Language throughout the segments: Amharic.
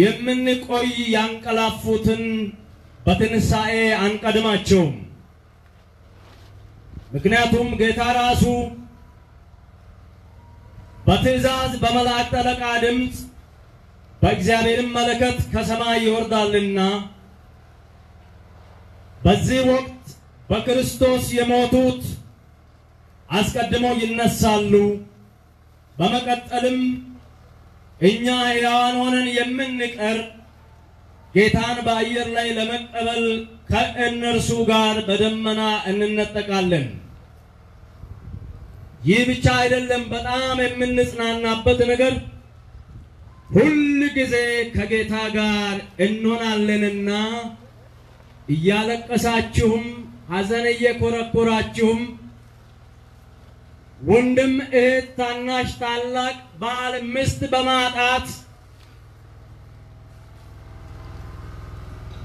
የምንቆይ ያንቀላፉትን በትንሳኤ አንቀድማቸው ምክንያቱም ጌታ ራሱ በትእዛዝ በመላእክት አለቃ ድምጽ በእግዚአብሔር መለከት ከሰማይ ይወርዳልና በዚህ ወቅት በክርስቶስ የሞቱት አስቀድሞ ይነሳሉ በመቀጠልም እኛ ሕያዋን ሆነን የምንቀር ጌታን በአየር ላይ ለመቀበል ከእነርሱ ጋር በደመና እንነጠቃለን ይህ ብቻ አይደለም በጣም የምንጽናናበት ነገር ሁሉ ጊዜ ከጌታ ጋር እንሆናለንና እያለቀሳችሁም ሐዘን እየኮረኮራችሁም ወንድም እህት ታናሽ ታላቅ ባል ሚስት በማጣት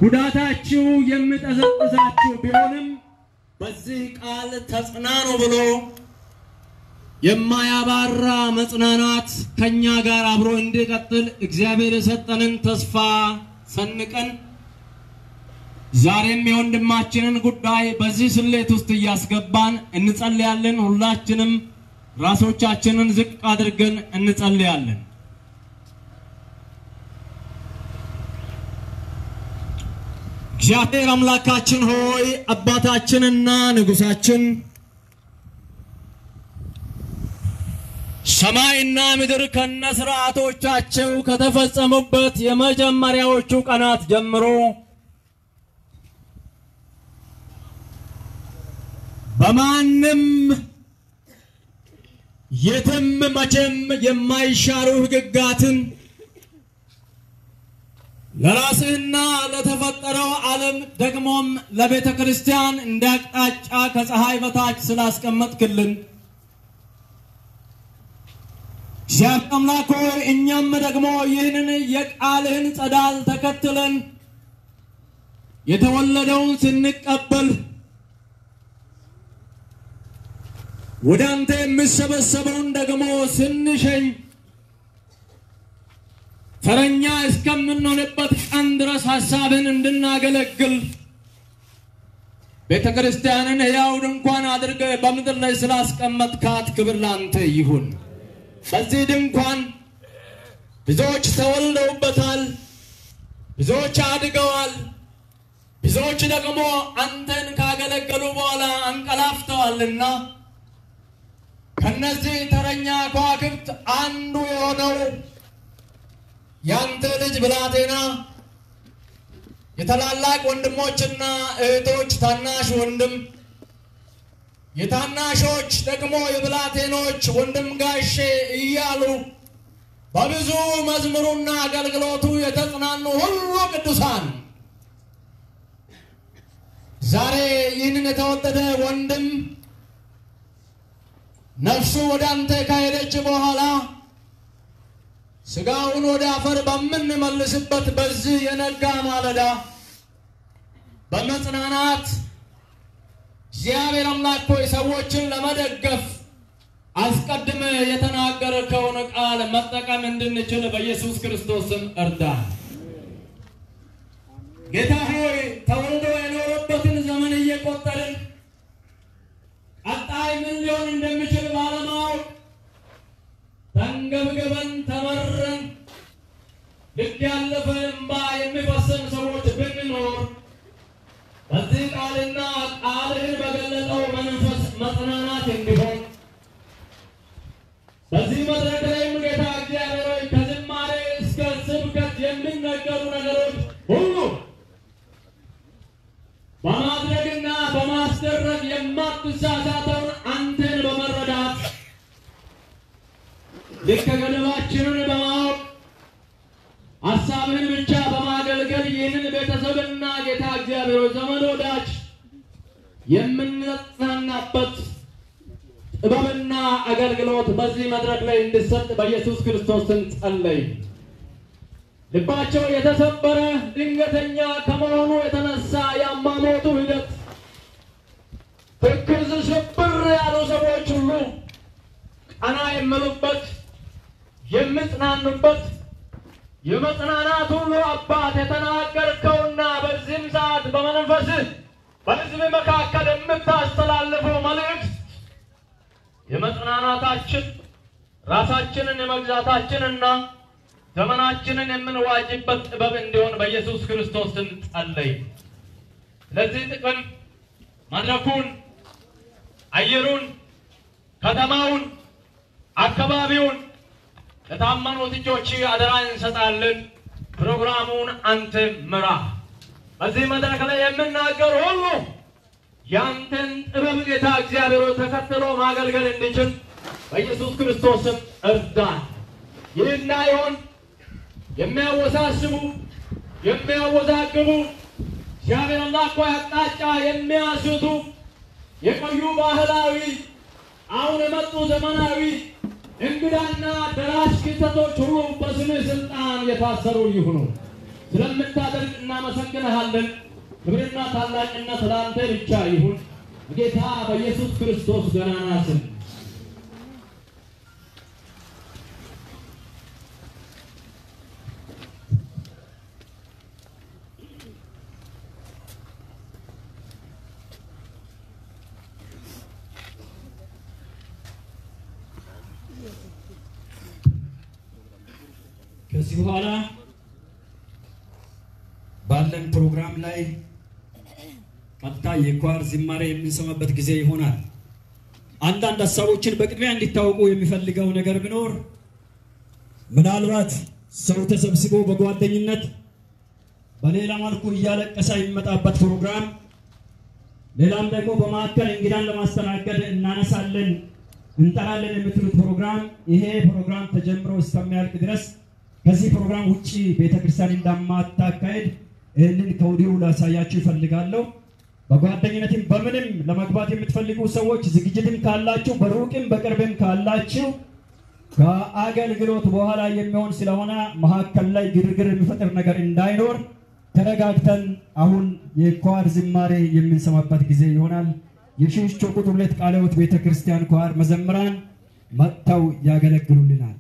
ጉዳታችሁ የምትጠዘጥዛችሁ ቢሆንም በዚህ ቃል ተጽናኑ ብሎ የማያባራ መጽናናት ከኛ ጋር አብሮ እንዲቀጥል እግዚአብሔር የሰጠንን ተስፋ ሰንቀን ዛሬም የወንድማችንን ጉዳይ በዚህ ስለት ውስጥ ያስገባን እንጸልያለን ሁላችንም ራሶቻችንን ዝቅ አድርገን እንጸልያለን እግዚአብሔር አምላካችን ሆይ አባታችንና ንጉሳችን ሰማይና ምድር ከነስራቶቻቸው ከተፈጸሙበት የመጀመሪያዎቹ ቀናት ጀምሮ በማንም የትም መቼም የማይሻሩ ህግጋትን ለራስህና ለተፈጠረው ዓለም ደግሞም ለቤተክርስቲያን እንዳቅጣጫ ከፀሐይ በታች ስላስቀመጥክልን ሻምናኮር እኛም ደግሞ ይህንን የቃልህን ጸዳል ተከትለን የተወለደውን ስንቀበል ወዳንተ መሰበሰበውን ደግሞ ስንሸኝ ፈረኛ እስከምንሆንበት ቀን ድረስ ሐሳብን እንድናገለግል ቤተክርስቲያንን ያው ድንኳን አድርገህ በመንደር ላይ ስላስቀመጥካት ክብር ላንተ ይሁን በዚህ ድንኳን ብዙዎች ተወልደውበታል ብዙዎች አድገዋል ብዙዎች ደግሞ አንተን ካገለገሉ በኋላ አንቀላፍተዋልና ከነዚህ ተረኛ ከዋክብት አንዱ የሆነው ያንተ ልጅ ብላቴና የተላላቅ ወንድሞችና እህቶች ታናሽ ወንድም የታናሾች ደግሞ የብላቴኖች ወንድም ጋሼ ይያሉ በብዙ መዝሙሩና አገልግሎቱ የተጽናኑ ሁሉ ቅዱሳን ዛሬ ይህንን የተወደደ ወንድም ነፍሱ ወዳንተ ከሄደች በኋላ ስጋውን ወደ አፈር በመመለስበት በዚህ የነጋ ማለዳ በመጽናናት እግዚአብሔር አምላክ ሆይ ሰዎችን ለመደገፍ አስቀድመ የተናገርከውን ቃል መጠቀም እንድንችል በኢየሱስ ክርስቶስ ስም እርዳን። ጌታ ሆይ ተወልዶ የኖረበትን ዘመን እየቆጠርን አጣይ ምን ሊሆን እንደሚችል ባለማወቅ ተንገብገበን ተመረን ልክ ያለፈ እንባ የሚፈሰን ሰዎች ብንኖር በዚህ ቃልና ቃልህን በገለጠው መንፈስ መጽናናት እንዲሆን በዚህ መድረክ ላይ ጌታ እግዚአብሔር ከዝማሬ እስከ ስብከት የሚነገሩ ነገሮች ሁሉ በማድረግና በማስደረግ የማትሳሳተውን አንተን በመረዳት ልክ ገደባችንን በማወቅ ሐሳብህን ብቻ በማገልገል ይህንን ቤተሰብና ጌታ እግዚአብሔር ዘመን ወዳጅ የምንጽናናበት ጥበብና አገልግሎት በዚህ መድረክ ላይ እንድሰጥ በኢየሱስ ክርስቶስ ስም ጸለይ። ልባቸው የተሰበረ ድንገተኛ ከመሆኑ የተነሳ ያማሞቱ ሂደት ትኩስ ሽብር ያሉ ሰዎች ሁሉ ቀና የምሉበት የምጽናኑበት የመጽናናት ሁሉ አባት የተናገርከውና በዚህም ሰዓት በመንፈስ በዚህ መካከለ ምታስተላልፈው መልእክት የመጽናናታችን ራሳችንን የመግዛታችንና ዘመናችንን የምንዋጅበት ጥበብ እንዲሆን በኢየሱስ ክርስቶስ ስም ጸልይ። ለዚህ ጥቅም ማድረኩን አየሩን ከተማውን አከባቢውን ለታማኞች ልጆች አደራን ሰጣለን። ፕሮግራሙን አንተ ምራ። በዚህ መድረክ ላይ የምናገር ሁሉ ያንተን ጥበብ ጌታ እግዚአብሔር ተከትሎ ማገልገል እንዲችል በኢየሱስ ክርስቶስ ስም እርዳን። ይህና ይሁን የሚያወሳስቡ የሚያወዛግቡ እግዚአብሔር አምላክ ያጣጫ የሚያስቱ የቆዩ ባህላዊ አሁን መጡ ዘመናዊ እንግዳና ደራሽ ክስተቶች ሁሉ በስነ ስልጣን የታሰሩ ይሁኑ። ስለምታደርግና መሰግነሃለን። ክብርና ታላቅነት ላንተ ብቻ ይሁን ጌታ በኢየሱስ ክርስቶስ ገናና ስም። በኋላ ባለን ፕሮግራም ላይ ቀጥታ የኳር ዝማሬ የምንሰማበት ጊዜ ይሆናል። አንዳንድ ሀሳቦችን በቅድሚያ እንዲታወቁ የሚፈልገው ነገር ቢኖር ምናልባት ሰው ተሰብስቦ በጓደኝነት በሌላ መልኩ እያለቀሰ የሚመጣበት ፕሮግራም ሌላም ደግሞ በማዕከል እንግዳን ለማስተናገድ እናነሳለን እንጠራለን የምትሉት ፕሮግራም ይሄ ፕሮግራም ተጀምሮ እስከሚያልቅ ድረስ ከዚህ ፕሮግራም ውጪ ቤተክርስቲያን እንደማታካሄድ እንን ከውዲው ላሳያችሁ ፈልጋለሁ። በጓደኝነትም በምንም ለመግባት የምትፈልጉ ሰዎች ዝግጅትም ካላችሁ በሩቅም በቅርብም ካላችሁ ከአገልግሎት በኋላ የሚሆን ስለሆነ መሐከል ላይ ግርግር የሚፈጥር ነገር እንዳይኖር ተረጋግተን አሁን የኳር ዝማሬ የምንሰማበት ጊዜ ይሆናል። የሺሽ ቁጥር 2 ቃለውት ቤተክርስቲያን ኳር መዘምራን መጥተው ያገለግሉልናል።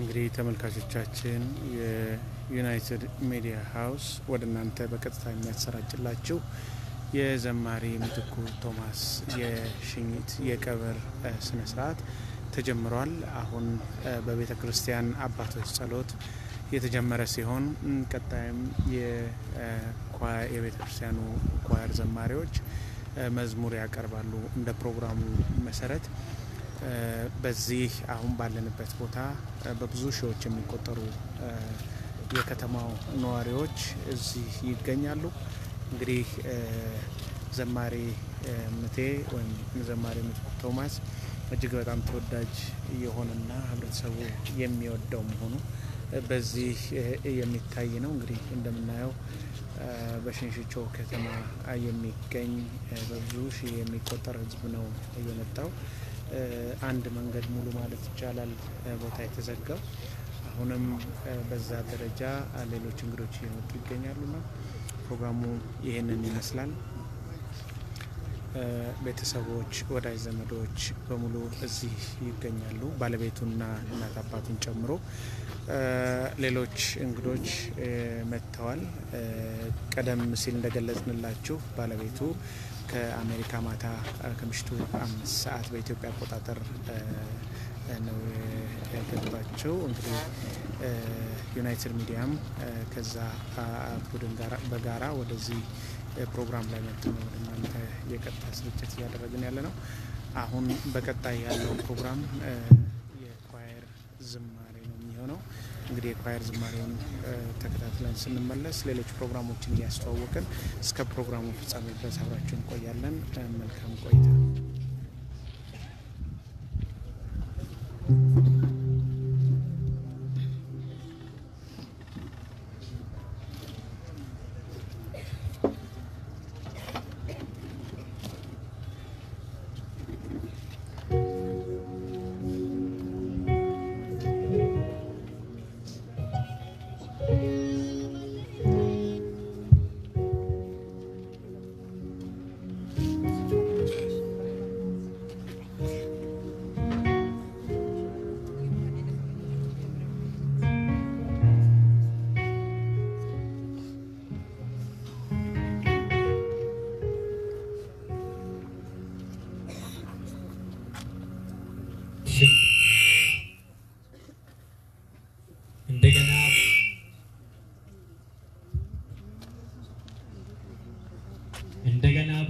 እንግዲህ ተመልካቾቻችን የዩናይትድ ሚዲያ ሃውስ ወድናንተ በቀጥታ የሚያሰራጭላችሁ የዘማሪ ሚትኩ ቶማስ የሽኝት የቀብር ስነ ስርዓት ተጀምሯል። አሁን በቤተክርስቲያን አባቶች ጸሎት የተጀመረ ሲሆን ቀጣይም የቤተክርስቲያኑ ኳየር ዘማሪዎች መዝሙር ያቀርባሉ እንደ ፕሮግራሙ መሰረት። በዚህ አሁን ባለንበት ቦታ በብዙ ሺዎች የሚቆጠሩ የከተማው ነዋሪዎች እዚህ ይገኛሉ። እንግዲህ ዘማሪ ምቴ ወይም ዘማሪ ሚትኩ ቶማስ እጅግ በጣም ተወዳጅ የሆነና ህብረተሰቡ የሚወደው መሆኑ በዚህ የሚታይ ነው። እንግዲህ እንደምናየው በሽንሽቾ ከተማ የሚገኝ በብዙ ሺህ የሚቆጠር ህዝብ ነው እየመጣው። አንድ መንገድ ሙሉ ማለት ይቻላል ቦታ የተዘጋው አሁንም በዛ ደረጃ ሌሎች እንግዶች እየመጡ ይገኛሉና ፕሮግራሙ ይሄንን ይመስላል። ቤተሰቦች ወዳጅ ዘመዶች በሙሉ እዚህ ይገኛሉ ባለቤቱና እናት አባቱን ጨምሮ ሌሎች እንግዶች መጥተዋል። ቀደም ሲል እንደገለጽንላችሁ ባለቤቱ ከአሜሪካ ማታ ከምሽቱ 5 ሰዓት በኢትዮጵያ አቆጣጠር ነው ያገባቸው። እንግዲህ ዩናይትድ ሚዲያም ከዛ ቡድን ጋር በጋራ ወደዚህ ፕሮግራም ላይ መጥተን እናንተ የቀጥታ ስርጭት እያደረግን ያለ ነው። አሁን በቀጣይ ያለው ፕሮግራም የኳየር ዝማሬ ነው የሚሆነው። እንግዲህ የኳየር ዝማሬውን ተከታትለን ስንመለስ ሌሎች ፕሮግራሞችን እያስተዋወቅን እስከ ፕሮግራሙ ፍጻሜ ድረስ አብራችሁን ቆያለን። መልካም ቆይታ።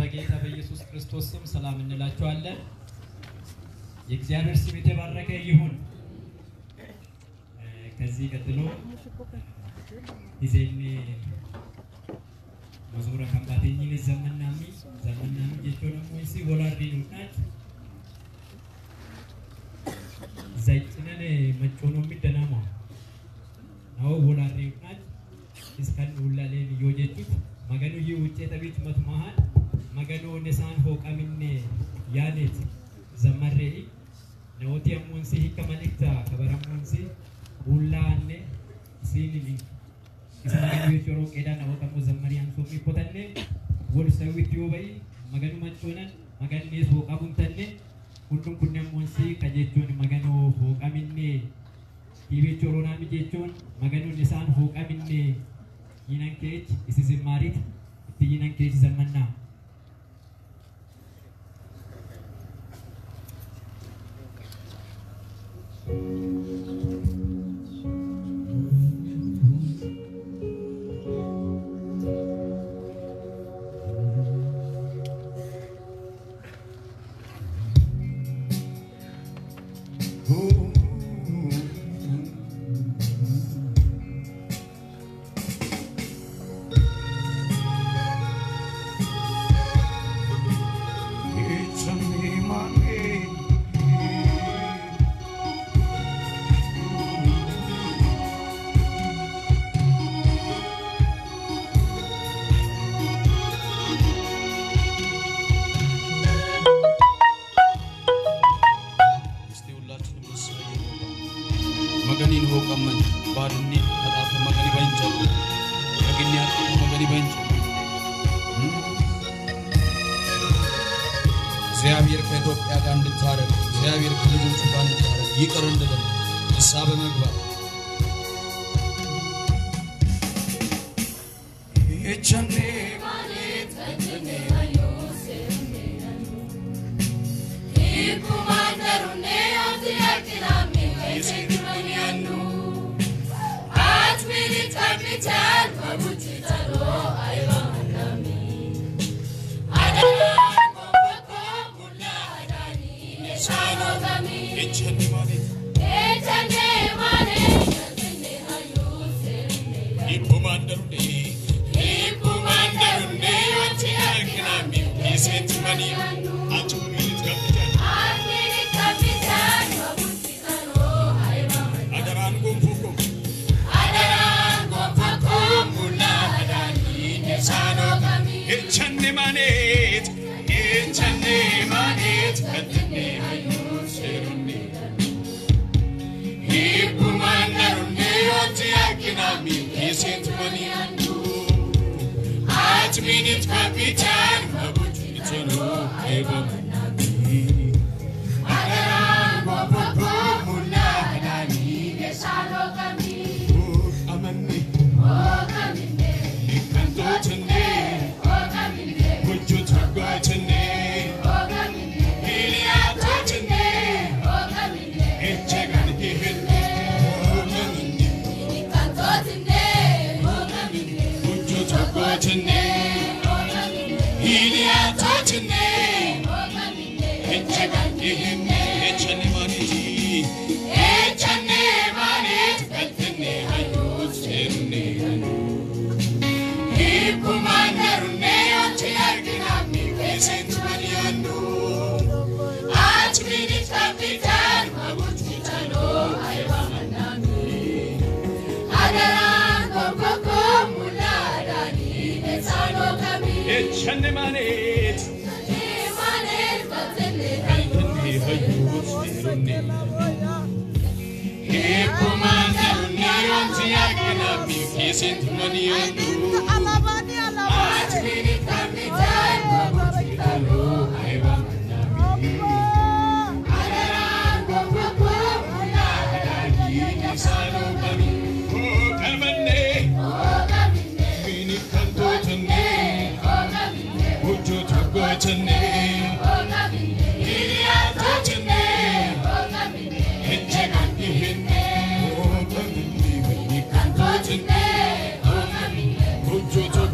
በጌታ በኢየሱስ ክርስቶስ ስም ሰላም እንላችኋለን የእግዚአብሔር ስም የተባረከ ይሁን ከዚህ ቀጥሎ ይዘኔ መዝሙር ካምባቴኝ ዘመናሚ የቾና ሞይሲ ወላዲ ነውናት ዘይትነኔ መቾኖም ይደናማ ነው ወላዲ ነውናት እስካን ሁላሌ ይወጀት Maganu Yuche Tabit Matmahan, Magano Nesan Hokamine Yanet Zamarei, Naotia Munsi Hikamanita, Kabaramunsi, Ulane, Sini, Ismail Edan, Otamuzamarian Sophie Potane, Wolsa with Yubai, Maganu Machunan, Maganis Hokabuntane, Utum Kunamunsi, Kajetun, Magano Hokamine, Ibichorona Mijetun, Maganu Nesan Hokamine. Yinan cage is in Marit, the Yinan cage is a man now.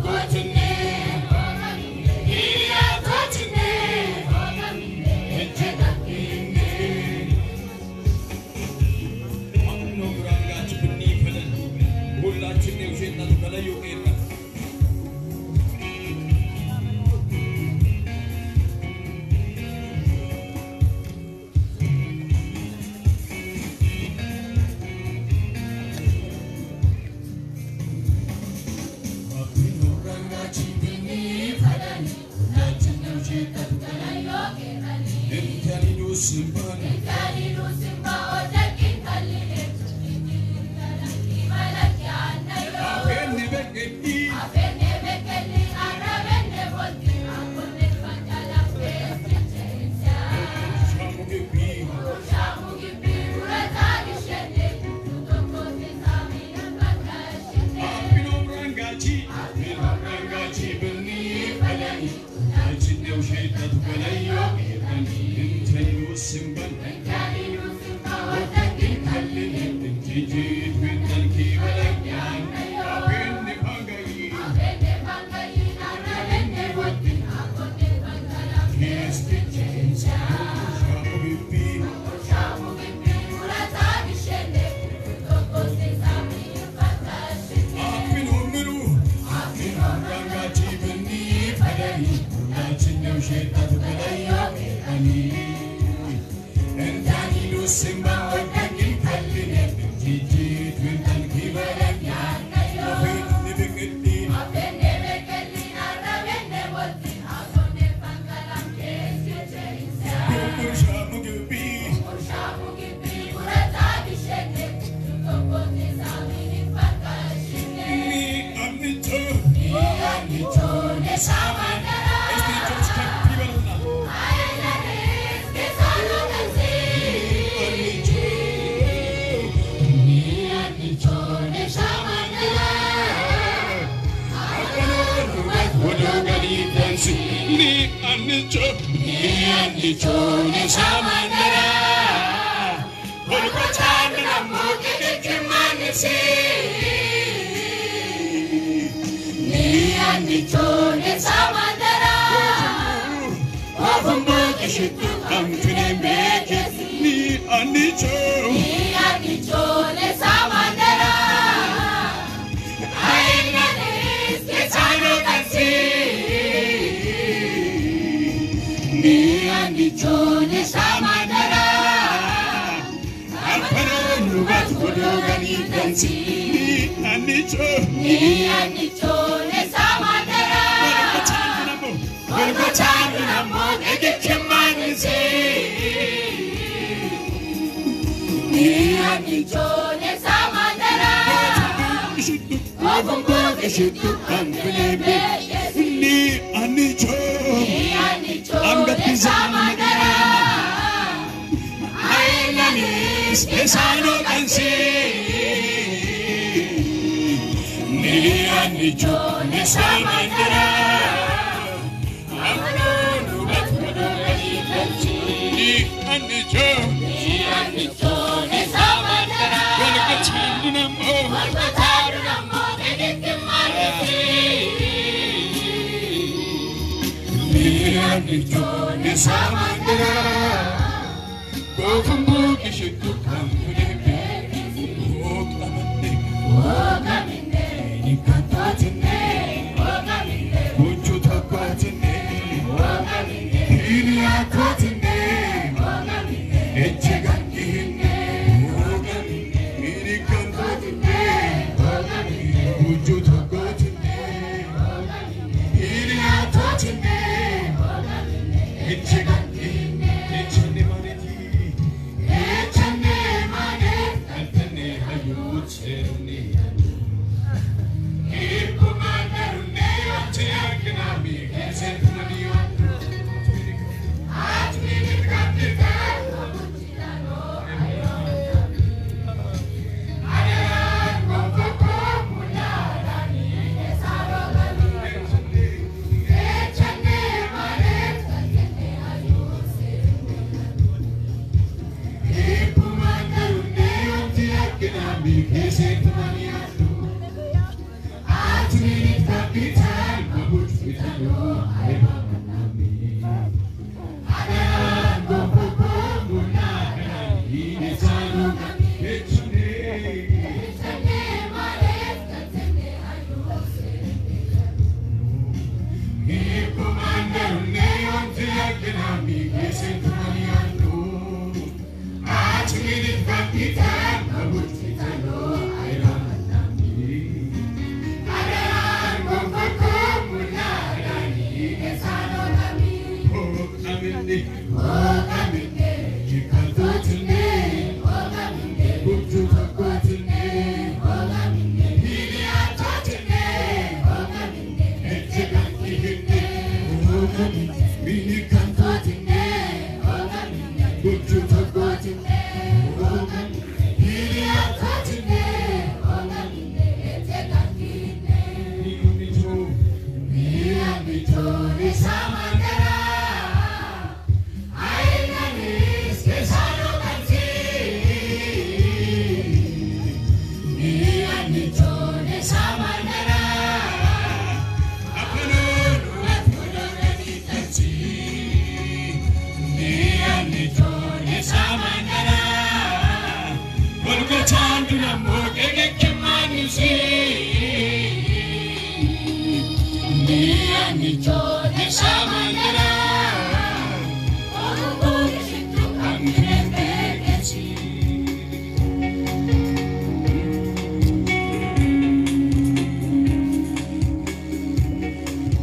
Good It's a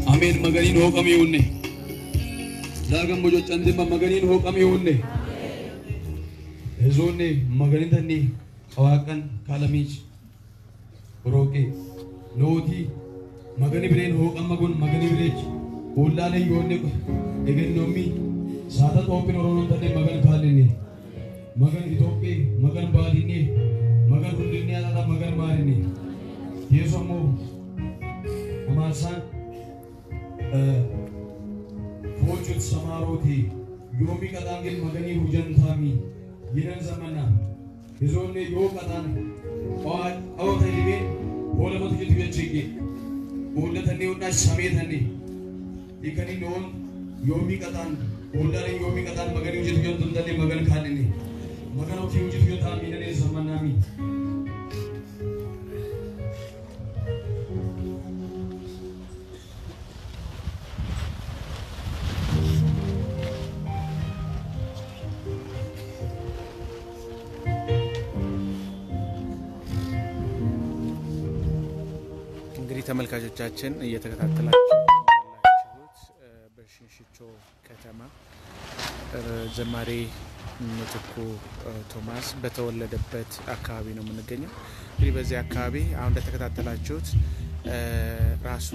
Amin magarin ho kami unne. Dagam bojo chandima magarin ho kami unne. Ezone magarin thani awakan kalamich roke nodi magani brain ho kamagun magani bridge ullale yone egennomi sadat open oro thani magan khalini magan itope magan balini magan hundinni ala magan marini yesomo amasan Fortune Samaroti, Yomi Katangil Magani Hujan Thami, Yiran Zamana, his only Yokatan, or out a living, all about his chicken, older than you, Nashamithani, he can own Yomi Katan, older than Yomi Katan, Magani Jutan, the Magan Kadini, Magan of Jutan, in a Samanami. ተመልካቾቻችን እየተከታተላችሁ ያላችሁት በሽንሽቾ ከተማ ዘማሪ ምትኩ ቶማስ በተወለደበት አካባቢ ነው የምንገኘው። እንግዲህ በዚህ አካባቢ አሁን እንደተከታተላችሁት ራሱ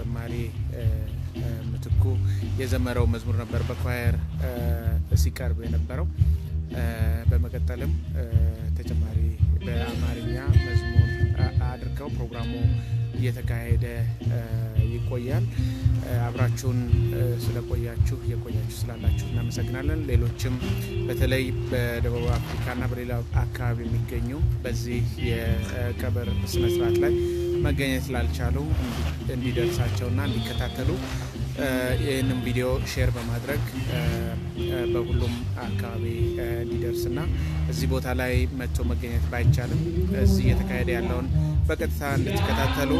ዘማሪ ምትኩ የዘመረው መዝሙር ነበር በኳየር ሲቀርብ የነበረው። በመቀጠልም ተጨማሪ በአማርኛ መዝሙር አድርገው ፕሮግራሙ የተካሄደ ይቆያል። አብራችሁን ስለቆያችሁ ስላላችሁ እናመሰግናለን። ሌሎችም በተለይ በደቡብ አፍሪካና በሌላ አካባቢ የሚገኙ በዚህ የቀብር ስነ ስርዓት ላይ መገኘት ላልቻሉ እንዲደርሳቸውና እንዲከታተሉ ይህንን ቪዲዮ ሼር በማድረግ በሁሉም አካባቢ እንዲደርስና እዚህ ቦታ ላይ መጥቶ መገኘት ባይቻልም እዚህ የተካሄደ ያለውን በቀጥታ እንድትከታተሉ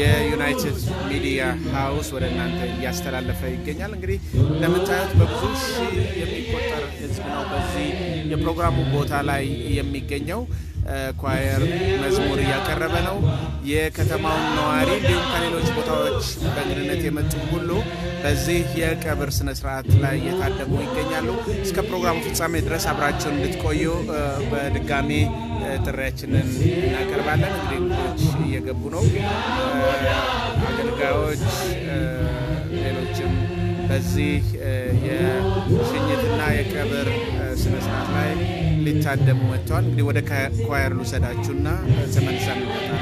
የዩናይትድ ሚዲያ ሃውስ ወደ እናንተ ያስተላለፈ ይገኛል። እንግዲህ ለምታዩት በብዙ ሺህ የሚቆጠር ህዝብ ነው በዚህ የፕሮግራሙ ቦታ ላይ የሚገኘው። ኳየር መዝሙር ያቀረበ ነው። የከተማው ነዋሪ ከሌሎች ቦታዎች በእንግድነት የመጡ ሁሉ በዚህ የቀብር ስነ ስርዓት ላይ የታደሙ ይገኛሉ። እስከ ፕሮግራሙ ፍጻሜ ድረስ አብራችሁ እንድትቆዩ በድጋሚ ጥሪያችንን እናቀርባለን። እንግዲህ እየገቡ ነው አገልጋዮች፣ ሌሎችም በዚህ የሽኝትና የቀብር ስነ ስርዓት ላይ ሊታደሙ መጥተዋል። እንግዲህ ወደ ኳየር ልውሰዳችሁና ተመልሰን እንመጣለን።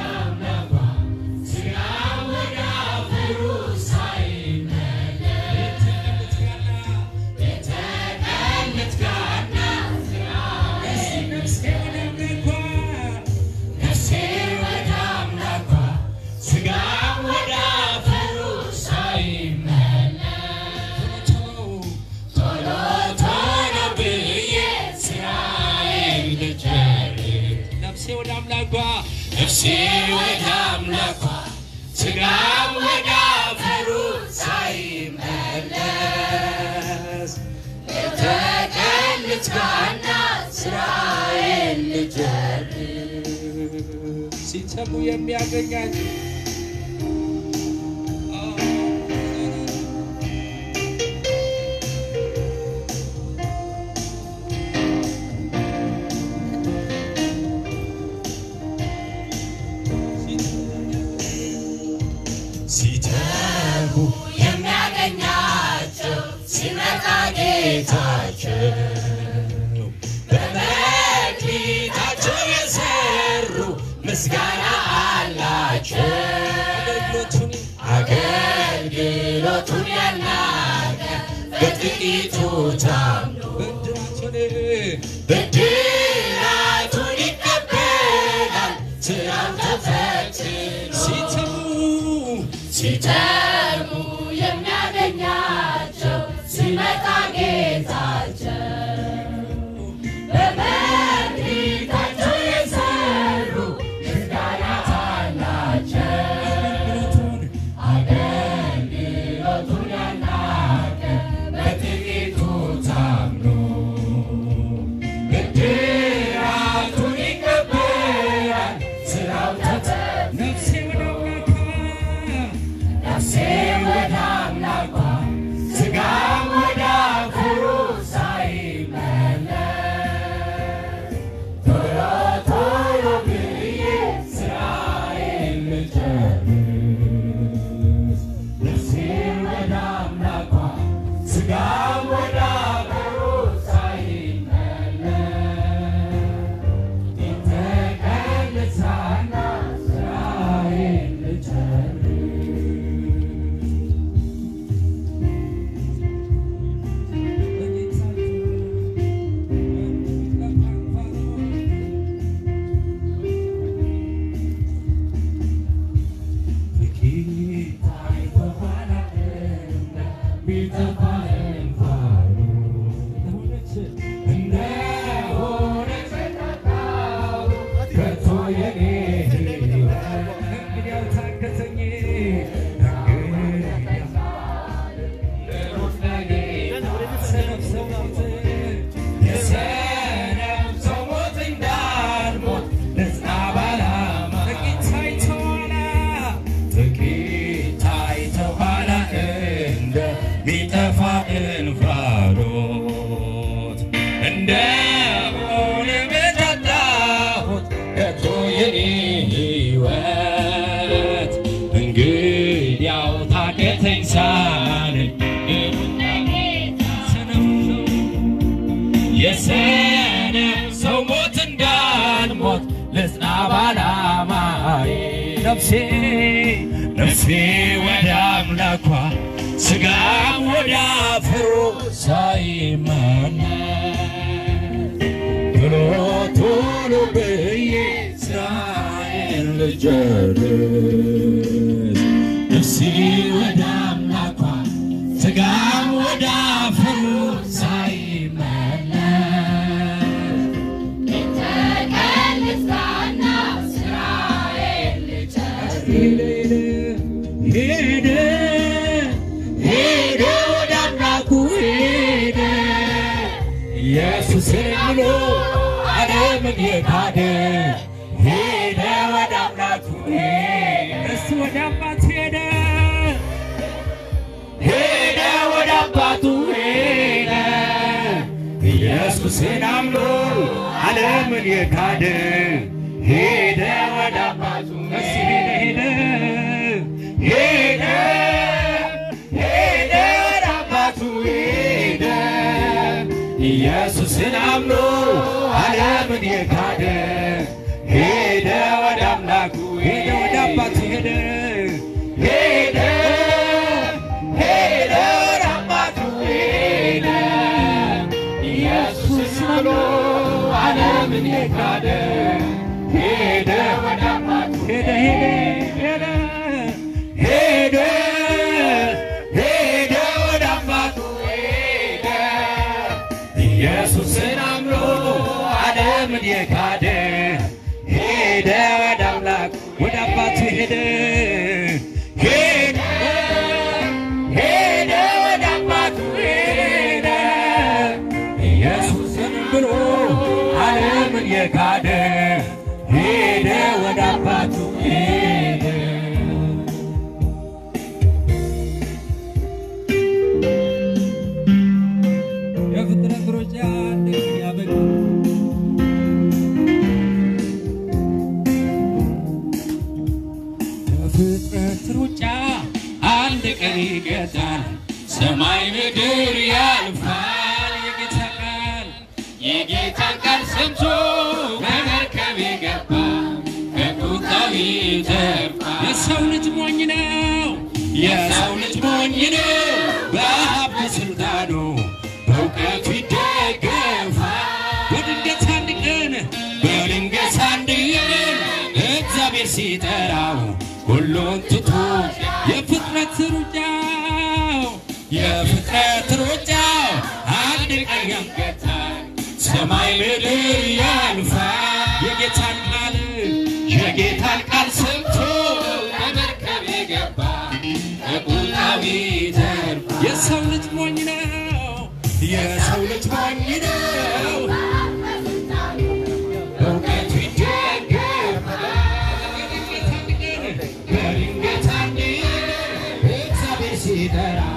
If she would have left, she would have been blessed. If I can, it's gone. There's so little one you know. Yes, so little one you know. Bab Sultano, Boca Fidega. Good gets handy in, burning gets handy in. It's a visit around. Ulon to talk. You put that through down. You put that through down. I think I am get time. So my lady, I'm fine. You get time. Jagetan Kalsumto, America Megaba, Abunavi, yes, how much one you know, yes, how much one you know, okay, we did get on together, getting get on the air, it's a busy that out.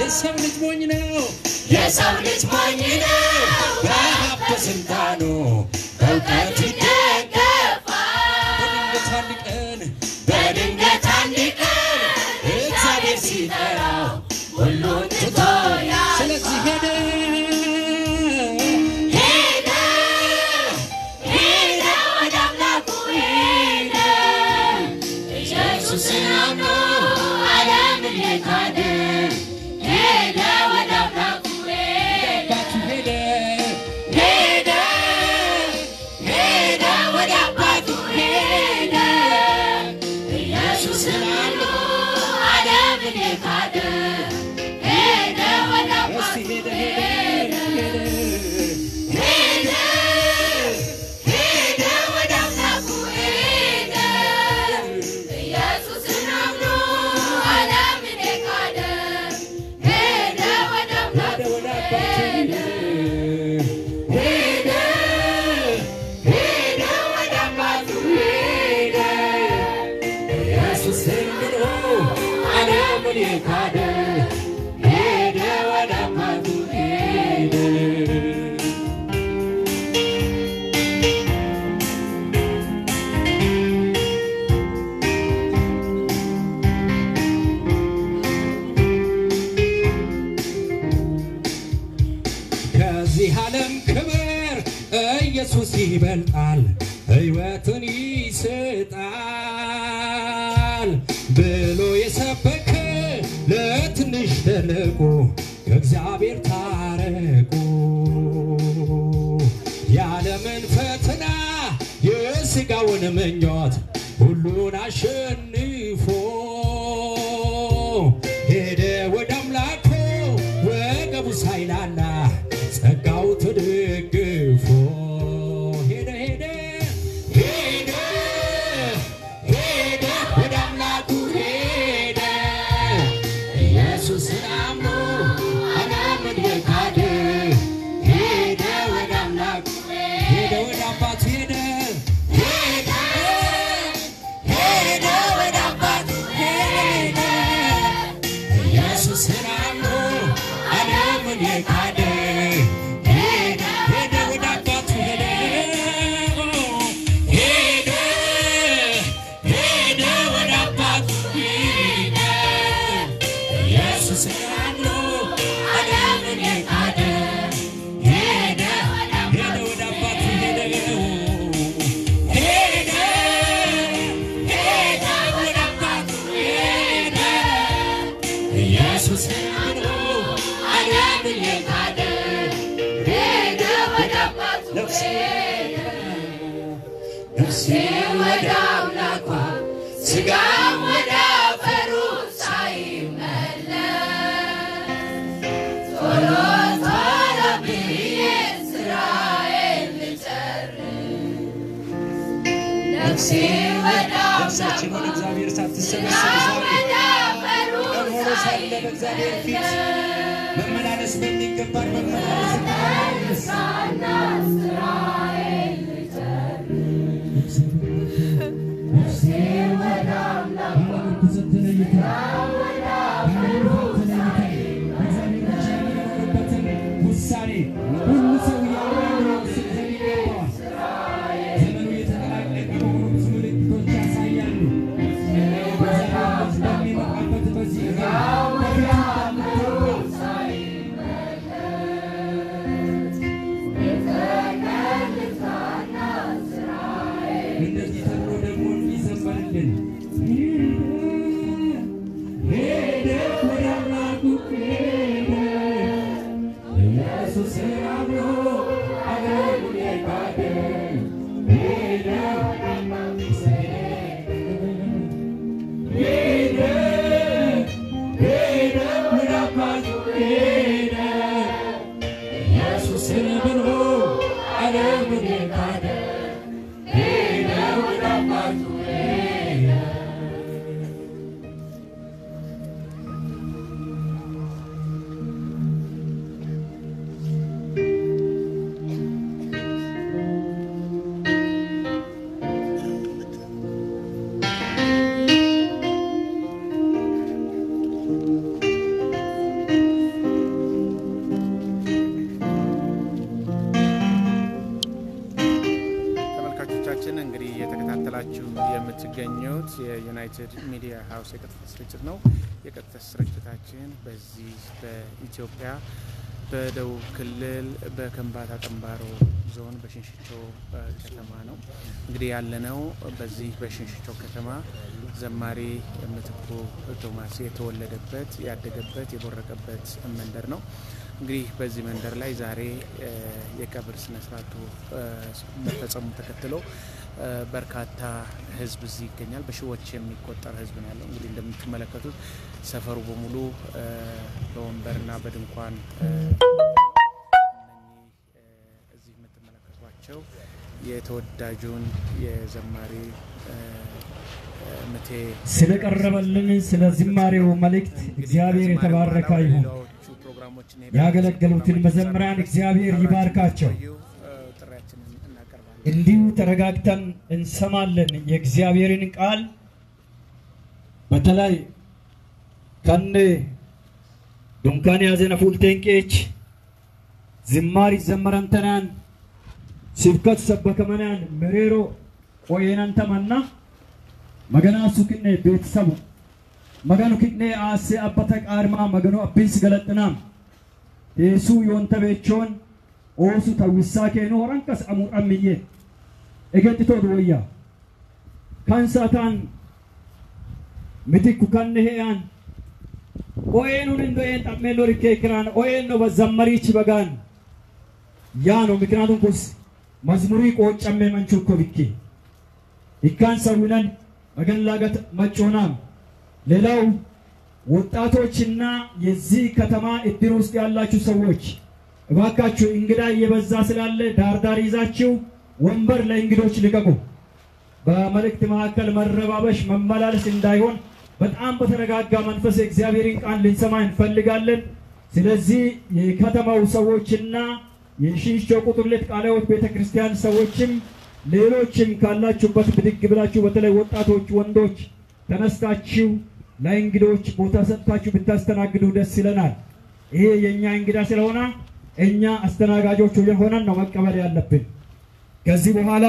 Yes, I'm rich, my name. Back up to Santano. Don't have to get that far. But in the Tandic, it's a busy now. We'll look to Toya. So let's see here. Hey, there. Hey, there, I got not going there. Jesus, I know. I am in the garden. ይበልጣል ህይወትን ይሰጣል ብሎ የሰበከ ለትንሽ ተለቆ ከእግዚአብሔር ታረቁ የዓለምን ፈተና የሥጋውን ምኞት ሁሉን አሸንፎ ሄደ ወደ አምላኩ ወገቡ ሳይላላ ጸጋው ተደግፎ Hey, Media House Secretary No, you got the Secretarian, Bazi, the Ethiopia, the Kalil, the Kambata Kambaro Zone, Bashinshito Katamano, Grialeno, Bazi, Bashinshito Katama, Zamari, Mitku Tomas, Eto Ledabet, Yadabet, Ivorakabet, and Menderno, Greek Bazi Menderla, Zare, Yakabers Nesratu, በርካታ ህዝብ እዚህ ይገኛል በሺዎች የሚቆጠር ህዝብ ነው ያለው እንግዲህ እንደምትመለከቱት ሰፈሩ በሙሉ በወንበርና በድንኳን እዚህ የምትመለከቷቸው የተወዳጁን የዘማሪ መቴ ስለቀረበልን ስለዚማሪው መልእክት እግዚአብሔር የተባረከ ይሁን ያገለገሉትን መዘምራን እግዚአብሔር ይባርካቸው እንዲሁ ተረጋግተን እንሰማለን የእግዚአብሔርን ቃል በተላይ ካንዴ ዱንካን ያዘነፉል ተንቄች ዝማሪ ዘመረንተናን ሲብከት ሰበከመናን መሬሮ ቆየናን ተማና መገናሱክኔ ቤተሰቡ መገናኑክኔ አሴ አባታክ አርማ መገኑ አብንስ ገለጥናም ኢየሱ ይወንተበቾን ኦሱ ተውሳከ ኖራን ከሰሙ አምዬ እገጥቶ ዶያ ካንሳታን ምትኩ ካንሄያን ኦኤኑን እንደየን ተመሎሪ ከክራን ኦኤን ነው በዘመሪች በጋን ያ ነው ምክንያቱም ኩስ መዝሙሪ ቆጨመ መንቹኮ ቢኪ ይካንሰውናን በገላገት መጮናም ሌላው ወጣቶችና የዚህ ከተማ እድሩስ ያላችሁ ሰዎች እባካችሁ እንግዳ የበዛ ስላለ ዳርዳር ይዛችሁ ወንበር ለእንግዶች ልቀቁ በመልእክት ማከል መረባበሽ መመላለስ እንዳይሆን በጣም በተረጋጋ መንፈስ እግዚአብሔርን ቃል ልንሰማን እንፈልጋለን ስለዚህ የከተማው ሰዎችና የሺሾ ቁጥርለት ቃላዮት ቤተክርስቲያን ሰዎችም ሌሎችም ካላችሁበት ብድግ ብላችሁ በተለይ ወጣቶች ወንዶች ተነስታችሁ ለእንግዶች ቦታ ሰጥታችሁ ብታስተናግዱ ደስ ይለናል ይሄ የኛ እንግዳ ስለሆነ እኛ አስተናጋጆች የሆነን ነው መቀበል ያለብን ከዚህ በኋላ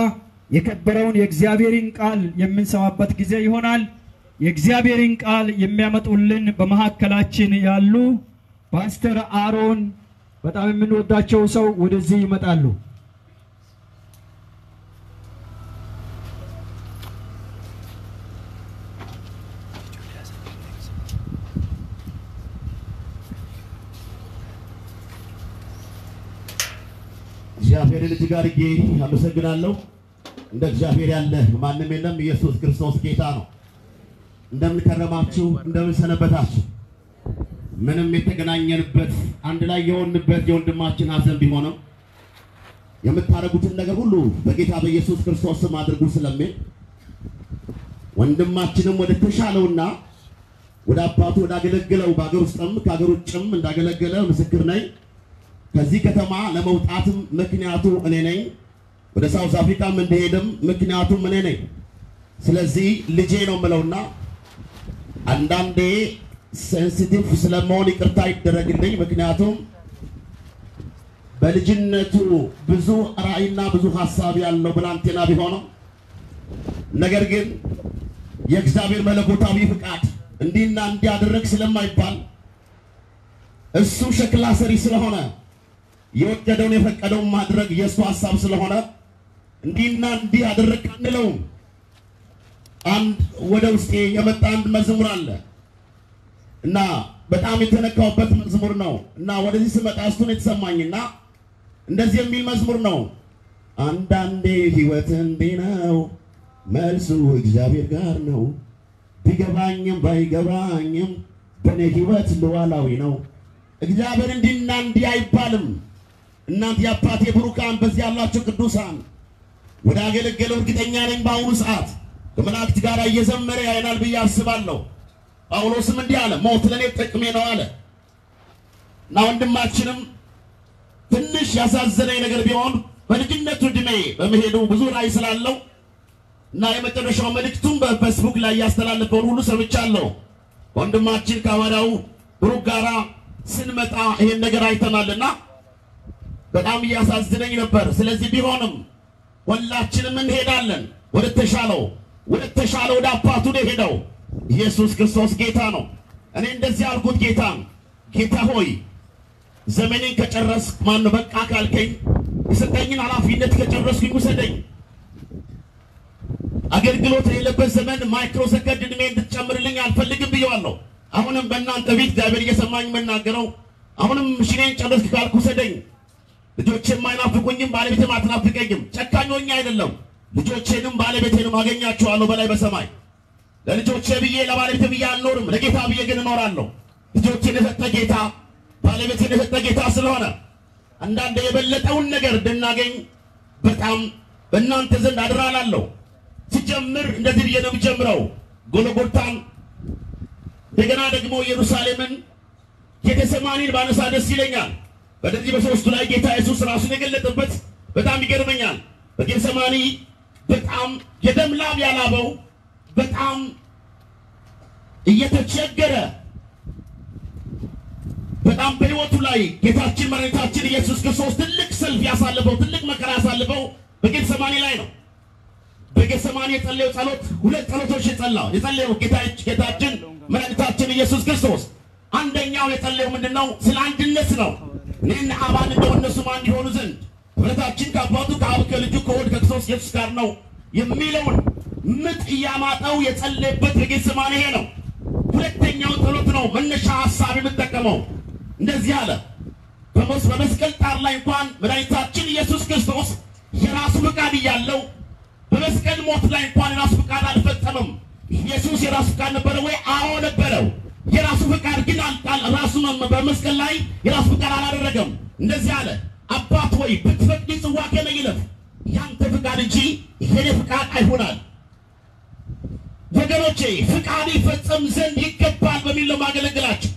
የከበረውን የእግዚአብሔርን ቃል የምንሰማበት ጊዜ ይሆናል የእግዚአብሔርን ቃል የሚያመጡልን በመሐከላችን ያሉ ፓስተር አሮን በጣም የምንወዳቸው ሰው ወደዚህ ይመጣሉ እግዚአብሔር ልጅ ጋር ይገኝ አመሰግናለሁ እንደ እግዚአብሔር ያለ ማንም የለም ኢየሱስ ክርስቶስ ጌታ ነው እንደምን ከረማችሁ እንደምን ሰነበታችሁ ምንም የተገናኘንበት አንድ ላይ የሆንንበት የወንድማችን ሐዘን ቢሆንም የምታረጉትን ነገር ሁሉ በጌታ በኢየሱስ ክርስቶስ ስም አድርጉ ስለሚል ወንድማችንም ወደ ተሻለውና ወደ አባቱ ወደ አገለገለው ባገር ውስጥም ካገር ውጭም እንዳገለገለ ምስክር ነኝ ከዚህ ከተማ ለመውጣትም ምክንያቱ እኔ ነኝ ወደ ሳውዝ አፍሪካ መንደሄደም ምክንያቱ እኔ ነኝ ስለዚህ ልጄ ነው መለውና አንዳንዴ ሴንሲቲቭ ስለመሆን ይቅርታ ይደረግልኝ ምክንያቱም በልጅነቱ ብዙ ራዕይና ብዙ ሐሳብ ያለው ብላንቴና ቢሆን ነገር ግን የእግዚአብሔር መለኮታዊ ፍቃድ እንዲና እንዲያደርግ ስለማይባል እሱ ሸክላ ሰሪ ስለሆነ የወደደውን የፈቀደውን ማድረግ የሱ ሐሳብ ስለሆነ እንዲና እንዲያደርግ እንለው አንድ ወደ ውስጤ የመጣ አንድ መዝሙር አለ እና በጣም የተነካውበት መዝሙር ነው እና ወደዚህ ስመጣ አስቱን የተሰማኝና እንደዚህ የሚል መዝሙር ነው አንዳንዴ ህይወት እንዲነው መልሱ እግዚአብሔር ጋር ነው ቢገባኝም ባይገባኝም በኔ ህይወት ለዋላው ነው እግዚአብሔር እንዲና እንዲያ አይባልም እናንተ ያባቴ ብሩካን በዚህ ያላችሁ ቅዱሳን ወደ አገለገለው እርግጠኛ ነኝ ባውሉ ሰዓት ከመላእክት ጋር እየዘመረ ያይናል ብዬ አስባለሁ ጳውሎስም እንዲህ አለ ሞት ለኔ ጥቅሜ ነው አለ እና ወንድማችንም ትንሽ ያሳዘነኝ ነገር ቢሆን በልጅነቱ ድሜ በመሄዱ ብዙ ላይ ስላለው እና የመጨረሻው መልእክቱን በፌስቡክ ላይ ያስተላልፈው ሁሉ ሰምቻለሁ ወንድማችን ካዋራው ብሩክ ጋራ ስንመጣ ይሄን ነገር አይተናልና በጣም ያሳዝነኝ ነበር ስለዚህ ቢሆንም ሁላችንም እንሄዳለን ወደ ተሻለው አባቱ ሄደው ኢየሱስ ክርስቶስ ጌታ ነው እኔ እንደዚህ አልኩት ጌታ ሆይ ዘመኔን ከጨረስኩ ማን ነው በቃ ካልከኝ ስለተኝን ኃላፊነት ከጨረስኩኝ ወሰደኝ አገልግሎት የለበት ዘመን ማይክሮ ሰከንድ እድሜ እንድትጨምርልኝ አልፈልግም ብየዋለሁ አሁንም በእናንተ ቤት እግዚአብሔር እየሰማኝ መናገረው አሁንም ሽኔን ጨረስኩ ካልኩ ወሰደኝ ልጆቼም አይናፍቁኝም ባለቤቴም አትናፍቀኝም ጨካኞኛ አይደለም ልጆቼንም ባለቤቴንም አገኛቸዋለሁ በላይ በሰማይ ለልጆቼ ብዬ ለባለቤቴ ብዬ አልኖርም ለጌታ ብዬ ግን እኖራለሁ ልጆቼን የሰጠ ጌታ ባለቤቴን የሰጠ ጌታ ስለሆነ አንዳንዴ የበለጠውን ነገር እንድናገኝ በጣም በእናንተ ዘንድ አድራላለሁ ሲጀምር እንደዚህ የነብ ጀምረው ጎልጎታን እንደገና ደግሞ ኢየሩሳሌምን ጌተሰማኒን ባነሳ ደስ ይለኛል በዚህ በሶስቱ ላይ ጌታ ኢየሱስ ራሱ የገለጠበት በጣም ይገርመኛል በጌተሰማኒ በጣም የደም ላብ ያላበው በጣም እየተቸገረ በጣም በህይወቱ ላይ ጌታችን መድኃኒታችን ኢየሱስ ክርስቶስ ትልቅ ሰልፍ ያሳለፈው ትልቅ መከራ ያሳለፈው በጌተሰማኒ ላይ ነው በጌተሰማኒ የጸለየው ጸሎት ሁለት ጸሎቶች የጸለየው ጌታችን መድኃኒታችን ኢየሱስ ክርስቶስ አንደኛው የጸለየው ምንድነው ስለ አንድነት ነው እኔና አባን እንደወነሱ ማን ይሆኑ ዘንድ ብራታችን ካባቱ ጋር ከልጁ ከወድ ከክርስቶስ ኢየሱስ ጋር ነው የሚለው ምጥ ያማጣው የጸለየበት ጌተሰማኒ ይሄ ነው ሁለተኛው ጸሎት ነው መነሻ ሐሳብ የምጠቀመው እንደዚህ አለ በመስቀል ጣር ላይ እንኳን መድኃኒታችን ኢየሱስ ክርስቶስ የራሱ ፍቃድ ያለው በመስቀል ሞት ላይ እንኳን ራሱ ፍቃድ አልፈጸመም ኢየሱስ የራሱ ፍቃድ ነበር ወይ አዎ ነበር የራሱ ፍቃድ ግን ራሱ በመስቀል ላይ የራሱ ፍቃድ አላደረገም እንደዚህ አለ አባት ሆይ ብትፈቅድ ጽዋ ከኔ ይለፍ ያንተ ፍቃድ እንጂ የኔ ፍቃድ አይሆንም ወገኖቼ ፍቃድ ይፈጸም ዘንድ ይገባል በሚል ማገለግላችሁ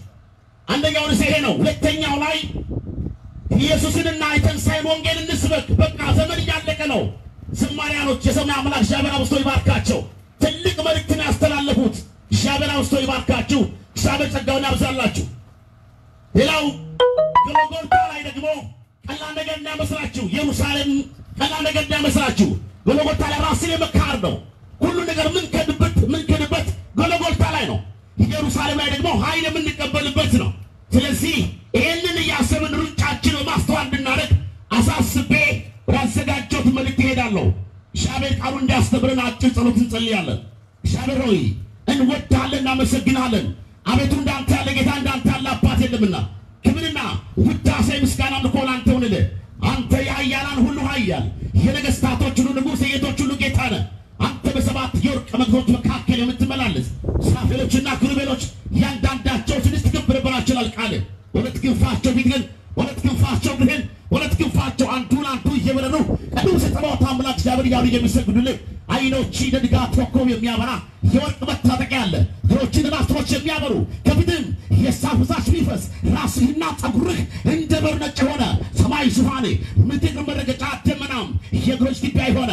አንደኛው ይሄ ነው ሁለተኛው ላይ ኢየሱስንና የትንሣኤውን ወንጌል እንስበክ በቃ ዘመን ያለቀ ነው ዘማሪያኖች የሰማይ አምላክ ሻበራ ውስጥ ይባርካቸው ትልቅ መልእክትን ያስተላልፉት ሻበራ ውስጥ ይባርካችሁ ሻበራ ጸጋውን ያብዛላችሁ ሌላው ጎልጎታ ላይ ደግሞ ቀላል ነገር እንዳይመስላችሁ ኢየሩሳሌም ቀላል ነገር እንዳይመስላችሁ ጎልጎታ ላይ ራስን መካር ነው ሁሉ ነገር ምን ከድበት ጎልጎታ ላይ ነው ኢየሩሳሌም ላይ ደግሞ ኃይል የምንቀበልበት ነው ስለዚህ ይሄንን ያሰብን ሩጫችን ማስተዋል እንድናደርግ አሳስቤ ራስጋጆት መልክ ይሄዳለው ሻቤል ቃሉ እንዲያስተብረን አጭር ጸሎት እንጸልያለን ሻቤል ሆይ እንወዳለንና መሰግናለን አቤቱ እንዳንተ ያለ ጌታ እንዳንተ ያለ አባት የለምና ክብርና ውዳሴ ምስጋና ለቆላንተው ነለ አንተ ያያላን ሁሉ ይላል የነገስታቶች ሁሉ ንጉስ የጌቶች ሁሉ ጌታ ነህ አንተ በሰባት የወርቅ መግቦች መካከል የምትመላለስ ሳፊሮችና ክሩቤሎች ያንዳንዳቸው ስድስት ክብር በራቸው አልቃለ ወለት ክንፋቸው ቢግን ወለት ክንፋቸው ቢግን ወለት ክንፋቸው አንዱን አንዱ እየበረሩ ቅዱስ ተባውታ አምላክ ዳብር ያብ የሚሰግዱልህ አይኖች ደድጋ ተቆም የሚያበራ የወርቅ መታጠቂያ አለ እግሮችን ራስሮች የሚያበሩ ከብድን የሳፍዛሽ ቢፈስ ራስህና ጸጉርህ እንደበር ነጭ ሆነ ሰማይ ዙፋኔ ምድር መረገጫ አደመናም የእግሮች ዲቢያ ሆነ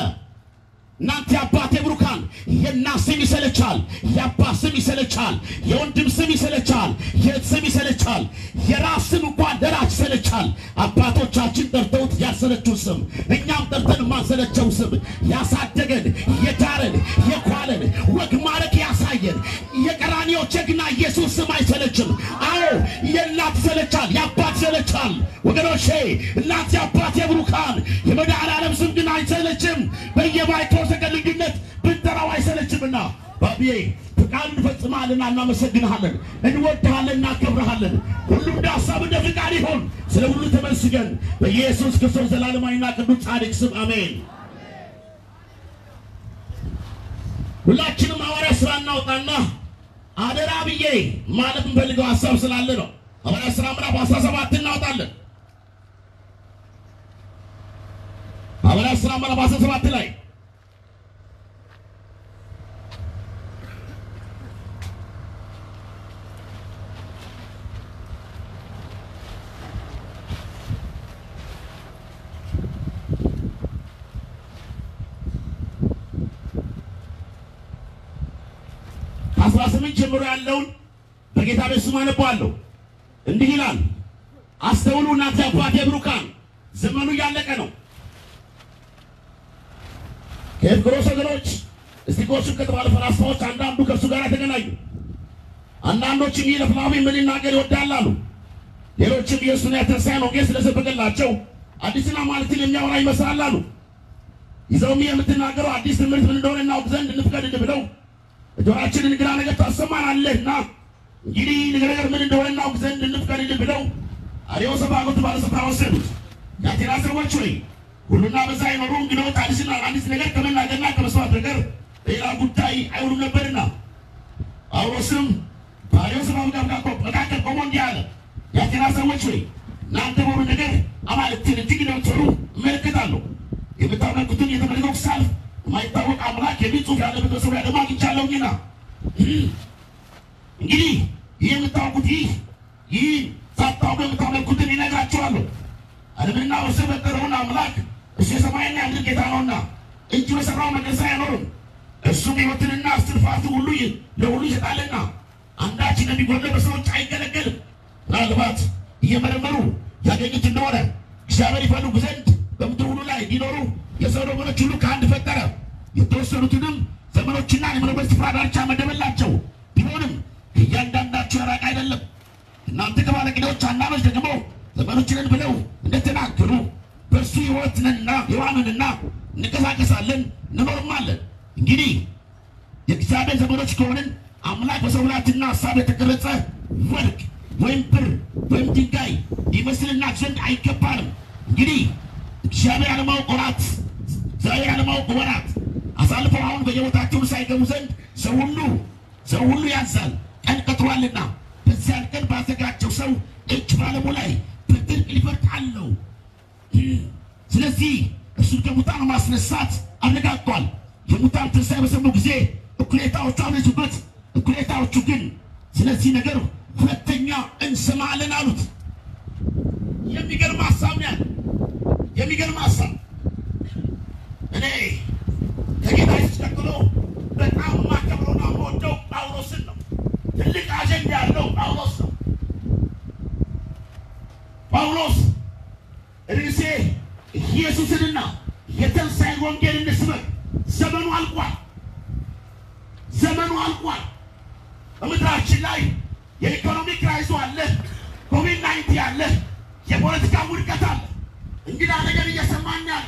ናንተ አባቴ ብሩካን የናስም ይሰለቻል ያባስም ይሰለቻል የወንድም ስም ይሰለቻል የእህትስም ይሰለቻል የራስም እንኳን ደራሽ ይሰለቻል አባቶቻችን ጠርተውት ያሰለቹ ስም እኛም ጠርተን ማሰለቸው ስም ያሳደገን የታረን የቋለን ወግ ማረክ ያሳየን የቀራኒው ጀግና ኢየሱስ ስም አይሰለችም አዎ የናት ይሰለቻል ያባት ይሰለቻል ወገኖቼ እናንተ አባቴ ብሩካን የመዳን ዓለም ስም ግን አይሰለችም በየባይቶ ተገልግነት በተራው አይሰለችምና ባቢዬ ፍቃድን ፈጽማልና እናመሰግናለን እንወድሃለንና አከብረሃለን ሁሉም ዳሳብ እንደፍቃድ ይሁን ስለ ሁሉ ተመስገን በኢየሱስ ክርስቶስ ዘላለማዊና ቅዱስ ጻድቅ ስም አሜን ሁላችንም ሐዋርያ ሥራ እናውጣና አደራ ብዬ ማለት እንፈልገው ሐሳብ ስላለ ነው ሐዋርያ ሥራ ምዕራፍ 17 እናውጣለን ሐዋርያ ሥራ ምዕራፍ 17 ላይ አስራስምን ጀምሮ ያለውን በጌታ በስሙ አነባለሁ እንዲህ ይላል አስተውሉ እናንተ አባቴ ብሩካን ዘመኑ ያለቀ ነው ከብሮስ ወገኖች እስቲ ቆሱ ከተባለ ፈራስታዎች አንዳንዱ ከሱ ጋር ተገናኙ አንዳንዶችም ይለፍላዊ ምን ይናገር ይወዳላሉ ሌሎችም ኢየሱስን ያተሳኑ ጌስ ለሰበከላቸው አዲስና ማለት የሚያወራ ይመስላሉ ይዘውም የምትናገረው አዲስ ትምህርት ምን እንደሆነ እናውቅ ዘንድ እንፍቀድ ብለው ጆራችንን ግራ ነገር ታሰማናለህና እንግዲህ ነገር ምን እንደሆነ እናውቅ ዘንድ እንፍቀድ ብለው አሪዮስ ባጎት ባለስልጣኖች ያቲራስ ወጭ ወይ ሁሉና በዛ ይኖሩም ግን ታዲስና አዲስ ነገር ከመናገርና ከመስዋዕት ነገር ሌላ ጉዳይ አይሆንም ነበርና አውሮስም አሪዮስ ባጎት ባለስልጣኖች ኮሞን ያለ ያቲራስ ወጭ ወይ እናንተ ወሩ ነገር አማልክትን ትግነው ተሩ መልከታሉ የምታመልኩትን የተመለከው ሳል ማይታወቅ አምላክ የብፁዕ ያለበት ሰው ያደማክ ይቻለውኝና እንግዲህ የምታውቁት ይህ ታጣውም ታመልኩት ይነግራችኋል አለምና ወሰ በቀረውን አምላክ እሱ ሰማይና ምድር ጌታ ነውና እጁ በሰራው ነገር ሳይኖርም እሱ ሕይወትንና አስተፋቱ ሁሉ ለሁሉ ይሰጣልና አንዳች እንደሚጎል በሰዎች አይገለገልም ምናልባት እየመረመሩ ያገኙት እንደሆነ እግዚአብሔር ይፈልጉ ዘንድ በምድር ሁሉ ላይ ቢኖሩ የሰሩ ወለች ሁሉ ካንድ ፈጠረ የተወሰኑትንም ዘመኖችና የመረበስ ፍራዳርቻ መደበላቸው ቢሆንም ያንዳንዳቸው ራቅ አይደለም እናንተ ከባለቅዶች አናበሽ ደግሞ ዘመኖችንን ብለው እንደተናገሩ በእርሱ ሕይወትንና ሕያዋንንና እንቀሳቀሳለን እንኖርማለን እንግዲህ የእግዚአብሔር ዘመኖች ከሆንን አምላክ በሰው ላትና ሐሳብ የተቀረጸ ወርቅ ወይም ብር ወይም ድንጋይ ይመስልና ዘንድ አይገባንም እንግዲህ እግዚአብሔር አለማው ቆራት ዛሬ አለማው ቆራት አሳልፈው አሁን በየቦታቸው ሳይገቡ ዘንድ ሰው ሁሉ ያዛል ቀን ቀጥሯልና በዚያ ቀን ባዘጋጀው ሰው እጅ ባለሙ ላይ በትር ሊፈርቃለው ስለዚህ እሱ ከሙታን ማስነሳት አረጋግጧል የሙታን ትንሣኤ በሰሙ ጊዜ እኩሌታዎቹ አመጹበት እኩሌታዎቹ ግን ስለዚህ ነገር ሁለተኛ እንሰማለን አሉት የሚገርም ሐሳብ ነው የሚገርም ሐሳብ እኔ ከጌታችን ተቀበሎ በጣም ማከብሮና ወደው ጳውሎስን ነው ትልቅ አጀንዳ ያለው ጳውሎስ ነው ጳውሎስ ርዕሴ ኢየሱስንና የተንሳይ ወንጌልን ስብከት ዘመኑ አልቋል በምድራችን ላይ የኢኮኖሚ ክራይስ አለ ኮቪድ-19 አለ የፖለቲካ ውድቀት አለ እንግዲህ ነገር እየሰማኛል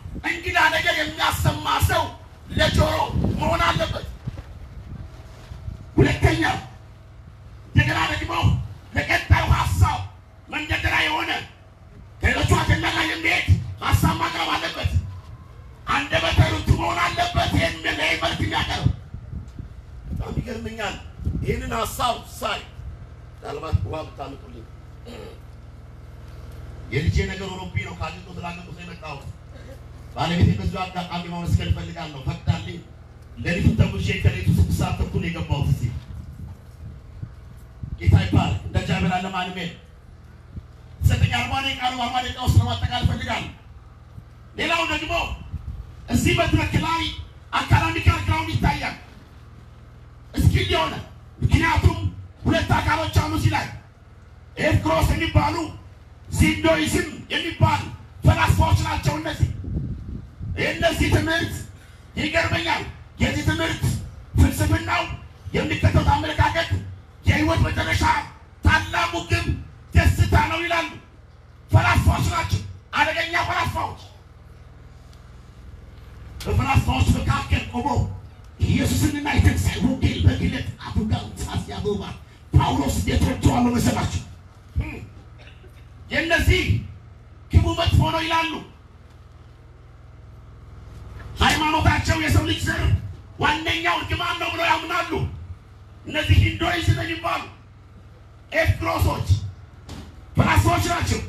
and get out again, Yassam Marcel, Letoro, Mona Leopard. Let Kenya, the Granadimo, the Getawasso, when the Diona, the Lotuan Nagayan Gate, Asamaga Leopard. And the better to one and the better in the neighbor together. I'm beginning in our south side. Talbot, one time to live. You're general Rupino, how you go to the land of the same account. But everything was wrapped up on the most carefully done. But that leave. Let it to shake and it to start to pull a policy. If I park, the German and the man made. Setting our money and our money also what the Galpadigan. They know the more. A Sibatrakalai, Academical Ground Italian. A Skillion, Kinatum, Retacaro Chamusila, Air Cross and Nipalu, Sindoism, Nipan, Fellas Fortuna Chonesi. In the settlements, Yigarmania, get it a minute, Filsipin now, Yemika of America, Jaywood with the Rashad, Tadla Mukim, Tessitano Milan, Fellas Fortuna, Adagania Fellas Fortuna. The last horse of Captain Obo, he is in the night and said, who gave the gillet Abu Gans as Yabuba? Paulos get to all of the match. Yendasi, Kibubat for Ilalu. Hyman of Acho is a mixer. One day out, command over Amnadu. Nothing Hinduism in the Nippon. F. Grossot. But I saw Chacho.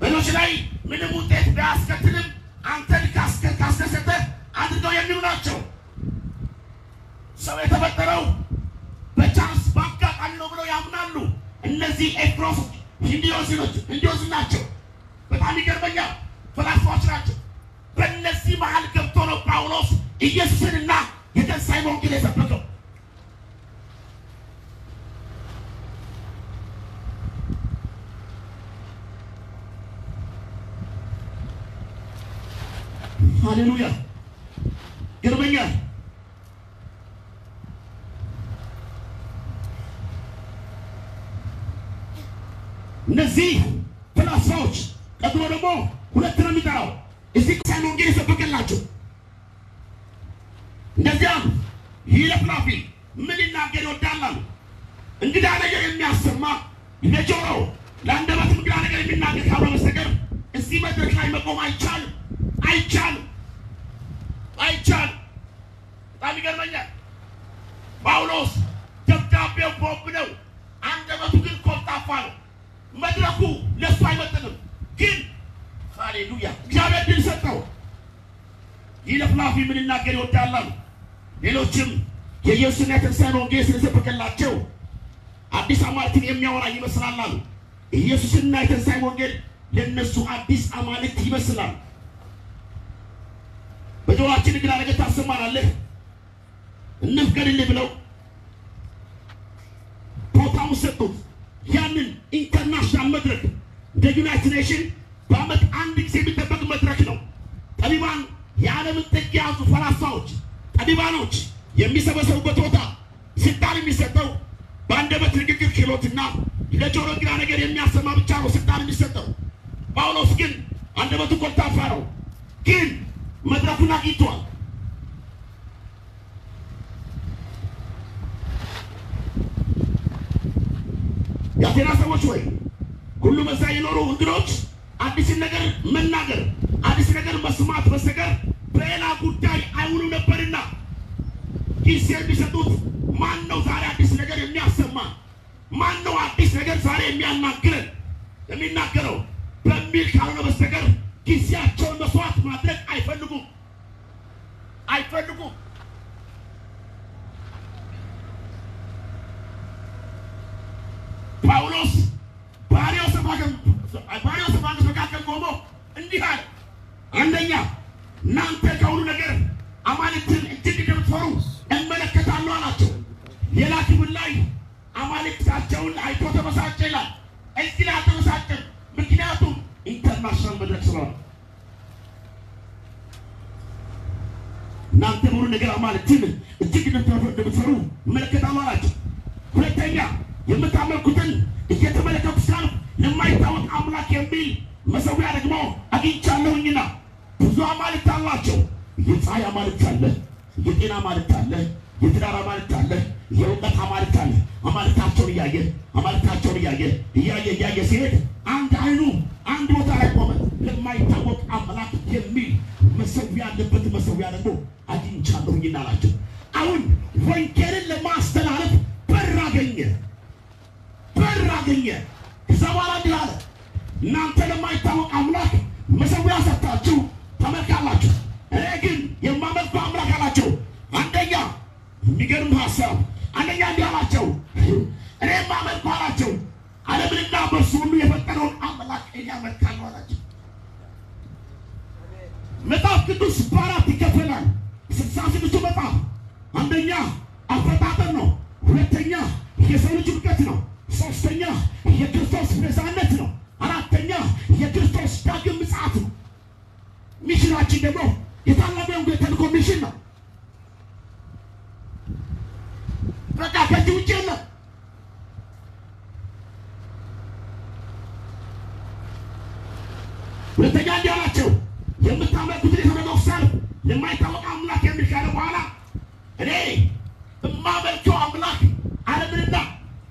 Velocidade, minimum 10 gascatilum. Anthony Casca Cascaseta, and the Doyen Nacho. So it's about the road. The chance Banka and Novoyamanu, and Leslie A. Cross, Indios Nacho. But I'm Germania, for that fortunate. When Leslie Mahalka Toro Paulos, he gets in now, he can say more in his apple. Hallelujah. Germania. Nazi, Pelas Roach, Adorabo, Ulatramitao, is it San Gates of Bacalacho? Nazam, Hila Flappy, Melina Gerodalam, and the Danagan Yasama, Najoro, Landamatum Ganagan in Nagan Havasagan, and see what the climb of my child. I can. I can. Tadi kerjanya, Paulus jemput dia popular, anda masukin kota far, maduraku lesai betul, kin, hallelujah, jangan diset kau, hidup nafi minyak kerut dalam, nelocim, Yesus nekat senang Yesus seperti lacau, abis amalat ini emnya orang ini bersalam, Yesus nekat senang Yesus lepas abis amalat ini bersalam. But you are actually going to get someone to live. Live, get it, live, no. Proton settled. Yamin, international Madrid. The United Nations, Bamet and exhibit the Baku Madrachino. Taliban, Yanam take you out for us out. Talibanoj, Yamisabas Batota, Sitari Miseto, Bandabatric Kilotina, Lechoro Granagar and Yasama Charo Sitari Miseto, Paulo Skin, and the Batukota Faro. Kin. Madrapuna Itual. Yaterasa Washway. Kulu Masayinoro Udroch, Addisinagar, Menagar, Addisinagar Masumat Masagar, Prela Kutai, Auruna Perina. He said, Bishatut, man knows I at this nigger in Yasama. Man knows at this nigger, Sare Myanmar. The Minakaro, Plum Milk Hound of a Sagar. Kisya chon maswat madret I fendugu Paulus barios sabagam mekakal gomo indihar andenya nante kaulu neger amalitin intigidem foru enmeleketallu alacho yelakibullai amalik saachun ayto temasachela ezila temasachun mikinyatum international bedekseron. Nanti baru negara mana tim, tim kita terbaru, mereka tak malat. Pertanyaan, yang pertama kucing, kita mereka besar, yang main tahun amlak yang bil, masa berada gemau, agin calon ni na, buzo amalik Allah jo, kita saya amalik Allah, kita ina amalik Allah, kita darah amalik Allah, kita amalik Allah, amalik kacori aje, amalik kacori aje, iya sih, angkainu, angkut ada komen, yang main tahun amlak yang bil, masa berada betul masa berada tu. Adin cakap begini nak laju. Awun, wangkerin lemas terlalu beragengnya. Kesabaran dia ada. Nanti lemai tahu amlak, macam biasa laju, tamerka laju. Regin yang mampir amlak laju. Andainya mikirum hasil, andainya dia laju. Reg mampir laju. Ada benda bersumbu yang berteror amlak ini amat kalau laju. Metaf itu separat tiga pelan. Sensasi itu betapa, andainya apa tak terno, hurtanya, ia selalu juga terno, sosnya, ia Kristus bersama terno, anaknya, ia Kristus bagian besar terno. Misi lagi demo, kita lagi yang kita lakukan misi no. Mereka kejujuran no. Hurtanya dia macam, yang pertama putri sama doktor. Lemai tahu amlak yang berkara mana? Ini, mabel tu amlak. Ada benda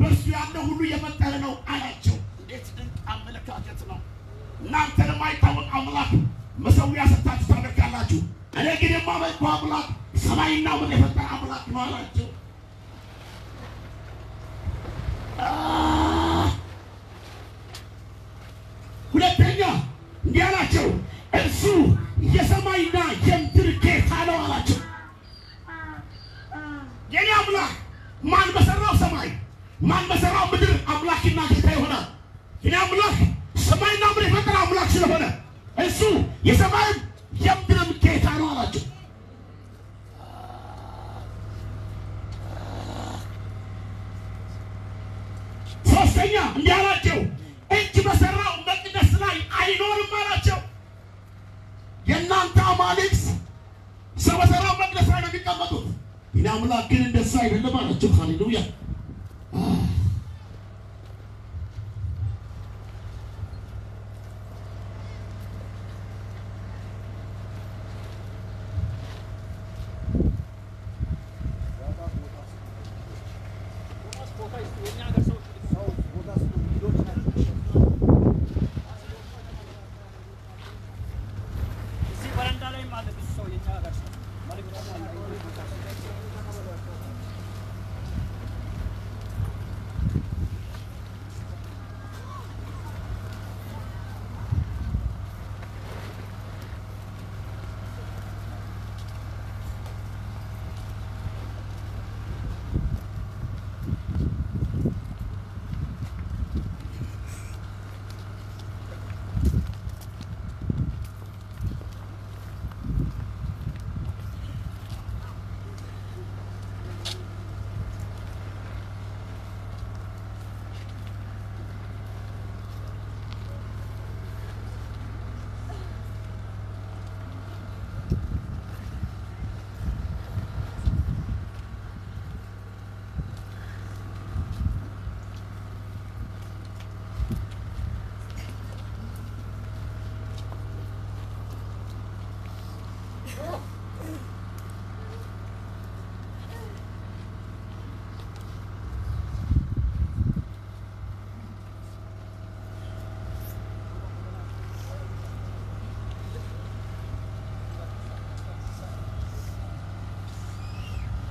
bersuara hulu yang mentera no ada tu. Incident amlak ada tu no. Nanti lemai tahu amlak. Masa wira serta serta berkara tu. Ada kini mabel tu amlak. Selain nama lembata amlak mana tu? Kuda tanya dia lah tu. Ensu. Yesamai na jemput ke kalau alaju. Jadi amlah man besarau samai, man besarau betul amlah kita kita huna. Ini amlah samai nama mereka amlah sila huna. Esu yesamai jemput ke kalau alaju. Sosnya dia alaju. Enci besarau betul selai ainor malaju. Yenanta amaliks, sebab seorang lelaki saya nabi kata tu, ini amala kini desai hendak mana cuma haleluya.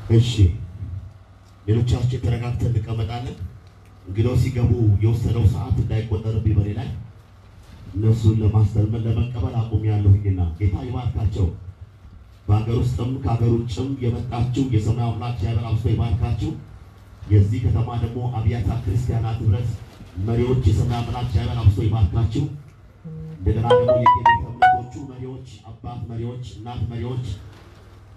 Eshe, yang lucah cik terangkan terdekat matalah, gila si gabu, yang sedang saat daik kota lebih berilah. Nasul lemas dalam dalam kabar aku mian luhingin lah. Kita ibarat kacau, bagarus tem, kagarus cem, ibarat kacau. Ia semua orang cakap ibarat kacau, ibarat kacau. Yazdi kata mana mu abiyata Kristian aturas, mariot jisam orang cakap ibarat kacau. Dengan apa yang kita semua kacau mariot, abah mariot, nak mariot.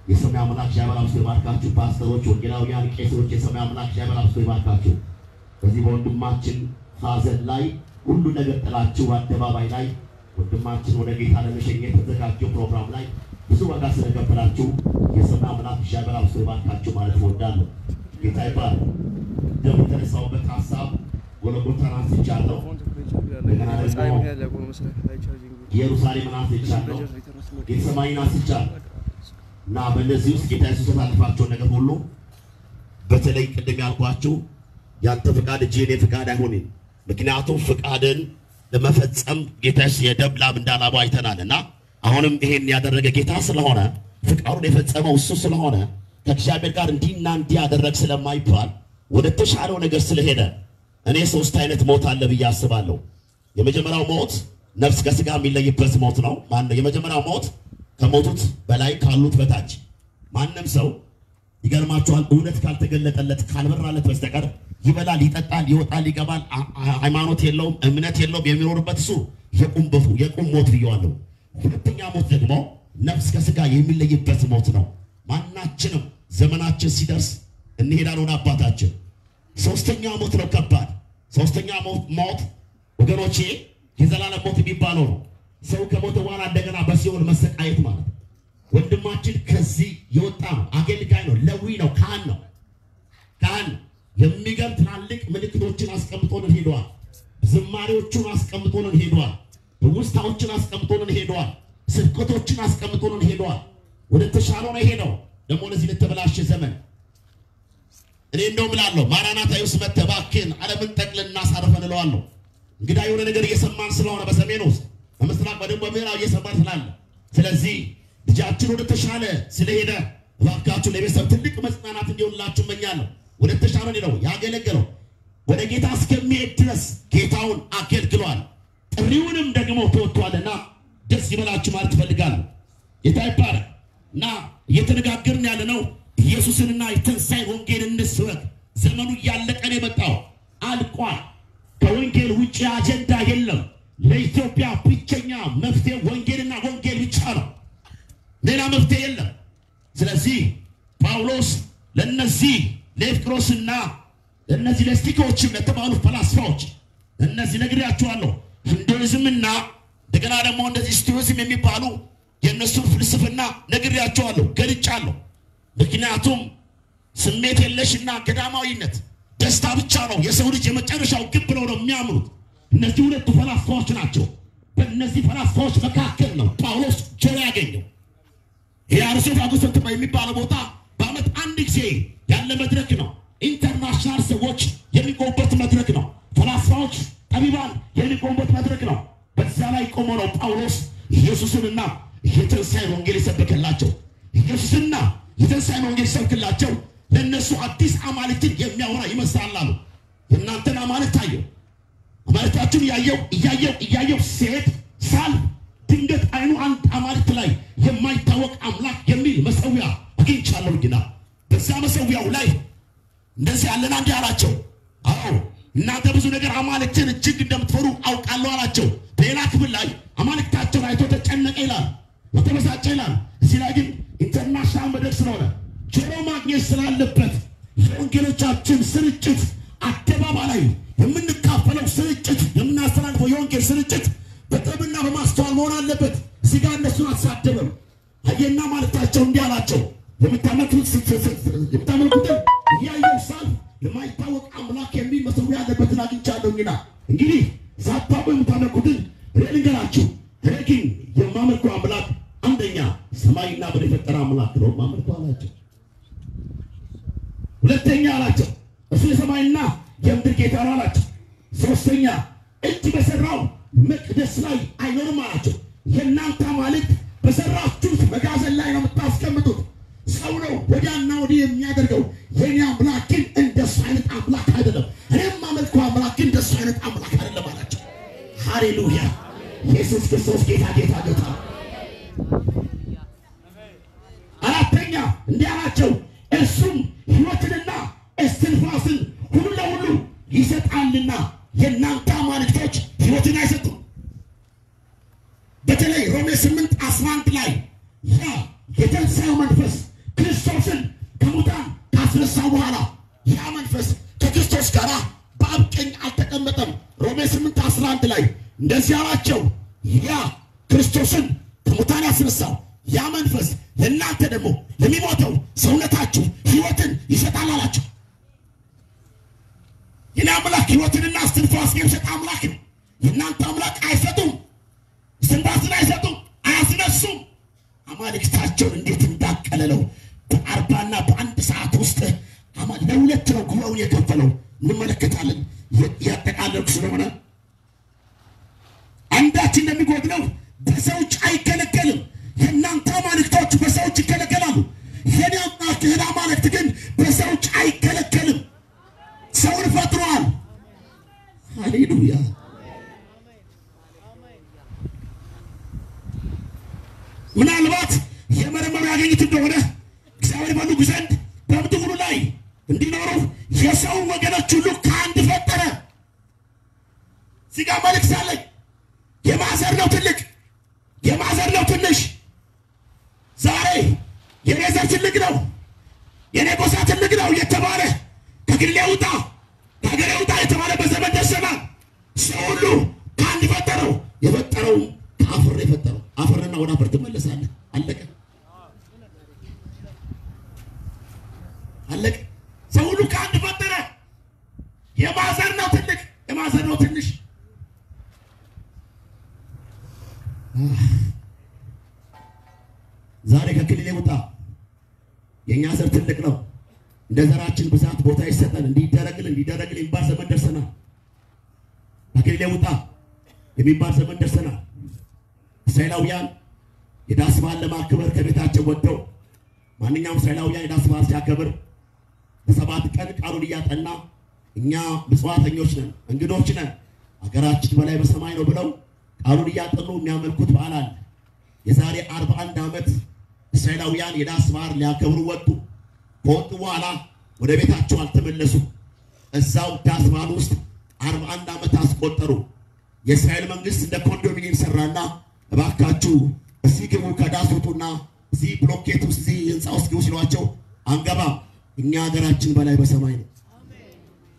इस समय हमला किया बाल आपसे बात कर चुका है तो चोट गिरा हुआ है कि कैसे उच्च समय हमला किया बाल आपसे बात कर चुका है तो जीवन तुम्हारे चिन खासे लाई उल्लू नगर तलाश चुका है तेरा बाइलाई ወንድማችን ወደ ጌታ ለመሸኘት የተዘጋጀው ፕሮግራም ላይ ብዙ ዋጋ ስለገበላችሁ የሰማ አምላክ ሻብራው ስለባካችሁ ማለት ወዳለ ጌታ ይባል ደምተነሳው በታሳብ ጎልጎታን አስቻለው ኢየሩሳሌምን አስቻለው የሰማይን አስቻለው እና በእንደዚህ ውስጥ ጌታ ኢየሱስ ተሳልፋቸው ነገር ሁሉ በተለይ ቅድጋልኳችሁ ያንተ ፍቃድ ጄኔ ፍቃድ አይሆንም ምክንያቱም ፍቃድን ለመፈጸም ጌታ የደብላም እንዳላባ አይተናልና አሁንም ይሄን ያደረገ ጌታ ስለሆነ ፍቃዱን የፈጸመው እሱ ስለሆነ ከእግዚአብሔር ጋር እንዲና እንዲያደረግ ስለማይባል ወደ ተሻለው ነገር ስለሄደ እኔ ሶስት አይነት ሞት አለ ብዬ አስባለሁ የመጀመሪያው ሞት ነፍስ ከስጋ የሚለይበት ሞት ነው ማለት የመጀመሪያው ሞት ከሞቱት በላይ ካሉት በታች ማንም ሰው ይገርማቸዋል እውነት ካልተገለጠለት ካልበራለት በስተቀር ይበላል ይጠጣል ይወጣል ይገባል ሃይማኖት የለውም እምነት የለውም የሚኖርበት እሱ የቁም ሞት ይዋለው ሁለተኛ ሞት ደግሞ ነፍስ ከስጋ የሚለይበት ሞት ነው ማናችንም ዘመናችን ሲደርስ እንሄዳለን ወደ አባታችን ሶስተኛ ሞት ነው ከባድ ሶስተኛ ሞት ወገኖቼ የዘላለም ሞት የሚባለው ነው ሰው ከሞተ በኋላ እንደገና በሲኦል መሰቃየት ማለት ወንድማችን ከዚህ ይወጣ አገልጋይ ነው ለዊ ነው ካህን ነው ካህን የሚገርም ትላልቅ ምልክቶችን አስቀምጦልን ሄዷል ዝማሬዎችን አስቀምጦልን ሄዷል ውስታዎችን አስቀምጦልን ሄዷል ስብከቶችን አስቀምጦልን ሄዷል ወደ ተሻለው ነው ሄደው ደሞ ለዚህ ለተበላሽ ዘመን እኔ እንደውም ላለው ማራናታ ይስመ ተባከን ዓለምን ተቅልና ሳርፈንለዋለሁ እንግዳ የሆነ ነገር እየሰማን ስለሆነ በሰሜን ውስጥ በመስራቅ በደቡብ በመራ እየሰማን ስለአለ ስለዚህ ልጃችን ወደ ተሻለ ስለሄደ ባካችሁ ለቤተሰብ ትልቅ መጽናናት እንዲሆንላችሁ መኛለሁ ወደ ተሻለው ነው ያገለገለው ወደ ጌታ እስከሚሄድ ድረስ ጌታውን አገልግሏል ጥሪውንም ደግሞ ተወጥቷልና ደስ ይበላችሁ ማለት ፈልጋለሁ የታይፓራና እየተነጋገርን ያለነው ኢየሱስንና የትንሳኤ ወንጌልን እንስበክ ዘመኑ ያለቀ ነው የመጣው አልቋል ከወንጌል ውጪ አጀንዳ የለም ለኢትዮጵያ ብቸኛ መፍትሄ ወንጌልና ወንጌል ብቻ ነው ሌላ መፍትሄ የለም ስለዚህ ጳውሎስ ለነዚህ ለኤፍቆሮስና ለነዚህ ለስቲኮችም ለተባሉ ፈላስፋዎች እነዚህ ነግሬያቸዋለሁ ሂንዱይዝምና እንደገና ደግሞ እንደዚህ ስቲዮዝም የሚባሉ የነሱ ፍልስፍና ነግሬያቸዋለሁ ገልጫለሁ ምክንያቱም ስሜት የለሽና ገዳማዊነት ደስታ ብቻ ነው የሰው ልጅ የመጨረሻው ግብ ነው የሚያምኑት እነዚህ ሁለቱ ፈላስፋዎች ናቸው በእነዚህ ፈላስፋዎች መካከል ነው ጳውሎስ ጆሮ ያገኘው ያርሱት አጉስት በሚባል ቦታ በአመት አንድ ጊዜ ያለ መድረክ ነው ኢንተርናሽናል ሰዎች የሚቆሙበት መድረክ ነው ፈላስፋዎች ጠቢባን የሚቆሙበት መድረክ ነው በዛ ላይ ቆሞ ነው ጳውሎስ ኢየሱስንና የትንሳኤውን ወንጌል ሰበከላቸው ኢየሱስና የትንሳኤውን ወንጌል ሰበከላቸው ለነሱ አዲስ አማልክት የሚያወራ ይመስላል እናንተና ማለት ታየው አማልክታችን ያየው ሲሄድ ሳል ድንገት አይኑ አንድ አማልክት ላይ የማይታወቅ አምላክ የሚል መሰውያ አግኝቻለሁ ግና በዛ መሰውያው ላይ እንደዚህ ያለና እንዲያላቸው አዎ እናንተ ብዙ ነገር አማልክትን እጅግ እንደምትፈሩ አውቃለሁ አላቸው ሌላ ክፍል ላይ አማልክታቸውን አይቶ ተጨነቀ ይላል ተበሳጨ ይላል እዚህ ላይ ግን ኢንተርናሽናል መድረክ ነው ጆሮ ማግኘት ስላለበት የወንጌሎቻችን ስርጭት አደባባይ የምንካፈለው ስርጭት የምናስተላልፈው የወንጌል ስርጭት በጥበብና በማስተዋል መሆን አለበት እዚህ ጋር እነሱን አሳደበም አየና ማለታቸው እንዲያላቸው የምታመልኩት ያየውሳል የማይታወቅ አምላክ የሚል መሰውያ ያለበትን አግኝቻለሁኝና እንግዲህ ዛታው የምታመልኩትን ልንገራችሁ ለኪን የማመልከው አምላክ አንደኛ ሰማይና ምድርን የፈጠረ አምላክ ነው ማመልከው አላቸው ሁለተኛ አላቸው እሱ የሰማይና የምድር ጌታ ነው አላቸው ሶስተኛ እጅ በሰራው መቅደስ ላይ አይኖርም አላቸው የናንተ ማለት በሰራችሁት መጋዘን ላይ ነው የምታስቀምጡት ሰው ነው ወዲያና ወዲህ የሚያደርገው የኔ አምላክ እንደሱ አይነት አምላክ አይደለም እኔም አመልከው አምላክ እንደሱ አይነት አምላክ አይደለም አላቸው ሃሌሉያ ኢየሱስ ክርስቶስ ጌታ አራተኛ እንዲያላቸው እሱም ሕይወትንና እስትንፋስን ሁሉ ለሁሉ ይሰጣልና የናንተ አማልክቶች ሕይወትን አይሰጡም በተለይ ሮሜ 8:11 ላይ ያ የተንሳው መንፈስ ክርስቶስን ከሙታን ካስነሳው በኋላ ያ መንፈስ ከክርስቶስ ጋር በአብ ቀኝ አልተቀመጠም ሮሜ 8:11 ላይ እንደዚህ አላቸው ያ ክርስቶስን ከሙታን ያስነሳው ያ መንፈስ ለእናንተ ደግሞ ለሚሞተው ሰውነታችሁ ሕይወትን ይሰጣል አላችሁ። የኔ አምላክ ሕይወትንና እስትንፋስን የሚሰጥ አምላክ ነው። የእናንተ አምላክ አይሰጥም፣ እስትንፋስን አይሰጥም፣ አያስነሱም። አማልክታቸውን እንዴት እንዳቀለለው በአርባና በአንድ ሰዓት ውስጥ አማል ለሁለት ነው ጉባኤው የከፈለው እንመለከታለን። ያጠቃለው ስለሆነ አንዳችን እንደሚጎድለው በሰዎች አይከለከልም። የናንተ ማለክቶች በሰዎች ይከለከላሉ፣ የኔ ማለክት ግን በሰዎች አይከለከልም። ሰውን ፈጥሯል። ሃሌሉያ። ምናልባት የመረመሩ ያገኙት እንደሆነ እግዚአብሔር ባሉት ዘንድ በምድር ላይ እንዲኖሩ የሰው ወገኖች ሁሉ ካንድ ፈጠረ። ሲጋ ማለክ ሳለ የማዘር ነው ትልቅ፣ የማዘር ነው ትንሽ። ዛሬ የሬዘር ትልቅ ነው፣ የሬቦሳ ትልቅ ነው የተባለ ከግለውታ ከገረውታ የተባለ በዘመን ተሰማ። ሰው ሁሉ ካንድ ፈጠረው። የፈጠረው አፈር የፈጠረው አፈርና ወደ አፈር ተመለሳለ። አለቀ አለቀ። ሰው ሁሉ ካንድ ፈጠረ። የማዘር ነው ትልቅ፣ የማዘር ነው ትንሽ። ዛሬ ከክልሌ ወጣ የኛ ዘር ትልቅ ነው። እንደዘራችን ብዛት ቦታ ይሰጣል። እንዲደረግልን ይባል ዘመን ደርሰናል። ከክልሌ ወጣ የሚባል ዘመን ደርሰናል። እስራኤላውያን የዳስ በዓል ለማክበር ከቤታቸው ወጥተው ማንኛውም እስራኤላውያን የዳስ በዓል ሲያከብር በሰባት ቀን ቃሉን እያጠና እኛ ብፁዓተኞች ነን፣ እንግዶች ነን፣ አገራችን በላይ በሰማይ ነው ብለው ቃሉን እያጠኑ የሚያመልኩት በዓል አለ። የዛሬ 41 ዓመት እስራኤላውያን የዳስ በዓል ሊያከብሩ ወጡ። ከወጡ በኋላ ወደ ቤታቸው አልተመለሱ። እዛው ዳስ በዓል ውስጥ 41 ዓመት አስቆጠሩ። የእስራኤል መንግስት እንደ ኮንዶሚኒየም ሰራና እባካችሁ እስቲ ግቡ ከዳስ ውጡና እዚህ ብሎኬት ውስጥ እዚህ ህንጻ ውስጥ ግቡ ሲሏቸው አንገባም፣ እኛ ሀገራችን በላይ በሰማይ ነው።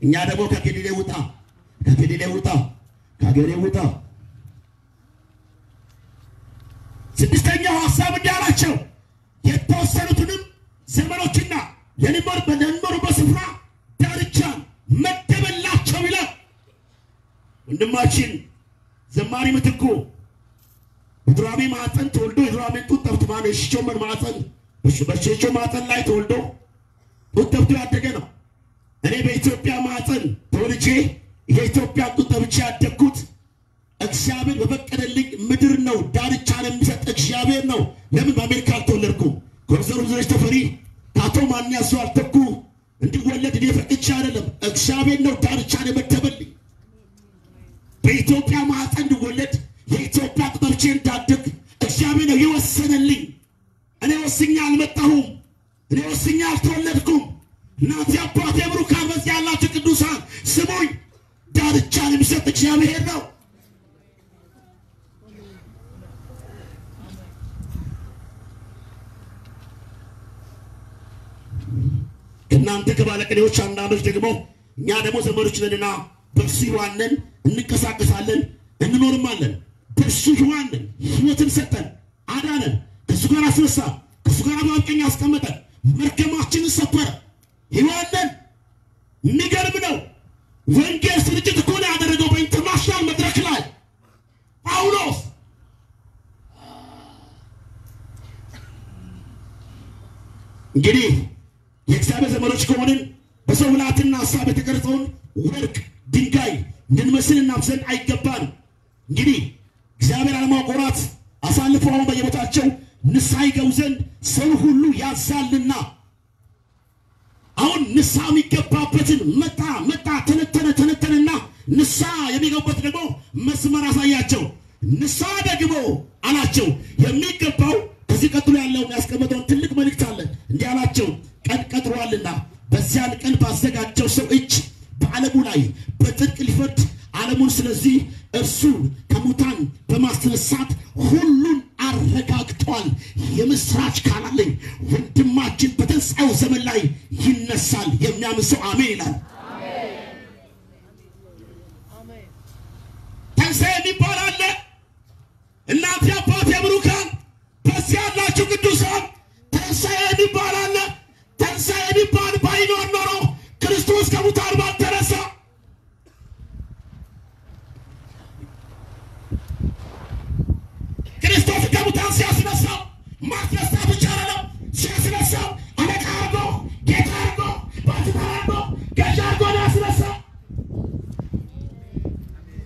እኛ ደግሞ ከገሊሌ ውጣ፣ ከገሊሌ ውጣ፣ ከገሊሌ ውጣ። ስድስተኛው ሐሳብ እንዲያላቸው የተወሰኑትንም ዘመኖችና የነበሩበት ስፍራ ዳርቻን መደበላቸው ይላል። ወንድማችን ዘማሪ ምትኩ ድራሜ ማጠን ተወልዶ ድራሜ ቁጥጥፍ ባለሽቾ ማጠን በሽቾ ማጠን ላይ ተወልዶ ቁጥጥፍ ያደገ ነው። እኔ በኢትዮጵያ ማጠን ተወልጄ የኢትዮጵያ ቁጥጥፍ ያደኩት እግዚአብሔር በፈቀደልኝ ምድር ነው። ዳርቻን የሚሰጥ እግዚአብሔር ነው። ለምን በአሜሪካ ተወለድኩ? ኮንዘሩ ዘሽ ተፈሪ ታቶ ማን ያሷል ተኩ እንዲወለድ ፈቅጄ አይደለም፣ እግዚአብሔር ነው ዳርቻን የመደበልኝ። በኢትዮጵያ ማጠን እንዲወለድ የኢትዮጵያ ቁጥጥፍ እንዳደግ እግዚአብሔር ነው የወሰነልኝ። እኔ ወስኛ አልመጣሁም፣ እኔ ወስኛ አልተወለድኩም። እናት አባቴ ብሩካን በዚያላችሁ ቅዱሳን ስሙኝ፣ ዳርቻን የሚሰጥ እግዚአብሔር ነው። እናንተ ከባለቀኔዎች አንዳንዶች ደግሞ እኛ ደግሞ ዘመዶች ነንና በርሱ ይዋንን እንከሳቀሳለን እንኖርማለን። በርሱ ይዋንን ሕይወትን ሰጠን፣ አዳነን፣ ከሱ ጋር አስነሳ፣ ከሱ ጋር ባቀኛ አስቀመጠን፣ መርከማችንን ሰፈረ። ይዋንን ንገርም ነው። ወንጌል ስርጭት እኮ ነው ያደረገው በኢንተርናሽናል መድረክ ላይ ጳውሎስ። እንግዲህ የእግዚአብሔር ዘመኖች ከሆነን በሰው ሁላትና ሐሳብ የተቀረጸውን ወርቅ ድንጋይ እንድንመስልና አብዘን አይገባን። እንግዲህ እግዚአብሔር አለማቆራት አሳልፈው በየቦታቸው ንስሐ ይገቡ ዘንድ ሰው ሁሉ ያዛልና አሁን ንስሐ የሚገባበትን መጣ ተነተነና ንስሐ የሚገቡበት ደግሞ መስመር አሳያቸው። ንስሐ ደግሞ አላቸው የሚገባው ከዚህ ቀጥሎ ያለው ያስቀመጠው ትልቅ መልእክት አለ። እንዲህ አላቸው ቀጥሯልና በዚያን ቀን ባዘጋጀው ሰው እጅ በዓለሙ ላይ በጥልቅ ሊፈርድ ዓለሙን ስለዚህ እርሱ ከሙታን በማስነሳት ሁሉን አረጋግጧል። የምስራች ካላለኝ ወንድማችን በተንሳው ዘመን ላይ ይነሳል። የሚያምን ሰው አሜን ይላል። አሜን። ተንሳይ ይባላል። እናንተ አባት የምሩካን ተስያላችሁ ቅዱሳን ተንሳኤ ይባላል ተንሳኤ ይባል ባይኖር ኖሮ ክርስቶስ ከሙታን ባልተነሳ ክርስቶስ ከሙታን ሲያስነሳ ማስነሳ ብቻ አይደለም ሲያስነሳ አለቃ አርጎ ጌታ አርጎ ባልተና አርጎ ገዥ አርጎ ያስነሳ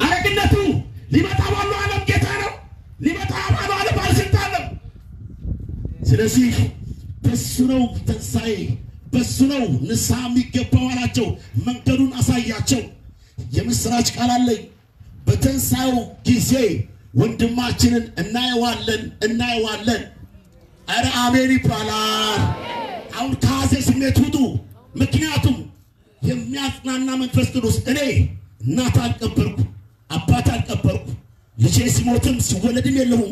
አለቅነቱ ሊመጣ ባለው ዓለም ጌታ ነው ሊመጣ ባለው ዓለም ባልስልጣን ነው ስለዚህ በሱነው ተንሳኤ በሱነው ንሳም ይገባዋላችሁ መንገዱን አሳያቸው የምስራች ቃል አለኝ በተንሳኤው ጊዜ ወንድማችንን እናየዋለን አረ አሜን ይባላል አሁን ካዘስ ምትውጡ ምክንያቱም የሚያጽናና መንፈስ ቅዱስ እኔ እናት አልቀበርኩ አባት አልቀበርኩ ልጄስ ሞትም ሲወለድም የለሁም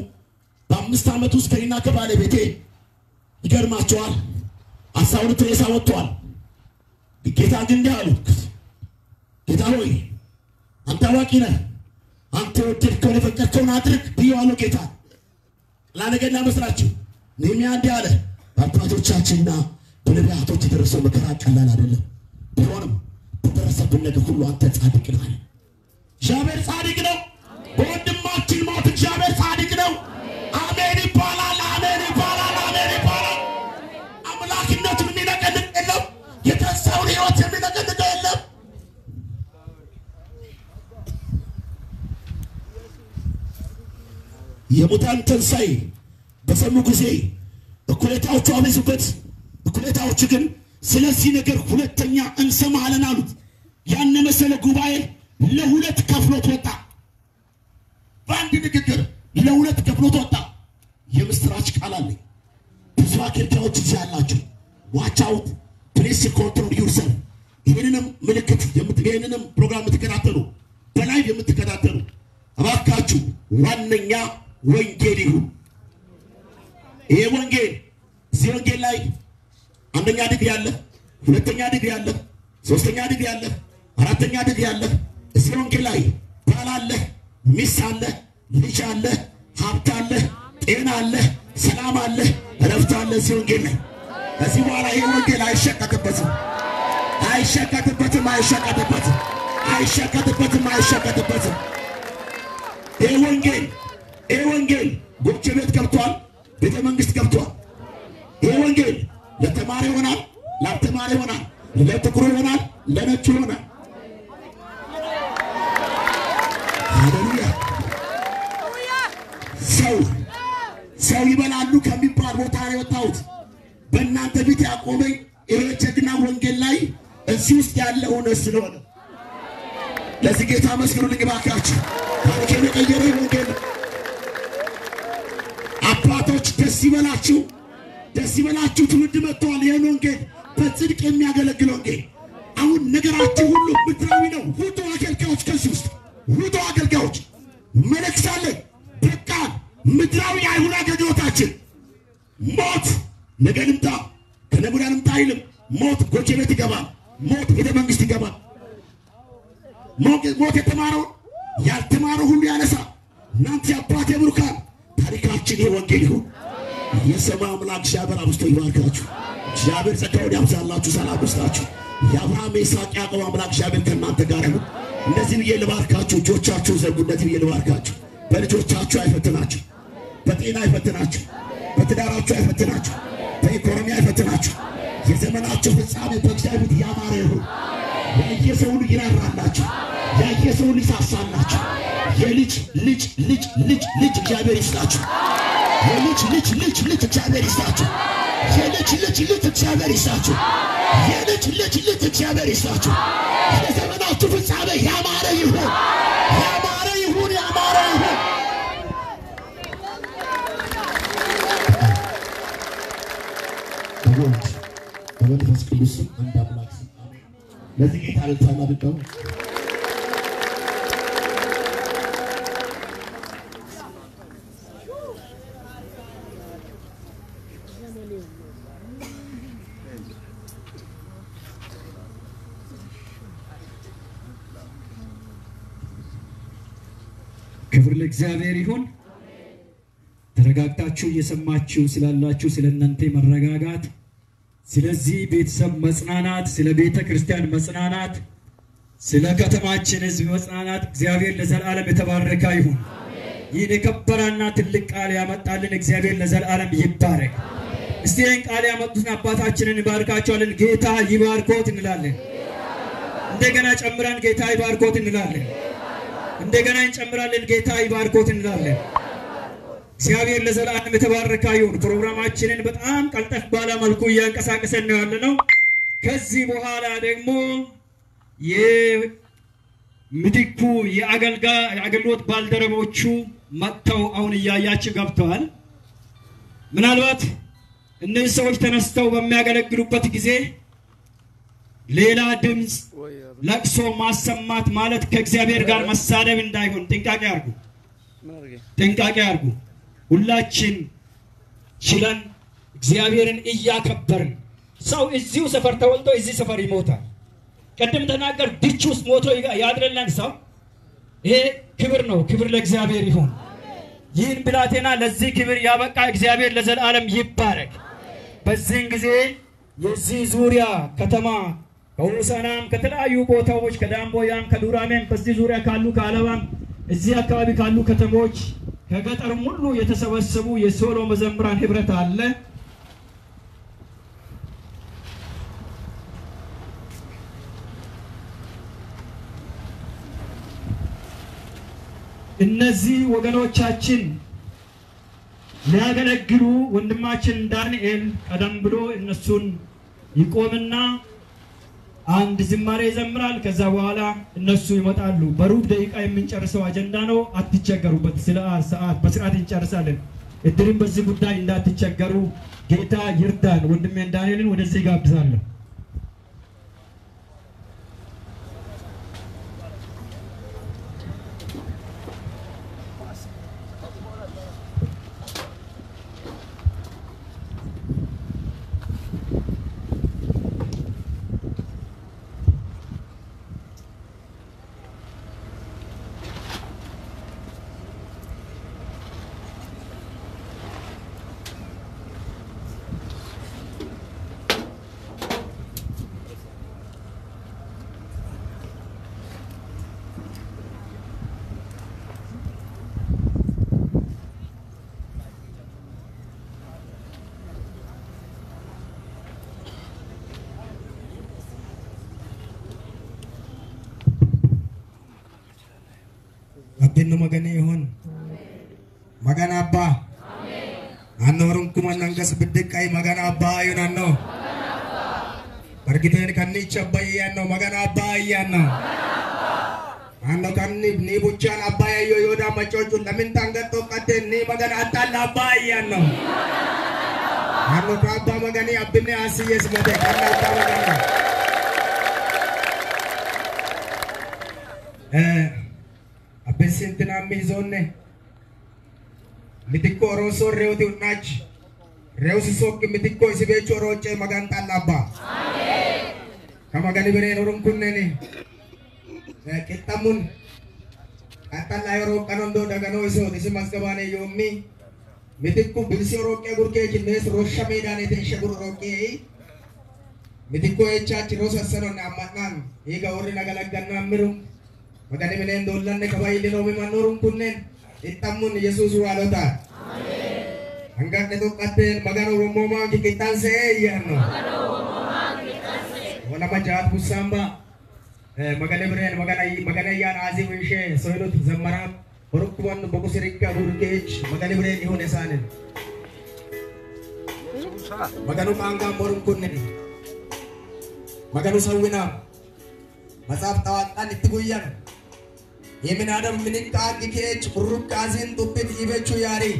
በአምስት አመት ውስጥ ከኔና ከባለቤቴ ይገርማቸዋል አሳውሩ ትሬሳ ወጥቷል ጌታ ግን ያሉት ጌታ ሆይ አንተ አዋቂ ነህ አንተ ወጥተህ ፈቀድከውን አድርግ ብየዋለው ጌታ ላነገና መስራችሁ ነህም ያንዴ አለ አባቶቻችንና በነቢያቶች ተደረሰው መከራ ቀላል አይደለም ሆነም ተደረሰብን ነገር ሁሉ አንተ ጻድቅ ነህ እግዚአብሔር ጻድቅ ነው ወንድማችን ሞት እግዚአብሔር ጻድቅ ነው አሜን ይባላል አሜን ይባላል አሜን ይባላል አምላክነቱን የሚነቀንቅ የለም የተንሳኤውን ሕይወት የሚነቀንቅ የለም የሙታን ተንሳኤ በሰሙ ጊዜ እኩሌታዎቹ አበዙበት እኩሌታዎቹ ግን ስለዚህ ነገር ሁለተኛ እንሰማለን አሉት ያን መሰለ ጉባኤ ለሁለት ከፍሎት ወጣ ባንድ ንግግር ለሁለት ከፍሎት ወጣ የምስራች ቃል አለ ብዙ አገልጋዮች ያላችሁ watch out please control yourself ይሄንንም ምልክት የምትገኙንም ፕሮግራም ተከታተሉ በላይቭ የምትከታተሉ አባካችሁ ዋንኛ ወንጌል ይሁን ይሄ ወንጌል ወንጌል ላይ አንደኛ ዲግሪ አለ ሁለተኛ ዲግሪ አለ ሶስተኛ ዲግሪ አለ አራተኛ ዲግሪ አለ እዚህ ወንጌል ላይ ባል አለ ሚስት አለ ልጅ አለ ሀብት አለ ጤና አለ ሰላም አለ ረፍት አለ እዚህ ወንጌል ላይ ከዚህ በኋላ ይሄ ወንጌል አይሸቀጥበትም ይሄ ወንጌል ጎጆ ቤት ገብቷል ቤተ መንግስት ገብቷል ይሄ ወንጌል ለተማሪ ሆናል ለአልተማሪ ሆናል ለጥቁር ሆናል ለነጭ ሆናል ሃሌሉያ ሰው ይበላሉ ከሚባል ቦታ ያወጣሁት በእናንተ ቤት ያቆመኝ ይሄ ጀግና ወንጌል ላይ እዚህ ውስጥ ያለው ነው ስለሆነ ለዚህ ጌታ መስክሩልኝ ባካችሁ ታሪኬን ቀየረ ወንጌል አባቶች ደስ ይበላችሁ ትውልድ መጥቷል ይሄን ወንጌል በጽድቅ የሚያገለግል ወንጌል አሁን ነገራችሁ ሁሉ ምድራዊ ነው ሁሉ አገልጋዮች ከሱስ ሁሉ አገልጋዮች መልክሳለ በቃ ምድራዊ አይሁን አገልግሎታችን ሞት ነገንምታ ከነገራንም ታይልም ሞት ጎጆ ቤት ይገባል ሞት ቤተ መንግስት ይገባል ሞት የተማረው ያልተማረው ሁሉ ያነሳ እናንተ አባቴ ብሩካን ታሪካችን የወንጌል ይሁን የሰማ አምላክ ሻበር አብስቶ ይባርካችሁ ሻበር ጸጋውን ያብዛላችሁ ሰላም ይስጣችሁ የአብርሃም ይስሐቅ ያዕቆብ አምላክ ሻበር ከናንተ ጋር ይሁን እነዚህ ይልባርካችሁ ጆቻችሁ ዘጉነት ይልባርካችሁ በልጆቻችሁ አይፈተናችሁ በጤና አይፈተናችሁ በትዳራችሁ አይፈተናችሁ በኢኮኖሚ አይፈተናችሁ የዘመናችሁ ፍጻሜ በእግዚአብሔር ያማረ ይሁን የኢየሱስ ልጅ ይራራላችሁ የኢየሱስ ልጅ ይሳሳላችሁ የልጅ ጃበር ይስጣችሁ የልጅ ጃበር ይስጣችሁ የልጅ ጃበር ይስጣችሁ የዘመናችሁ ፍጻሜ ያማረ ይሁን በመንፈስ ቅዱስ አንድ አምላክ አሜን ለዚህ ጌታ ለታላላችሁ ክብር ለእግዚአብሔር ይሁን አሜን ተረጋግታችሁ እየሰማችሁ ስላላችሁ ስለናንተ መረጋጋት ስለዚህ ቤተሰብ መጽናናት ስለ ቤተ ክርስቲያን መጽናናት ስለ ከተማችን ህዝብ መጽናናት እግዚአብሔር ለዘላለም የተባረከ ይሁን። ይህ የከበረና ትልቅ ቃል ያመጣልን እግዚአብሔር ለዘላለም ይባረክ። እስቲ ይህን ቃል ያመጡትን አባታችንን ይባርካቸዋለን። ጌታ ይባርኮት እንላለን። እንደገና ጨምራን ጌታ ይባርኮት እንላለን። እንደገና እንጨምራለን ጌታ ይባርኮት እንላለን። እግዚአብሔር ለዘላለም የተባረከ ይሁን። ፕሮግራማችንን በጣም ቀልጠፍ ባለ መልኩ ያንቀሳቀሰን ነው ያለነው። ከዚህ በኋላ ደግሞ የምትኩ የአገልግሎት ባልደረቦቹ መጥተው አሁን ያያያችሁ ገብተዋል። ምናልባት እነዚህ ሰዎች ተነስተው በሚያገለግሉበት ጊዜ ሌላ ድምጽ ለቅሶ ማሰማት ማለት ከእግዚአብሔር ጋር መሳደብ እንዳይሆን ጥንቃቄ አድርጉ። ጥንቃቄ አድርጉ። ሁላችን ችለን እግዚአብሔርን እያከበርን ሰው እዚሁ ሰፈር ተወልዶ እዚሁ ሰፈር ይሞታል። ቀደም ተናገር ዲቹስ ሞቶ ያድረላን ሰው ይሄ ክብር ነው። ክብር ለእግዚአብሔር ይሁን። ይህን ብላቴና ለዚህ ክብር ያበቃ እግዚአብሔር ለዘላለም ይባረክ። በዚህን ጊዜ የዚህ ዙሪያ ከተማ ከወሰናም ከተላዩ ቦታዎች ከዳምቦያም ከዱራሜም በዚህ ዙሪያ ካሉ ካለባም እዚህ አካባቢ ካሉ ከተሞች ከገጠር ሙሉ የተሰበሰቡ የሶሎ መዘምራን ህብረት አለ። እነዚህ ወገኖቻችን ያገለግሉ። ወንድማችን ዳንኤል ቀደም ብሎ እነሱን ይቆምና አንድ ዝማሬ ይዘምራል። ከዛ በኋላ እነሱ ይመጣሉ። በሩብ ደቂቃ የምንጨርሰው አጀንዳ ነው። አትቸገሩበት። ስለ ሰዓት በስርዓት እንጨርሳለን። እድሪም በዚህ ጉዳይ እንዳትቸገሩ ጌታ ይርዳን። ወንድሜ ዳንኤልን ወደዚህ ጋብዛለሁ። Innu magane hon magana abba amen annorum kumanangas biddekai magana abba ayunanno magana abba pargitene kannicha abba yanno magana abba yanno anno kanni ni buchan abba ayyo yoda machochu namin tangatto katte ni magana atalla abba yanno anno abba magani abinne asiyes mate kanna abba Abesente na mizone, mitiko roso reo di unaj, reo sisok mitiko isibecho roche maganta laba. Amen. Kamagani bene orang kuneni, kita mun, kata layro kanondo dagano iso disimas kabane yomi, mitiko bilsi roke gurke jines rosha medane desha guru roke, mitiko echa cirosa seno namatnan, iga ori nagalagan namirung. Magani menen dolan ne kabai lino me manurung kunnen itamun Yesus walota amen angkat ne tokaten magano romoma kitan se yano magano romoma kitan se wala majat kusamba magani menen magana yan azim inshe soilo zammaram orukwan bogusirikka burkech magani menen ihun esanen magano mangam borung kunnen magano sawina masaf tawatan itguyan Yemen adam minita kikech buruk kazin tupit ibe cuyari.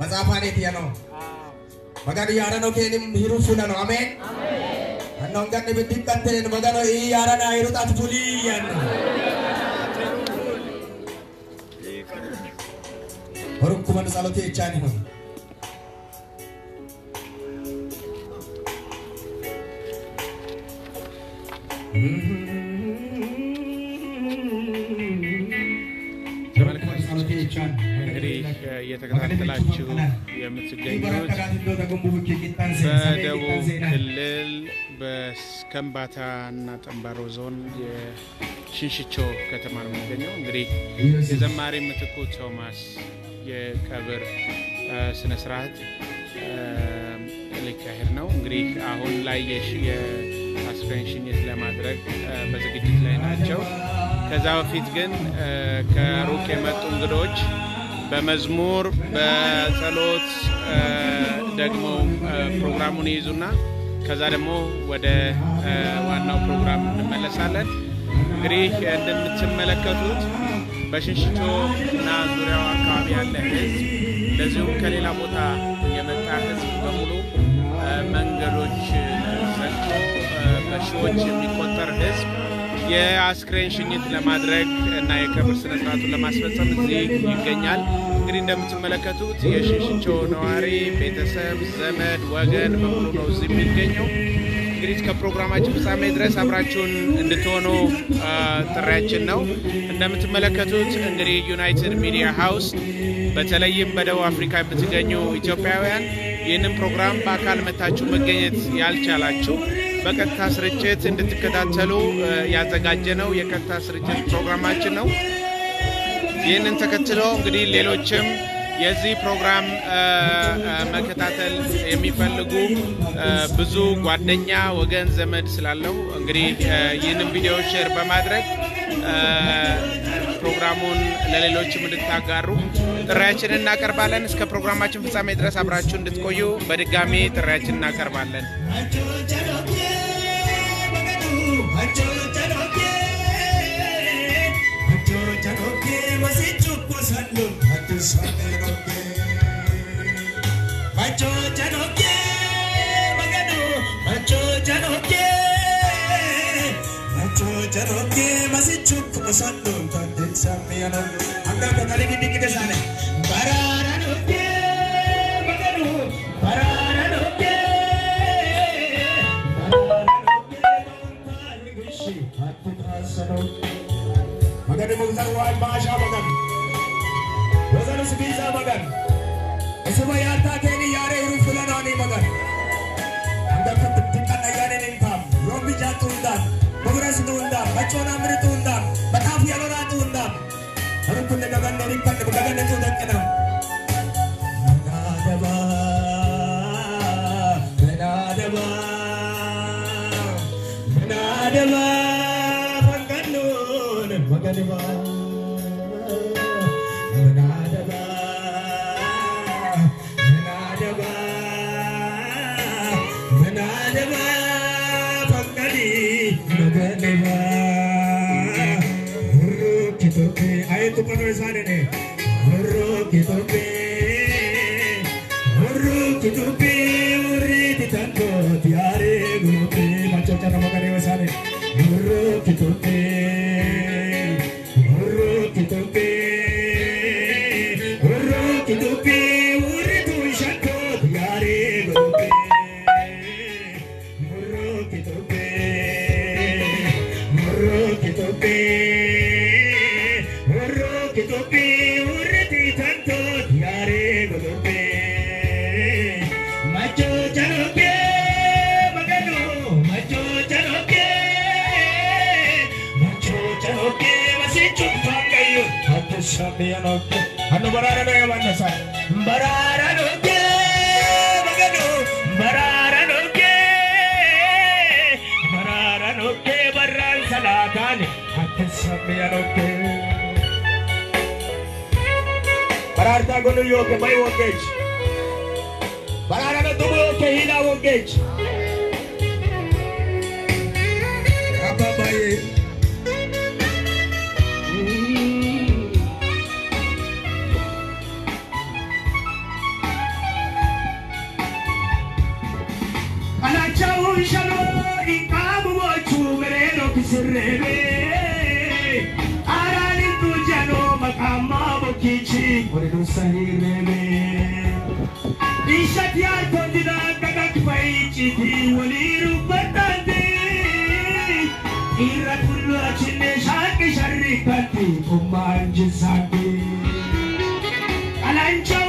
Masafane tiano. Magano yarano kenim hiru fulano amen. Anongkan ibe dikkaten magano yarana hiru tat fuliyan. Buruk kuman saloti chani mon. እየተከታተላችሁ የምትገኙት በደቡብ ክልል በከምባታና ጠምባሮ ዞን የሽንሽቾ ከተማ ነው የሚገኘው። እንግዲህ የዘማሪ ምትኩ ቶማስ የቀብር ስነ ስርዓት ሊካሄድ ነው። እንግዲህ አሁን ላይ የአስክሬን ሽኝት ለማድረግ በዝግጅት ላይ ናቸው። ከዛ በፊት ግን ከሩቅ የመጡ እንግዶች በመዝሙር በጸሎት ደግሞ ፕሮግራሙን ይዙና ከዛ ደግሞ ወደ ዋናው ፕሮግራም እንመለሳለን። እንግዲህ እንደምትመለከቱት በሽንሽቾና ዙሪያው አካባቢ ያለ ህዝብ ለዚሁ ከሌላ ቦታ የመጣ ህዝብ በሙሉ መንገዶች ዘግቶ በሺዎች የሚቆጠር ህዝብ የአስክሬን ሽኝት ለማድረግ እና የቀብር ስነ ስርዓቱን ለማስፈጸም እዚህ ይገኛል። እንግዲህ እንደምትመለከቱት የሽንሽቾ ነዋሪ ቤተሰብ ዘመድ ወገን በሙሉ ነው እዚህ የሚገኘው። እንግዲህ ከፕሮግራማችን ፍጻሜ ድረስ አብራችሁን እንድትሆኑ ጥሪያችን ነው። እንደምትመለከቱት እንግዲህ ዩናይትድ ሚዲያ ሃውስ በተለይም በደቡብ አፍሪካ የምትገኙ ኢትዮጵያውያን ይህንን ፕሮግራም በአካል መታችሁ መገኘት ያልቻላችሁ በቀጥታ ስርጭት እንድትከታተሉ ያዘጋጀነው የቀጥታ ስርጭት ፕሮግራማችን ነው። ይህንን ተከትሎ እንግዲህ ሌሎችም የዚህ ፕሮግራም መከታተል የሚፈልጉ ብዙ ጓደኛ ወገን ዘመድ ስላለው እንግዲህ ይህንን ቪዲዮ ሼር በማድረግ ፕሮግራሙን ለሌሎችም እንድታጋሩ ጥሪያችንን እናቀርባለን። እስከ ፕሮግራማችን ፍጻሜ ድረስ አብራችሁ እንድትቆዩ በድጋሚ ጥሪያችንን እናቀርባለን። Alancho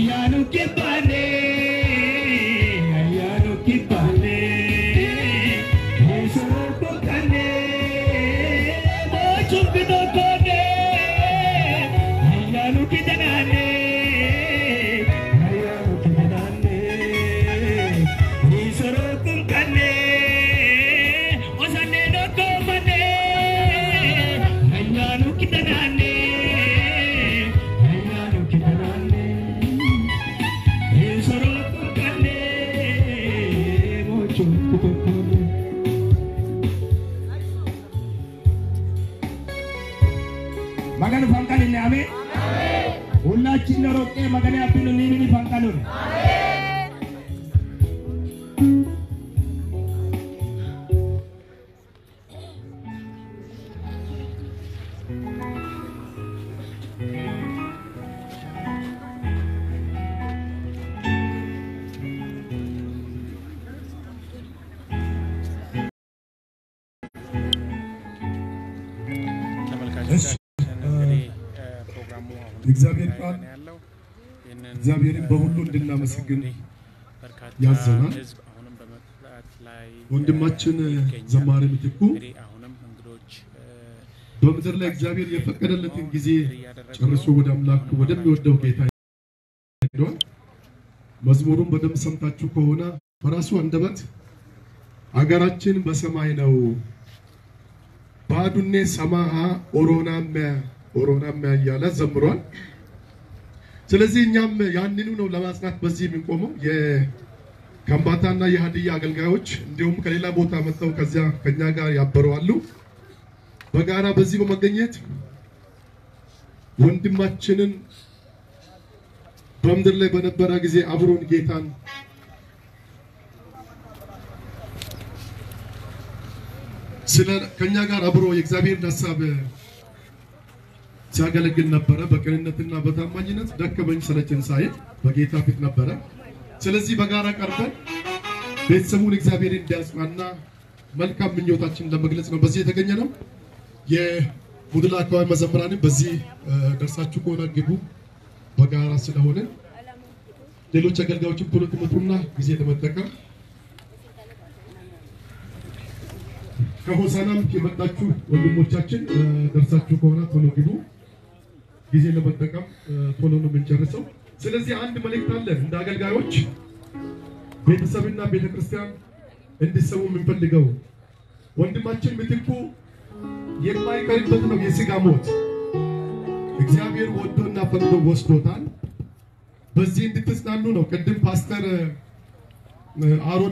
I Maganu Fankalin, Amen. Ulla Chinoroke, Magana Pino Living in Fankalun. Examine Xavier Bahulu did not second Yazana on the Machin Zamari Mitiku. Doctor like Xavier, you have a little thing easy. Charasu would have luck to whatever you do get. I don't. Masmurum Badam Santa Chukona, Parasu and Dabat Agarachin Basamaino Badune Samaha Orona Mare. Orona Mayala Zamron. So let's see Yam Yanino Lavas not perceiving Como, yeah. Kambatana Yadi Yagal Gauch, Dum Kalila Botamato Kazia, Kanaga Yabarualu Bagara Bazimo Maganet Wundimachinen Bumder Lebanon Baragazi Avron Gaitan. Silla Kanaga Abro Xavier Nasabe. Sagalagin Nabara, Bakarinatin Nabata Maninas, Dakaman Sarachan Sai, Bagata Pit Nabara, Celesi Bagara Carpet, Betsamun Xavier in Dasmana, Malcolm Minotachin, the Maglas Mabazi Taganano, Ye, Udulako Mazabrani, Bazi, Dasachukona Gibu, Bagara Sedahone, the Luchagao Chipurukuna, Vizeta Mataka, Kahosanam Kimatachu, Udumuchachin, Dasachukona, Tono Gibu. This is the Batakam, Polono Mincharaso. Celestia and the Malik Taller, Dagal Gauch, Beta Savina, Beta Christian, and the Savum in Padigo. One dimension with the Poo, yet my character of Yesigamot. Xavier would do nothing to was total. Bazin did this Nanuno, get the pastor Aaron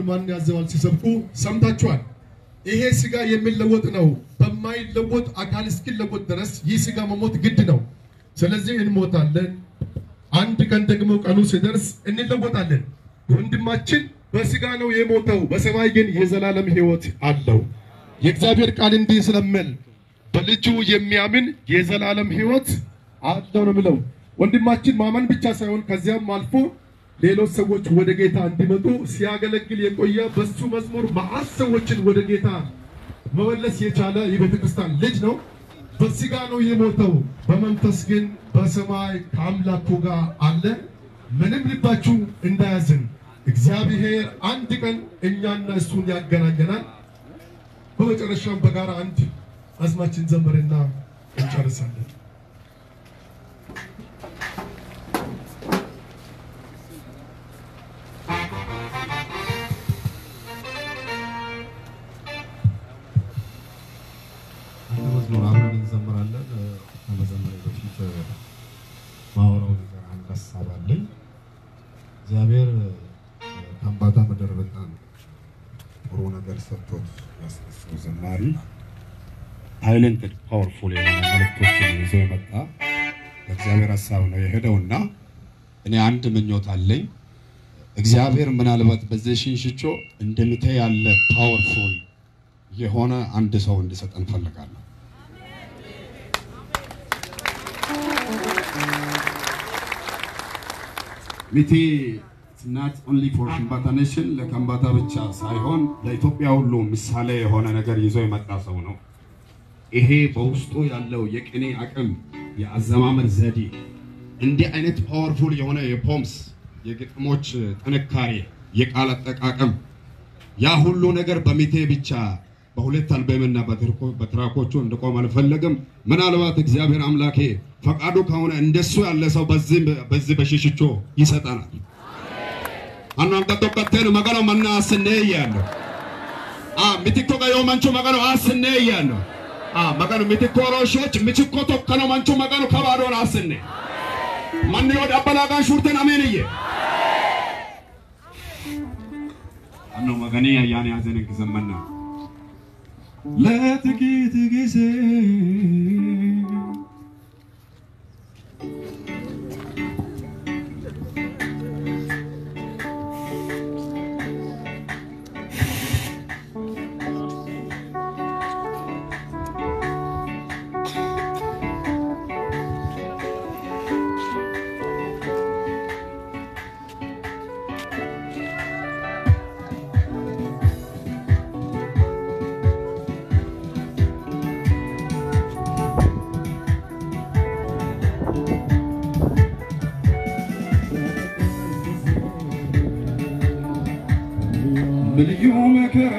Manazal Sisapu, Samtachuan. Ehesiga Yemilawot now, Pamai Lobot, Akaliskil Lobot, the rest, Yesigamot Gitino. Celestine in Motalden, Anticantagamok Anusiders, and Nilla Motalden. Gundimachin, Basigano Yemoto, Basavagan, Yezalam Hewat, Adlo. Xavier Kalindi Salamel, Palichu Yemiamin, Yezalam Hewat, Adlo below. Gundimachin Maman Bichasa on Kazam Malpo, Lelo Sawach Wodageta and Dimoto, Siagalakilia, Basumasmur, Bahasa Wachin Wodageta, Moveless Yechala, Yvetikistan, Legno. Basigano Yemoto, Bamantaskin, Basamai, Kamla Kuga, Ale, Menemri Pachu, Indazin, Xavier, Antikan, Enyana Sunya Ganagana, Poetarasham Bagara Anti, as much in Zambarina, and Charisand. Talented, powerful, Xavier Sound, I heard on now, and I am to Minota Lane. Xavier Manalabat position should show, and Demite are powerful. Yehona and the sound is at Anfalagan. Miti, it's not only for Kambata Nation, the Kambata Richards, I own, the Ethiopia Loom, Miss Hale, Honanagar, Yuzo Matasono. Ehe Bosto Yallo, Yekene Akam, Yazamam Zedi. In the Anet powerful Yone Poms, Yekmoch, Tanekari, Yekalatak Akam. Yahulu Negar Bamite Bicha, Bahuletal Bemena Batrakochu and the Common Felagam, Manalawat Xavier Amlake, Fakado Kaun and Desual less of Bazibashicho, Isatana. And on the top of ten Magano Manas and Nayan. Ah, Mitikogayo Mancho Magano Asenayan. Ah, magano mitikoro shot, michikoto kano mancho magano kabaro rasenne. Manyo dabalagan shurten ameniye. Ano magani yani azene kizamanna. Let it Let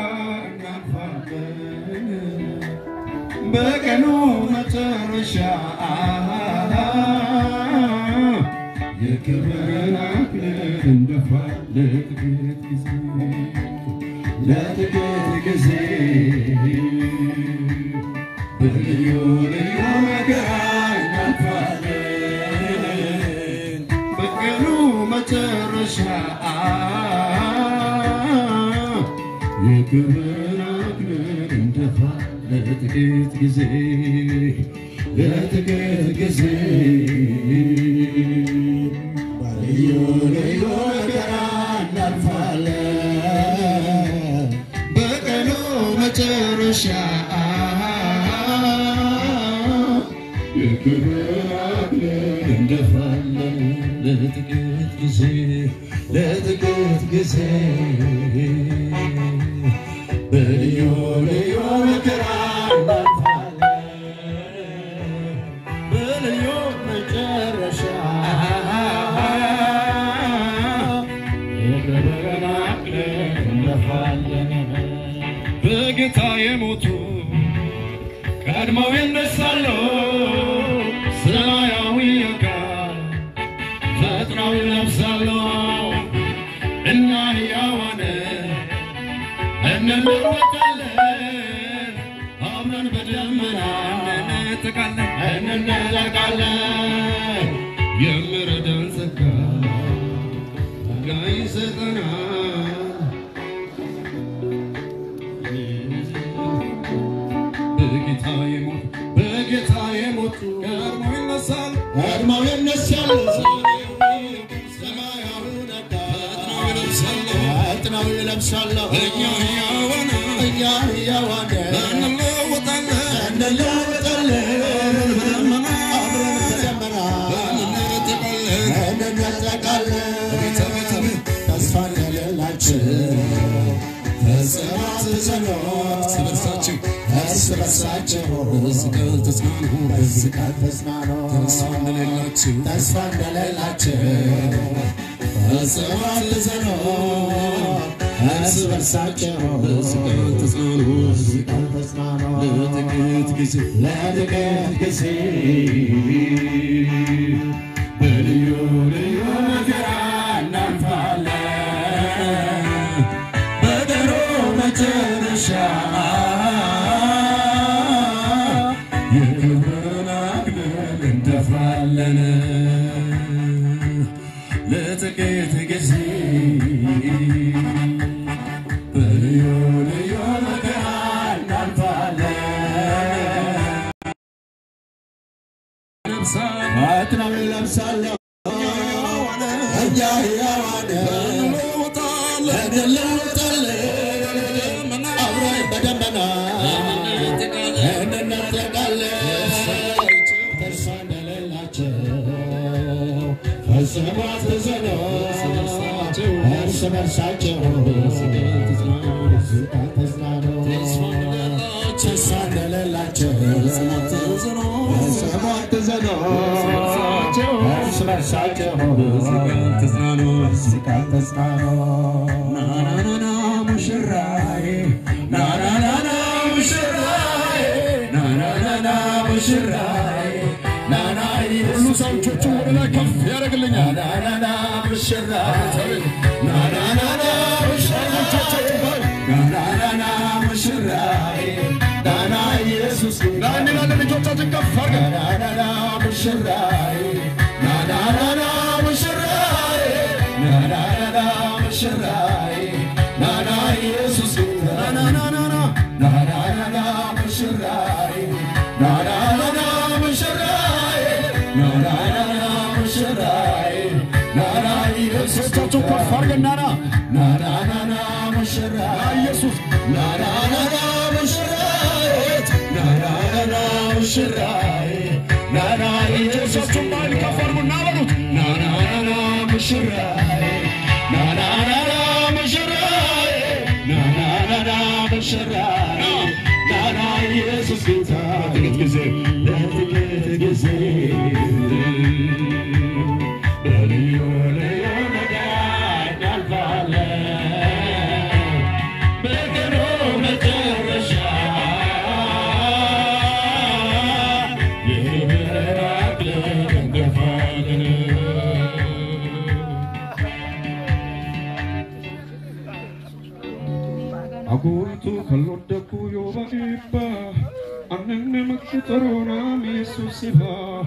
Corona me susiba,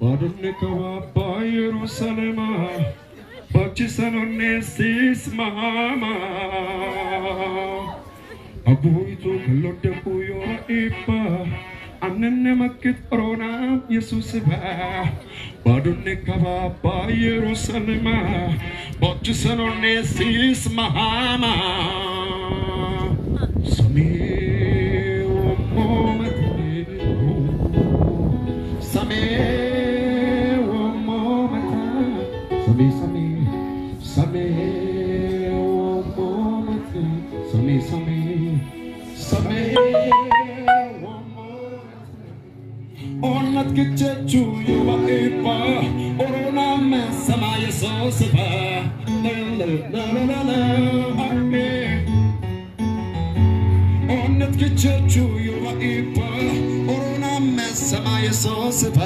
Barnekava by Jerusalem, Pachisanesis Mahama. Abuito Lotapuyo Epa, Ananemakit Corona me susiba, Barnekava by Jerusalem, Pachisanesis Mahama. Get you, you are a bar, or no man, some I saw Saba. On that kitchen, you are a bar, or no man, some I saw Saba.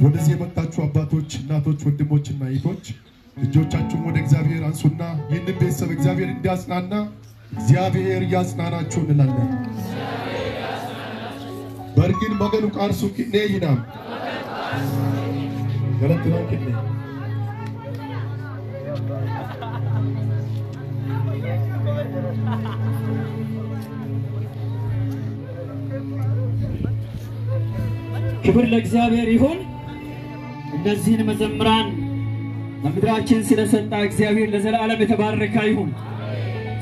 What is even touch of Batuch, Natoch with the Moch and Naitoch? The Jochachu would Xavier and Suna, in the base of Xavier in Dasnana, Xavier Yasnana Chunilanda. Bergin Baganuk Arsuki Neina Kibur Xavier Ihun, Nazin Mazamran, Namidrachin Silasanta, Xavier Lazarala Metabarakayum,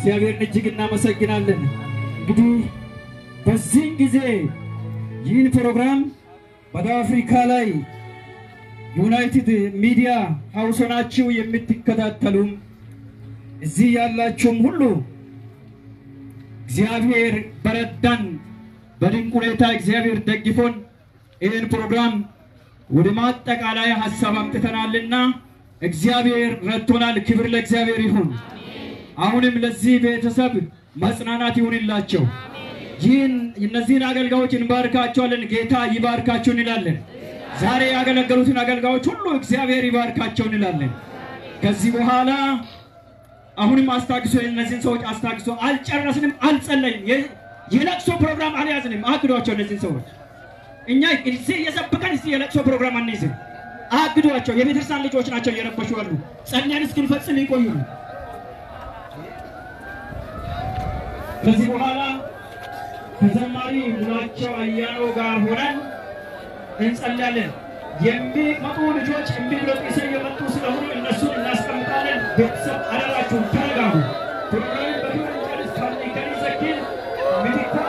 Xavier Nichikin Namasakinan, Gudu, Pasing Gize, Yin Program, Badafri Kalai, United Media, House on Achu Yemitikada Talum, Ziala Chumulu, Xavier Baradan, Badinkureta, Xavier Degifon. In program, Udimat Takalaya has Savam Tetana Lina, Xavier Ratona, Kivril Xavier Hun, Aunim Lazive Tasab, Masanati Unilacho, Jin Nazinagal Gauch in Barca Cholen, Geta, Ibarca Chunilan, Zare Agala Garutinagal Gauchu, Xavier Ibarca Chunilan, Kazibuhala, Aunim Astaxo in Nazin Soch Astaxo, Al Charasim Alsalin, Yelaxo program Aliasim, Akurocho Nazin Soch. Inyai, ini seriusnya bukan istilah so programan ini. Aku dua aja, yang itu saling coach aja, yang lepas jual lu. Saya ni skill fast ni koyul. Kasih bohala, kasih mari belajar ayat orang hujan. Insya Allah, yang bi mahu dijual, yang bi berat istilah yang betul silamu inasun inaskan kalian. Besar ada lagi jual kamu. Program berikan jenis kami kan sakit, milikan.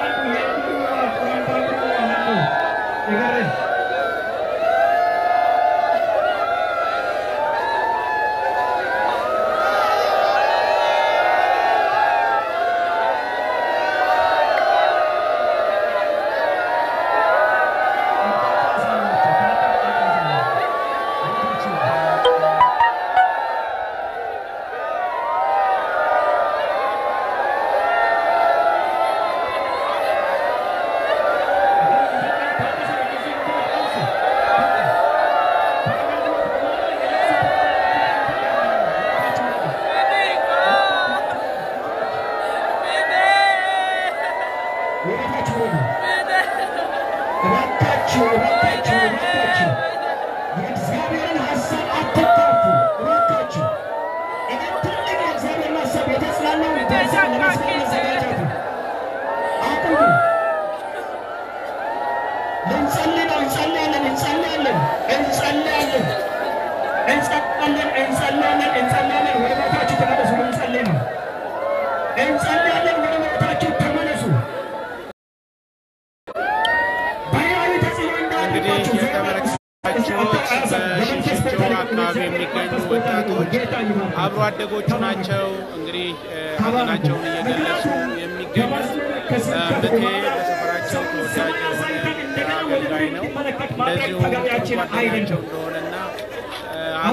I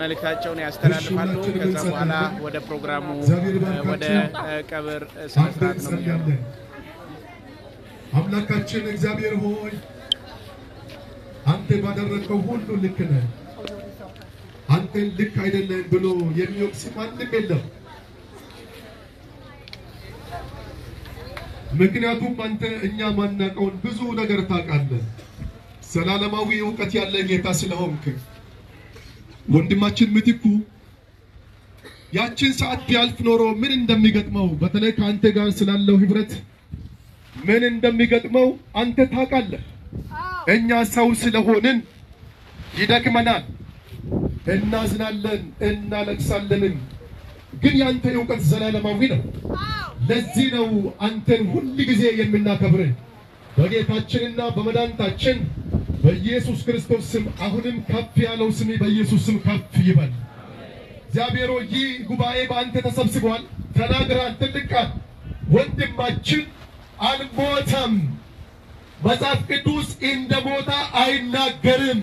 መልካቸውን ያስተላልፋሉ ከዛ በኋላ ወደ ፕሮግራሙ ወደ ቀብር ሰዓት ነው የሚያልፈው አምላካችን እግዚአብሔር ሆይ አንተ ባደረከው ሁሉ ልክ ነህ አንተ ልክ አይደለም ብሎ የሚወቅስ ማንም የለም ምክንያቱም አንተ እኛ ማናቀውን ብዙ ነገር ታውቃለህ ሰላማዊ ዕውቀት ያለ ጌታ ስለሆንክ ወንድማችን ምትኩ ያቺን ሰዓት ያልፍ ኖሮ ምን እንደሚገጥመው በተለይ ካንተ ጋር ስላለው ህብረት ምን እንደሚገጥመው አንተ ታውቃለህ እኛ ሰው ስለሆንን ይደክመናል እናዝናለን እናለቅሳለን ግን ያንተ ዕውቀት ዘላለማዊ ነው ለዚህ ነው አንተን ሁሉ ጊዜ የምናከብረው በጌታችንና በመድኃኒታችን በኢየሱስ ክርስቶስ ስም አሁንም ከፍ ያለው ስም በኢየሱስ ስም ከፍ ይበል እግዚአብሔር ሆይ ጉባኤ ባንተ ተሰብስቧል ተናግራን ትልቃን ወንድማችን አልሞተም መጽሐፍ ቅዱስ እንደሞተ አይናገርም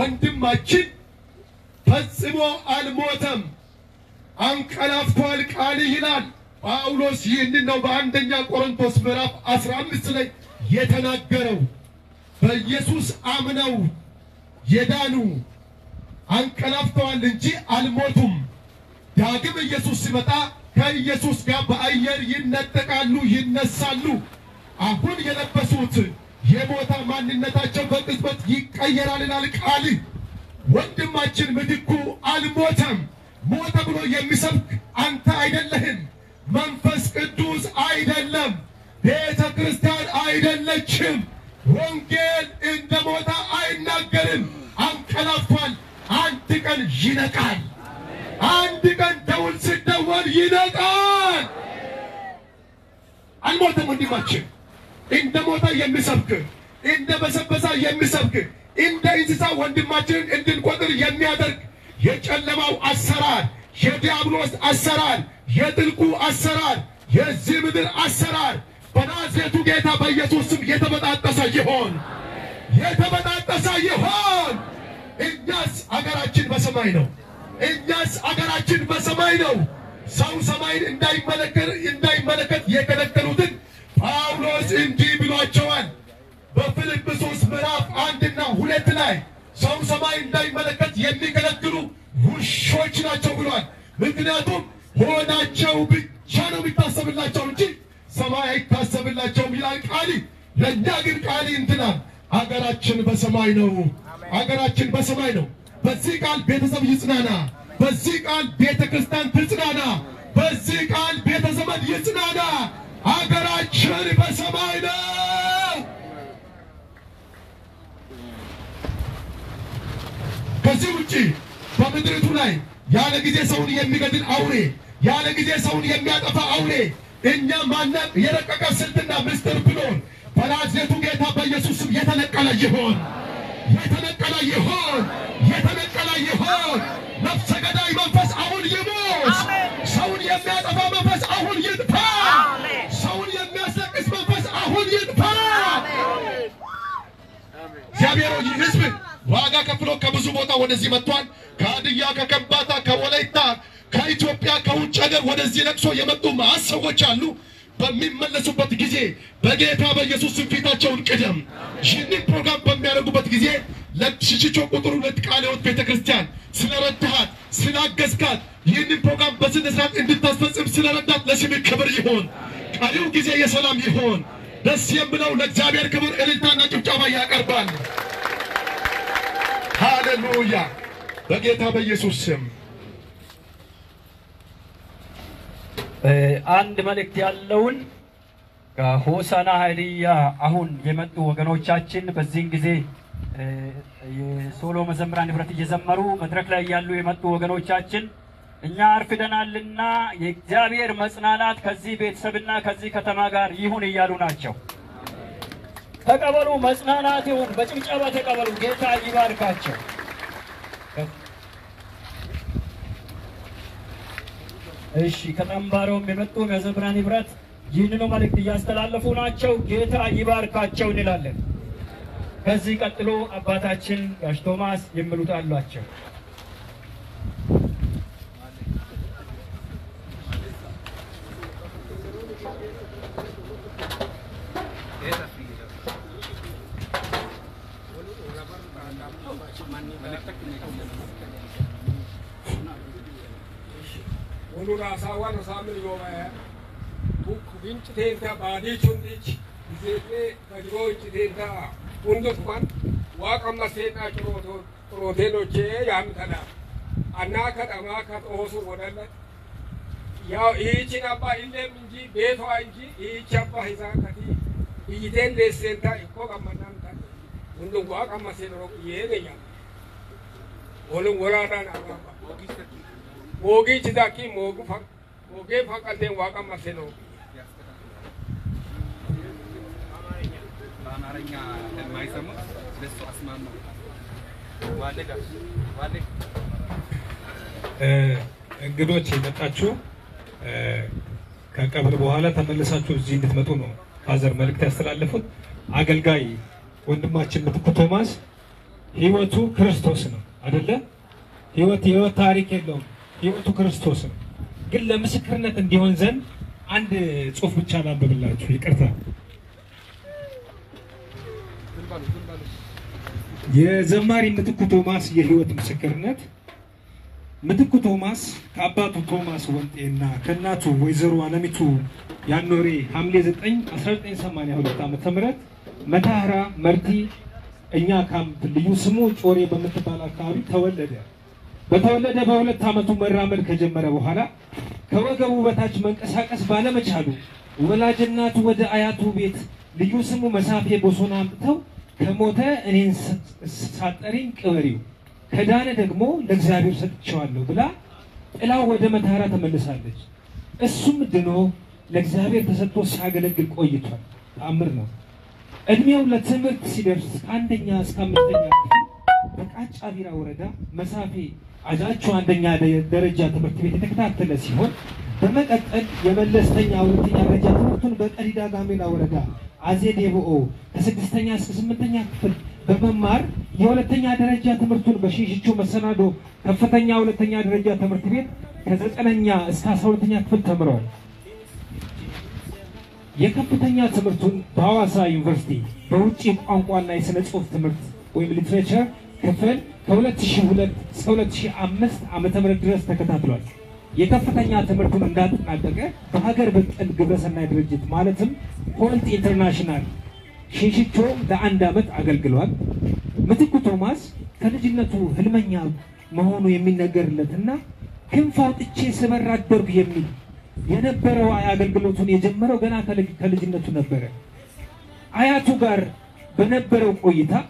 ወንድማችን ፈጽሞ አልሞተም አንቀላፍቷል ቃል ይላል ጳውሎስ ይህንን ነው በአንደኛ ቆሮንቶስ ምዕራፍ 15 ላይ የተናገረው በኢየሱስ አምነው የዳኑ አንቀላፍተዋል እንጂ አልሞቱም ዳግም ኢየሱስ ሲመጣ ከኢየሱስ ጋር በአየር ይነጠቃሉ ይነሳሉ አሁን የለበሱት የሞታ ማንነታቸው በቅጽበት ይቀየራልናል ቃል ወንድማችን ምትኩ አልሞተም ሞተ ብሎ የሚሰብክ አንተ አይደለህም መንፈስ ቅዱስ አይደለም ቤተክርስቲያን አይደለችም ወንጌል እንደሞታ አይናገርም አንቀላፋል አንድ ቀን ይነቃል አንድ ቀን ደውል ሲደወል ይነቃል አልሞተም ወንድማችን እንደሞታ የሚሰብክ እንደበሰበሳ የሚሰብክ እንደእንስሳ ወንድማችንን እንድንቆጥር የሚያደርግ የጨለማው አሰራር የዲያብሎስ አሰራር የጥልቁ አሰራር የዚህ ምድር አሰራር በናዝሬቱ ጌታ በኢየሱስ ስም የተበጣጠሰ ይሁን እኛስ አገራችን በሰማይ ነው ሰው ሰማይን እንዳይመለከት የከለከሉትን ጳውሎስ እንዲህ ብሏቸዋል በፊልጵስዩስ ምዕራፍ 1 እና 2 ላይ ሰው ሰማይን እንዳይመለከት የሚከለክሉ ውሾች ናቸው ብሏል ምክንያቱም ሆዳቸው ብቻ ነው የሚታሰብላቸው እንጂ ሰማይ አይታሰብላቸውም ይላል ቃል ለኛ ግን ቃል እንትና አገራችን በሰማይ ነው በዚህ ቃል ቤተሰብ ይጽናና በዚህ ቃል ቤተክርስቲያን ትጽናና በዚህ ቃል ቤተዘመድ ይጽናና አገራችን በሰማይ ነው ከዚህ ውጪ በምድሪቱ ላይ ያለ ጊዜ ሰውን የሚገድል አውሬ ያለ ጊዜ ሰውን የሚያጠፋ አውሬ እኛ ማንነት የረቀቀ ስልትና ምስጢር ብሎን በናዝሬቱ ጌታ በኢየሱስ ስም የተነቀለ ይሁን ነፍሰ ገዳይ መንፈስ አሁን ይሙት ሰውን የሚያጠፋ መንፈስ አሁን ይጥፋ ሰውን የሚያሰቅስ መንፈስ አሁን ይጥፋ እግዚአብሔር ሆይ ህዝብ ዋጋ ከፍሎ ከብዙ ቦታ ወደዚህ መጥቷል ከአድያ ከከባታ ከወለይታ ከኢትዮጵያ ከውጭ ሀገር ወደዚህ ለቅሶ የመጡ ማሰቦች አሉ በሚመለሱበት ጊዜ በጌታ በኢየሱስ ፊታቸውን ቀደም ይህንን ፕሮግራም በሚያደርጉበት ጊዜ ለክሽቾ ቁጥሩ ለጥቃሌዎት ቤተክርስቲያን ስለረዳሃት ስላገዝካት ይህንን ፕሮግራም በስነስርዓት እንድታስፈጽም ስለረዳት ለስም ክብር ይሁን ቃልው ጊዜ የሰላም ይሁን ደስ የምለው ለእግዚአብሔር ክብር እልልታና ጭብጨባ ያቀርባል ሃሌሉያ በጌታ በኢየሱስ ስም አንድ መልእክት ያለውን ከሆሳና ሀይሊያ አሁን የመጡ ወገኖቻችን በዚህን ጊዜ የሶሎ መዘምራን ህብረት እየዘመሩ መድረክ ላይ ያሉ የመጡ ወገኖቻችን እኛ አርፍደናልና የእግዚአብሔር መጽናናት ከዚህ ቤተሰብና ከዚህ ከተማ ጋር ይሁን ይያሉ ናቸው Takabalu Masnanati won, but which other Takabalu get a Ivar culture. She can umbaro Mimetu as a brandy brat. You know, Malik Yastalalafunacho, get a Ivar culture in London. Kazikatlo, Abatachin, Gastomas, Yemruta Lacho. Sawan Samuel, who went to take the body to each, the road to take the wounded one, walk on the same at Rodeno J. Amtana, Anaka, Amaka, also whatever. Yao each in a by Lemji, Beto and G, each up by his ankati. He then they sent that in Kogamananta, Undo Wakamasin of Yereya. Olumurana, Mogi Chidaki Mogu Mogifak and then Wakamaseno. Godochi, the Tachu Kakabuhala, Tamilasachu, Zinith Matuno, Azar Malik Testalafut, Agalgai, when the match in the Mitku Tomas, he was two Christos, Adela, he was Tio Tarikello. He went to Christos. Gill the Missicranet and Dionzen and the Sofuchala Babylon. Yes, the Marin Mitku Tomas, he went to Missicranet. Mitku Tomas, Abatu Thomas went in Kanatu, Wizard, Anamitu, Yanori, Hamlet, and a certain Samania of Tamatamet, Matara, Marti, and Yakam, the Yusmo, or a Bamatala Kari, Tawaleda. But all the devil at Tamatumar Raman Kajamarabuhara, Kawakabu attachment as Hakas Balamachalu, Ulajana to the Ayatu with the Yusumu Masafi Bosonamto, Kamota and in Satarin Kuru, Kadana Dagmo, Lexavius at Charnobula, allow with the Matara Tamanisavage. Assume the no, Lexavius Sato Saga Oyetra, Amerno. Admiral Latimber Siders, Andinas Kamita, but Achavira Ureda, Masafi. As I tried the Deraja to motivate the Catalyst, the men at Yamelestania would think a Jatun, but Arida Gamilaurada, Azedevo, as a Castanias Matania, the Mamar, Yolatania Deraja to Bashishi Chumasanado, the Fatania Latania Deraja to motivate, Casalania, Sassoltania Futamro Yakaputania Tamertun, Bawasa University, Bouchim Anquan License of Tamert, with literature, Kafel. Kaulat Shivulat, Solat Shi Amis, Amatamar dress Takatabla. Yakafatanya Tamarkumandat Adaka, Bahagarbet and Gubras and Nidrajit Malatum, Point International. Shishicho, the Andamat Agalgalwak, Mitku Tomas, Kanajinatu, Helmanya, Mahonu Yaminagar Latana, Kim Fat Chisamer Radburg Yemi, Yanapero Agalgalotuni, Jamarogana Kalajinatunapere. Ayatugar, Benepero Oyita.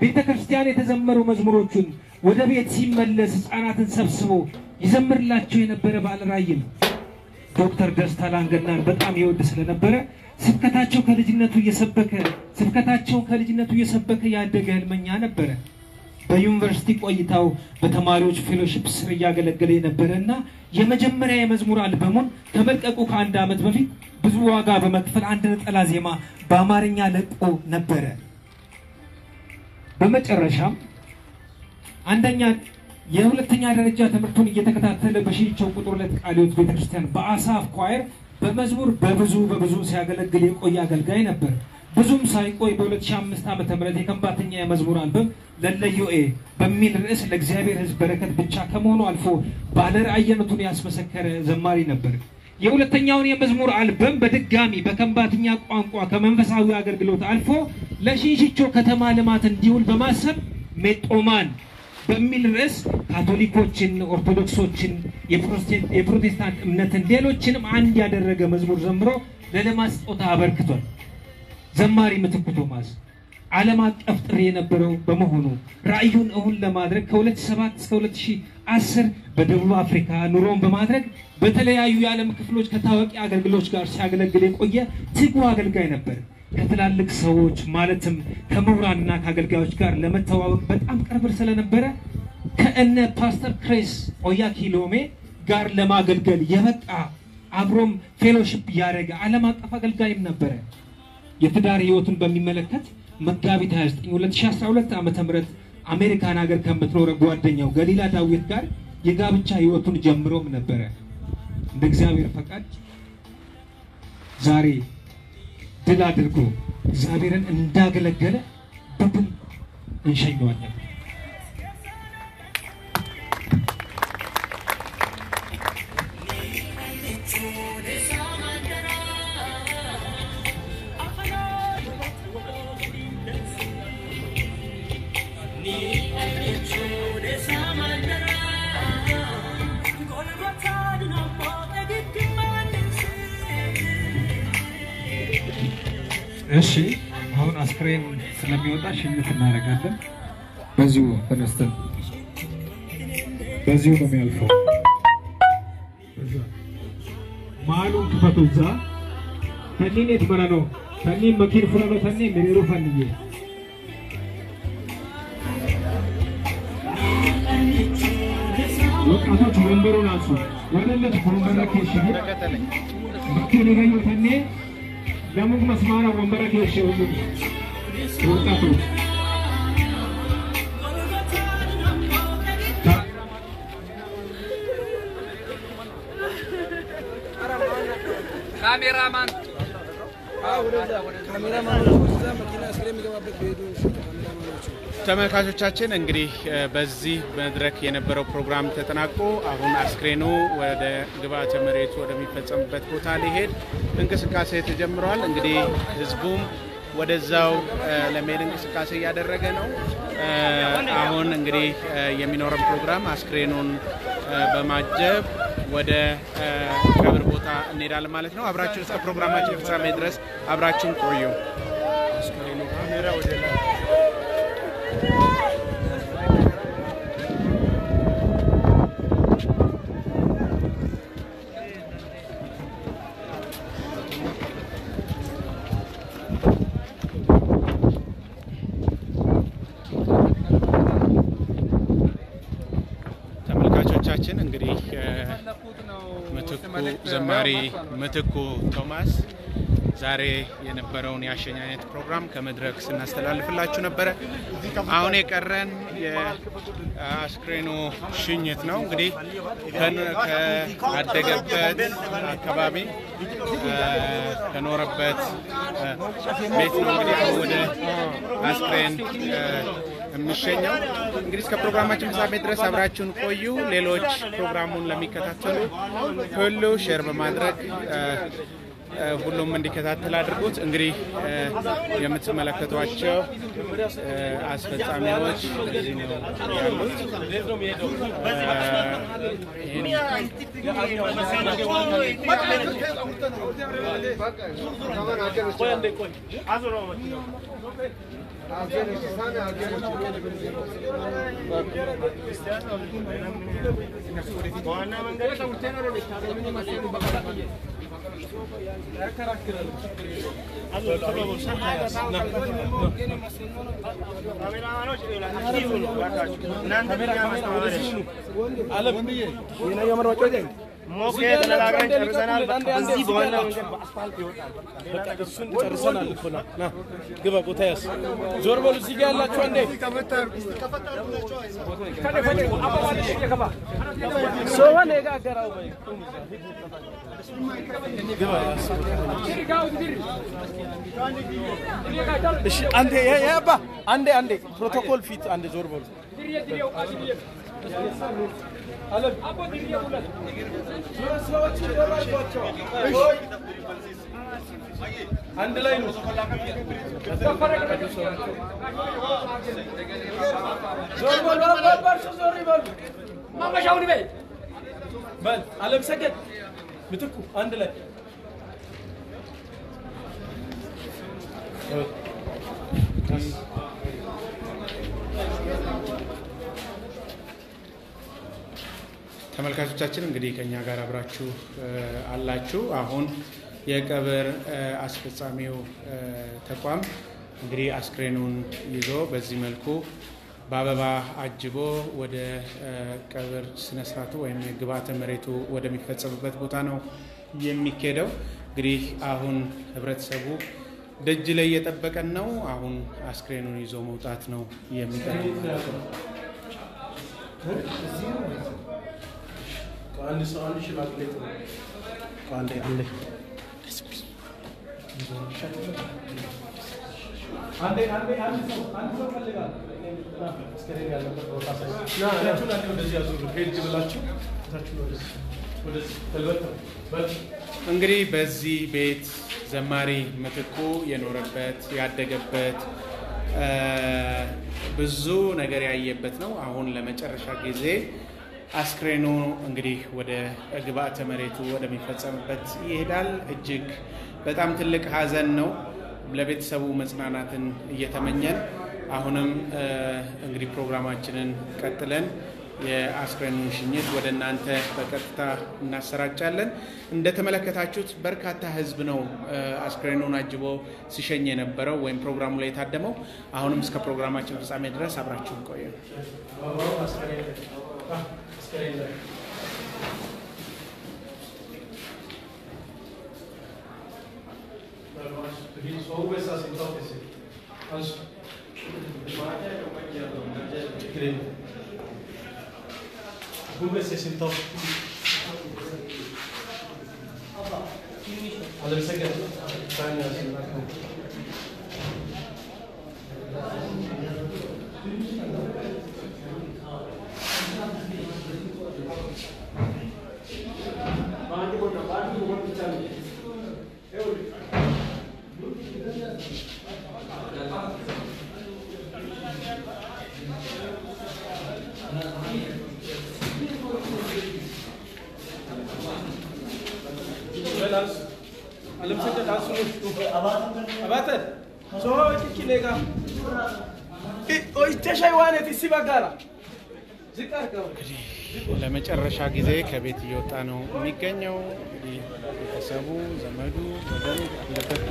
Beta Christianity is a Marumasmurutun, whatever it seemed less Anatan Sabsmo, is a Merlachu in a Berabal Rayim. Doctor Gastalangan, but Amio de Selenabera, Sipkatacho Kalijina to Yesabeka, Sipkatacho Kalijina to Yesabeka Yadagan Maniana Bera, the University of Oyitao, but Amaruch Fellowships Riagal Galena Berena, Yamajamare Masmural Bamon, Tabaka Ukanda Matmavi, Buzua Government for Antanet Alazima, Bamariana O Napera. በመጨረሻም አንደኛ የሁለተኛ ደረጃ ትምህርቱን እየተከታተለ በሺህ ቁጥር 2 ቃሊዮት ቤተክርስቲያን በአሳፍ ኳየር በመዝሙር በብዙ ሲያገለግል የቆየ አገልጋይ ነበር። ብዙም ሳይቆይ በ2005 ዓመተ ምህረት የከምባተኛ የመዝሙር አልበም ለለዩኤ በሚል ርዕስ ለእግዚአብሔር ሕዝብ በረከት ብቻ ከመሆኑ አልፎ ባለራዕይነቱን ያስመሰከረ ዘማሪ ነበር። የሁለተኛውን የመዝሙር አልበም በድጋሚ በከምባተኛ ቋንቋ ከመንፈሳዊ አገልግሎት አልፎ ለሺሺቾ ከተማ ልማት እንዲውል በማሰብ ሜጦማን በሚል ርዕስ ካቶሊኮችን፣ ኦርቶዶክሶችን፣ የፕሮቴስታንት እምነትን ሌሎችንም አንድ ያደረገ መዝሙር ዘምሮ ለልማት ስጦታ አበርክቷል። ዘማሪ Mitku Tomas ዓለም አቀፍ ጥሪ የነበረው በመሆኑ ራዕዩን እውን ለማድረግ ከ2007 እስከ 2010 በደቡብ አፍሪካ ኑሮን በማድረግ በተለያዩ የዓለም ክፍሎች ከታወቂ አገልግሎች ጋር ሲያገለግል የቆየ ትጉ አገልጋይ ነበር። ከትላልቅ ሰዎች ማለትም ከመውራና ካገልጋዮች ጋር ለመተዋወቅ በጣም ቀርብ ስለነበረ ከእነ ፓስተር ክሬስ ኦያኪሎሜ ጋር ለማገልገል የመጣ አብሮም ፌሎሺፕ ያረጋ ዓለም አቀፍ አገልጋይም ነበር የትዳር ህይወቱን በሚመለከት መጋቢት 29 2012 ዓ.ም አሜሪካን ሀገር ከምትኖር ጓደኛው ገሊላ ዳዊት ጋር የጋብቻ ህይወቱን ጀምሮም ነበር በእግዚአብሔር ፈቃድ ዛሬ ድል አድርጎ እግዚአብሔርን እንዳገለገለ በጥም እንሸኘዋለን She, how an screen, Slamiota, she looked Naragata. Bazu, understand? Bazu, the mail Malu Patuza, Tanin et Marano, Tanin Makir Fulano, Tanin, Mirufani. Look at the number of answers. What is the Bombaraki? Makiri Namuk Masmara Bombaraki shows. Look at it. Cameraman. ተመልካቾቻችን እንግዲህ በዚህ መድረክ የነበረው ፕሮግራም ተጠናቆ አሁን አስክሬኑ ወደ ግብአተ መሬት ወደሚፈጸምበት ቦታ ሊሄድ እንግስካሴ ተጀምሯል እንግዲህ ህዝቡም ወደዛው ለመሄድ እንግስካሴ ያደረገ ነው አሁን እንግዲህ የሚኖረው ፕሮግራም አስክሬኑን በማጀብ ወደ ቀብር ቦታ እንሄዳለን ማለት ነው አብራችሁ እስከ ፕሮግራማችን ፍጻሜ ድረስ አብራችሁ ቆዩ አስክሬኑ ካሜራ ወደ ዘማሪ ምትኩ ቶማስ ዛሬ የነበረውን ያሸኛኘት ፕሮግራም ከመድረክ ስናስተላልፍላችሁ ነበር አሁን የቀረን የአስክሬኑ ሽኝት ነው እንግዲህ ከአደገበት አካባቢ ከኖርበት ቤት ነው እንግዲህ ወደ አስክሬን ምሽኛው እንግሊዝ ከፕሮግራማችን ዛሬ ድረስ አብራችሁን ቆዩ ሌሎች ፕሮግራሙን ለሚከታተሉ ሁሉ ሼር በማድረግ ሁሉም እንዲከታተል አድርጉት እንግዲህ የምትመለከቷቸው አስፈጻሚዎች እዚህ ነው ያሉት And the protocol fit and the Zorbol. ተመልካቾቻችን እንግዲህ ከኛ ጋር አብራችሁ አላችሁ አሁን የቀብር አስፈጻሚው ተቋም እንግዲህ አስክሬኑን ይዞ በዚህ መልኩ ባበባ አጅቦ ወደ ቀብር ስነ ስርዓቱ ወይም ግባተ መሬቱ ወደሚፈጸምበት ቦታ ነው የሚከደው እንግዲህ አሁን ህብረተሰቡ ደጅ ላይ እየተጠበቀን ነው አሁን አስክሬኑን ይዞ መውጣት ነው የሚከደው እንግዲህ በዚህ ቤት ዘማሪ ምትኩ የኖረበት ያደገበት ብዙ ነገር ያየበት ነው አሁን ለመጨረሻ ጊዜ አስክሬኑ እንግዲህ ወደ ግባተ መሬቱ ወደሚፈጸምበት ይሄዳል እጅግ በጣም ትልቅ ሀዘን ነው ለቤተሰቡ መጽናናትን እየተመኘን አሁንም እንግዲህ ፕሮግራማችንን ቀጥለን የአስክሬኑን ሽኝት ወደናንተ በቀጥታ እናሰራጫለን እንደተመለከታችሁት በርካታ ህዝብ ነው አስክሬኑን አጅቦ ሲሸኝ የነበረው ወይም ፕሮግራሙ ላይ ታደመው አሁንም እስከ ፕሮግራማችን ፍጻሜ ድረስ አብራችሁን ቆዩ He's always as in office. As the matter of my yellow, the green. Who is as in office? Other second, China is in my home. Party would challenge everything. ለመጨረሻ ጊዜ ከቤት ይወጣ ነው የሚገኘው ቤተሰቡ ዘመዱ ወደን ለተቆ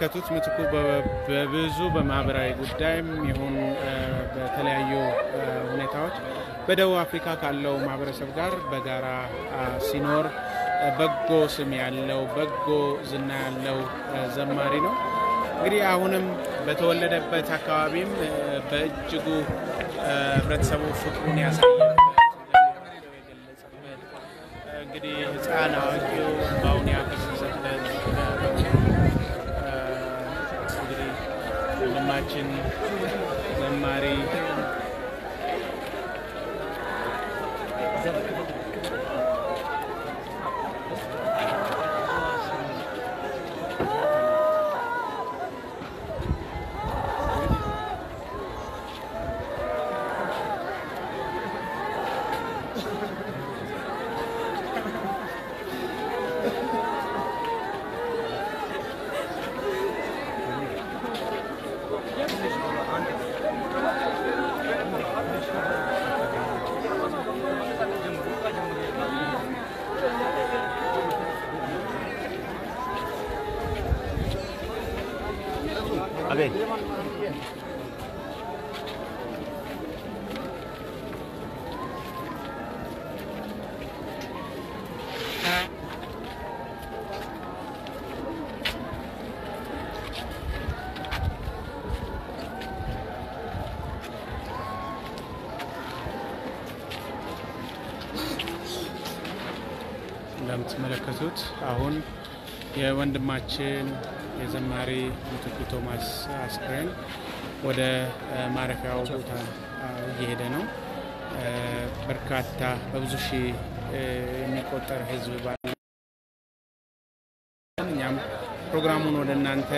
ከቱት ምትኩ በብዙ በማብራሪያ ጉዳይም ይሁን በተለያዩ ሁኔታዎች በደቡብ አፍሪካ ካለው ማብራሪያ ጋር በጋራ ሲኖር በጎ ስም ያለው በጎ ዝና ያለው ዘማሪ ነው እንግዲህ አሁንም በተወለደበት አካባቢም በእጅጉ ህብረተሰቡ ፍቅሩን ያሳያል እንግዲህ ህፃናት ባውንያ ማችን ዘማሪ Okay. እንደምትመለከቱት አሁን የወንድማችን የዘማሪ ሚትኩ ቶማስ አስክሬን ወደ ማረፊያው ቦታ እየሄደ ነው። በርካታ በብዙ ሺህ የሚቆጠር ህዝብ ባለኛም ፕሮግራሙን ወደ እናንተ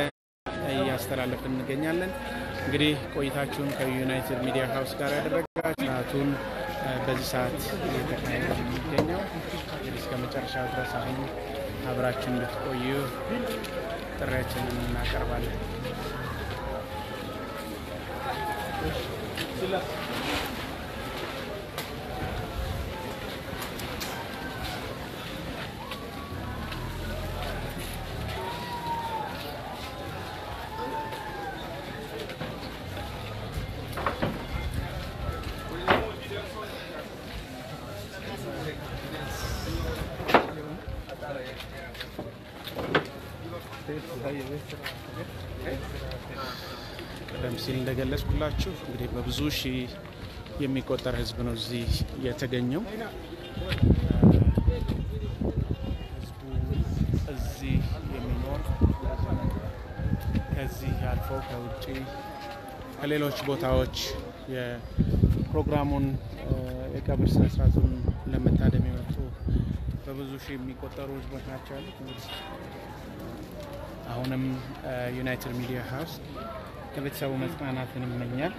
ያስተላልፈን እንገኛለን። እንግዲህ ቆይታችሁን ከዩናይትድ ሚዲያ ሃውስ ጋር ያደረጋችሁን በዚህ ሰዓት እየተከታተላችሁ እንገኛለን። እስከመጨረሻው ድረስ አብራችሁን እንድትቆዩ ጥሪያችንን እናቀርባለን። ለምሳሌ እንደገለጽኩላችሁ እንግዲህ በብዙ ሺህ የሚቆጠር ህዝብ ነው እዚህ የተገኘው። ህዝቡ እዚህ የሚኖር ከዚህ አልፎ ከውጪ ከሌሎች ቦታዎች የፕሮግራሙን የቀብር ስነ ስርዓቱን ለመታደም የመጡ በብዙ ሺህ የሚቆጠሩ ህዝቦች ናቸው ያሉት። አሁንም ዩናይትድ ሚዲያ ሃውስ ከቤተሰቡ መጽናናትን ይመኛል።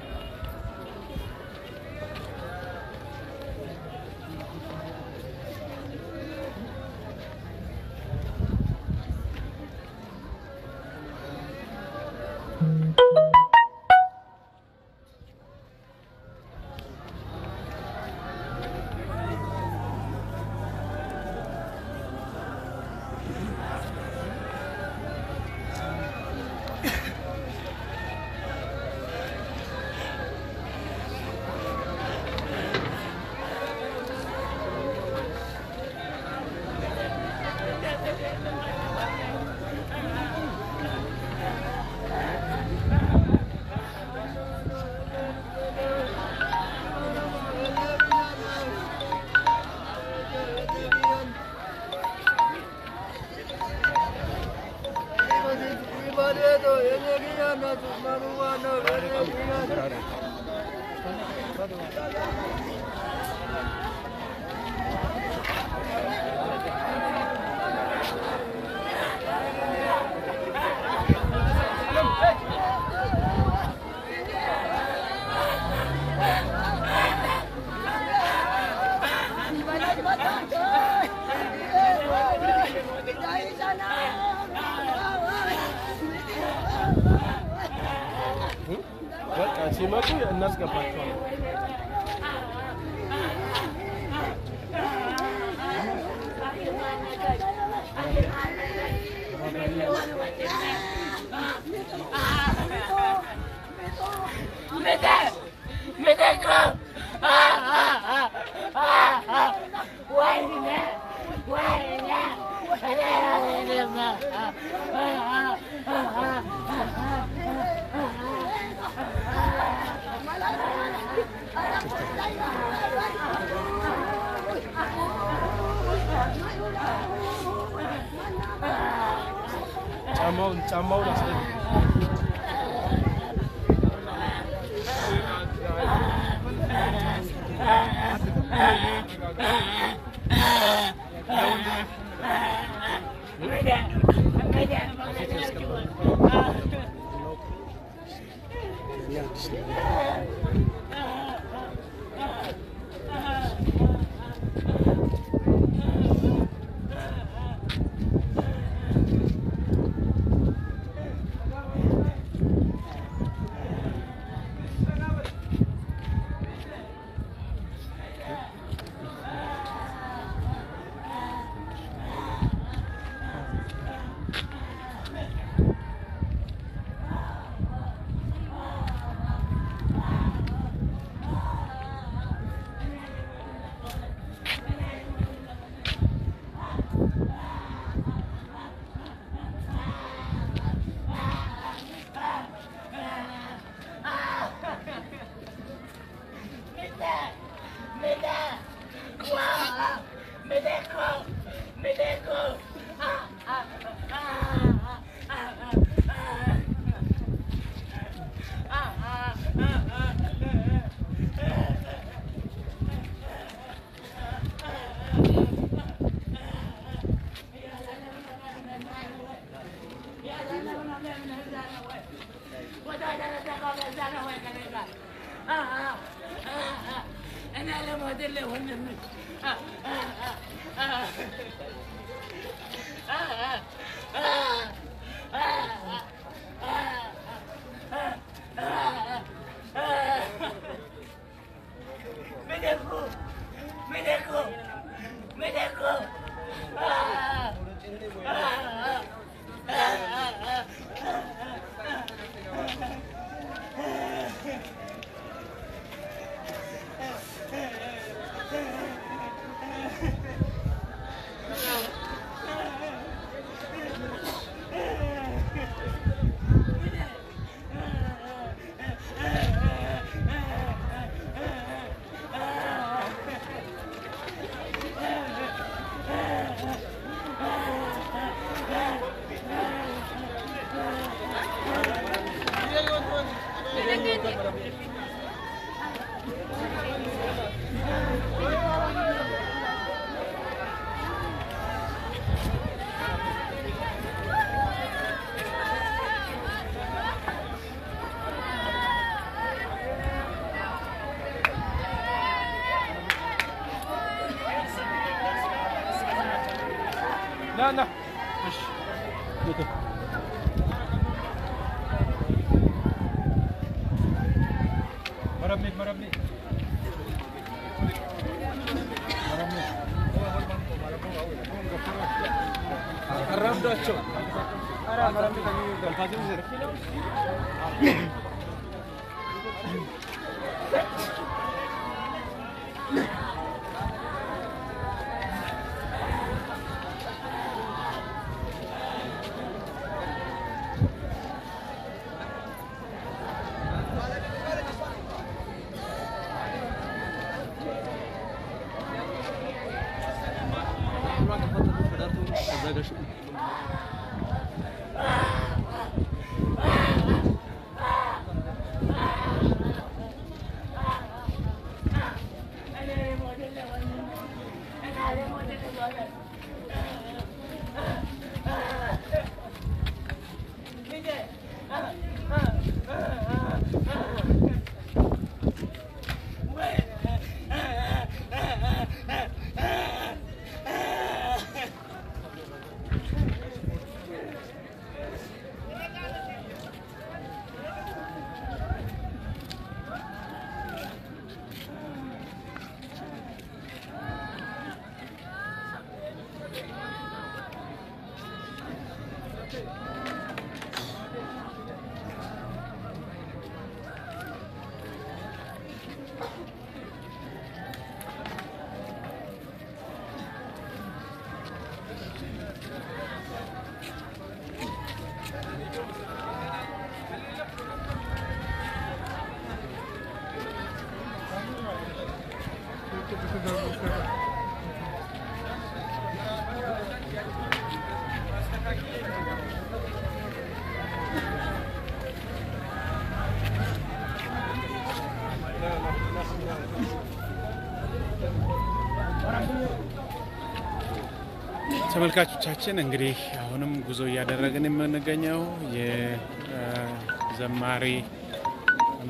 ተመልካቾቻችን እንግዲህ አሁንም ጉዞ ያደረገን የምንገኘው የዘማሪ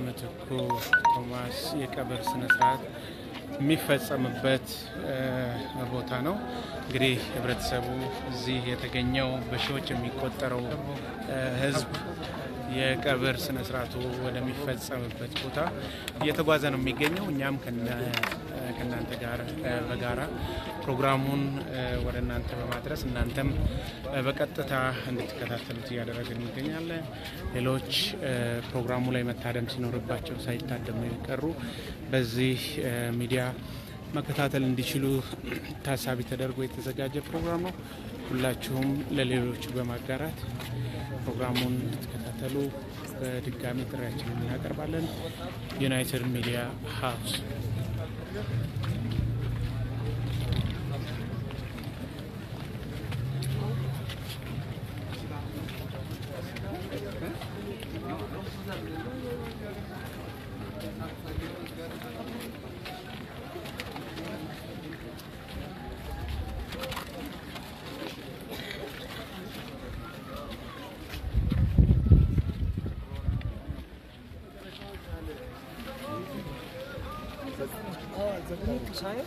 ምትኩ ቶማስ የቀብር ስነ ስርዓት የሚፈጸምበት ቦታ ነው። እንግዲህ ህብረተሰቡ እዚህ የተገኘው በሺዎች የሚቆጠረው ህዝብ የቀብር ስነ ስርዓቱ ወደሚፈጸምበት ቦታ እየተጓዘ ነው የሚገኘው። እኛም ከናንተ ጋር በጋራ ፕሮግራሙን ወደናንተ በማድረስ እናንተም በቀጥታ እንድትከታተሉት ያደረገን ይገኛል። ሌሎች ፕሮግራሙ ላይ መታደም ሲኖርባቸው ሳይታደሙ ይቀሩ በዚህ ሚዲያ መከታተል እንዲችሉ ታሳቢ ተደርጎ የተዘጋጀ ፕሮግራም ነው። ሁላችሁም ለሌሎች በማጋራት ፕሮግራሙን ተከታተሉ በድጋሚ ጥሪያችንን እናቀርባለን። ዩናይትድ ሚዲያ ሃውስ Saya.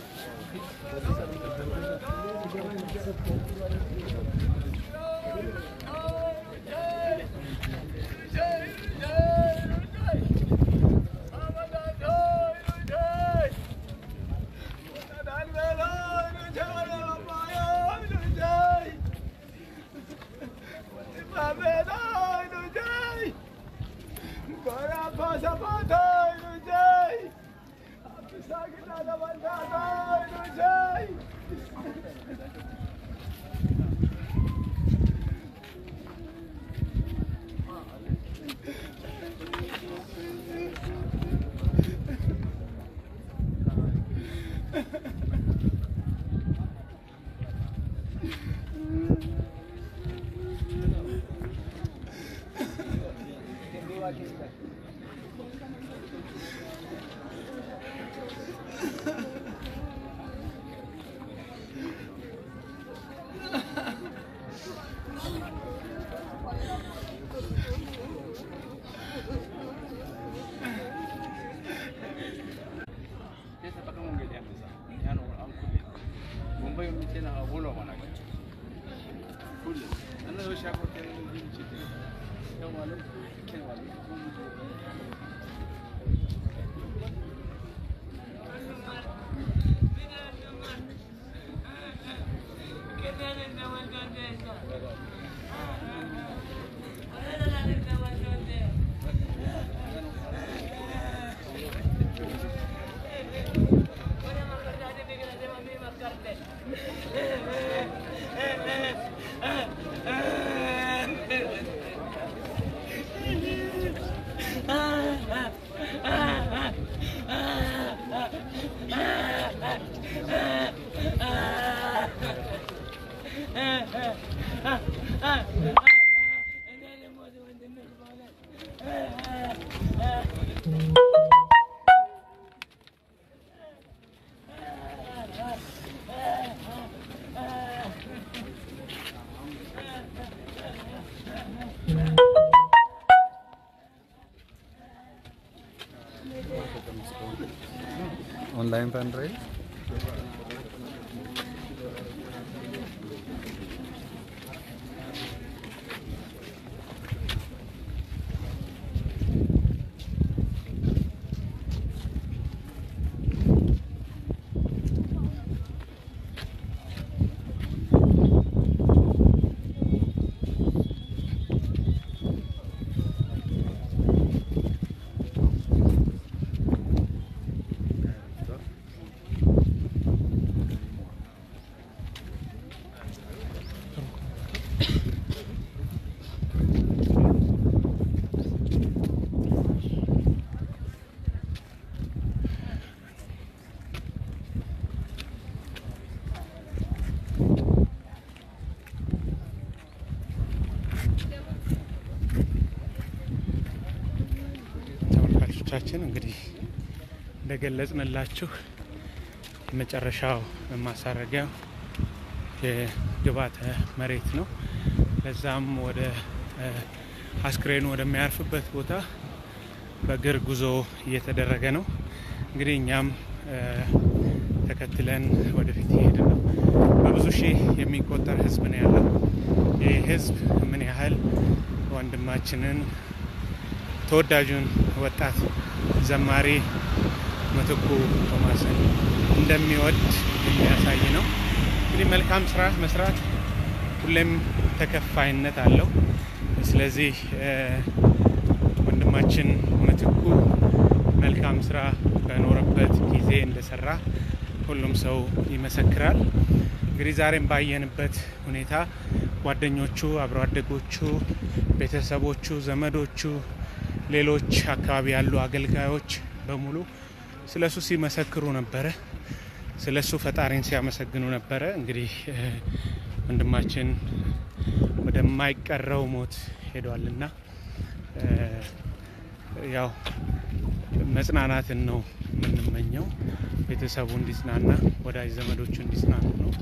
Online fundraise. እንግዲህ እንደገለጽንላችሁ መጨረሻው ማሳረጊያው የግባተ መሬት ነው። ለዛም ወደ አስክሬን ወደ የሚያርፍበት ቦታ በእግር ጉዞ እየተደረገ ነው። እንግዲህ እኛም ተከትለን ወደ ፊት ሄደን በብዙ ሺህ የሚቆጠር ህዝብ ነው ያለው። ይህ ህዝብ ምን ያህል ወንድማችንን ተወዳጁን ወጣት ዘማሪ ምትኩ ቶማስን እንደሚወድ የሚያሳይ ነው። እንግዲህ መልካም ስራ መስራት ሁሌም ተከፋይነት አለው። ስለዚህ ወንድማችን ምትኩ መልካም ስራ በኖርበት ጊዜ እንደሰራ ሁሉም ሰው ይመሰክራል። እንግዲህ ዛሬም ባየንበት ሁኔታ ጓደኞቹ፣ አብሮ አደጎቹ፣ ቤተሰቦቹ፣ ዘመዶቹ ሌሎች አካባቢ ያሉ አገልጋዮች በሙሉ ስለሱ ሲመሰክሩ ነበር። ስለሱ ፈጣሪን ሲያመሰግኑ ነበር። እንግዲህ ወንድማችን ወደማይቀረው ሞት ሄዷልና ያው መጽናናትን ነው የምንመኘው። ቤተሰቡ እንዲጽናና፣ ወዳጅ ዘመዶቹ እንዲጽናኑ ነው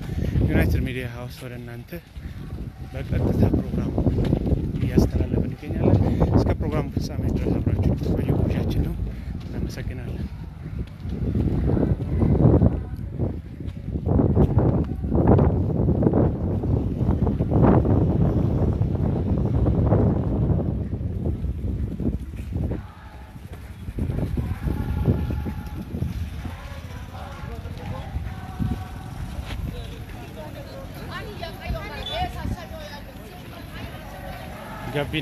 ዩናይትድ ሚዲያ ሃውስ ወደ እናንተ በቀጥታ ፕሮግራም ያስተላልፈን ይገኛል። እስከ ፕሮግራሙ ፍጻሜ ድረስ አብራችሁ ቆዩ። ቆይታችን ነው። እናመሰግናለን። gabi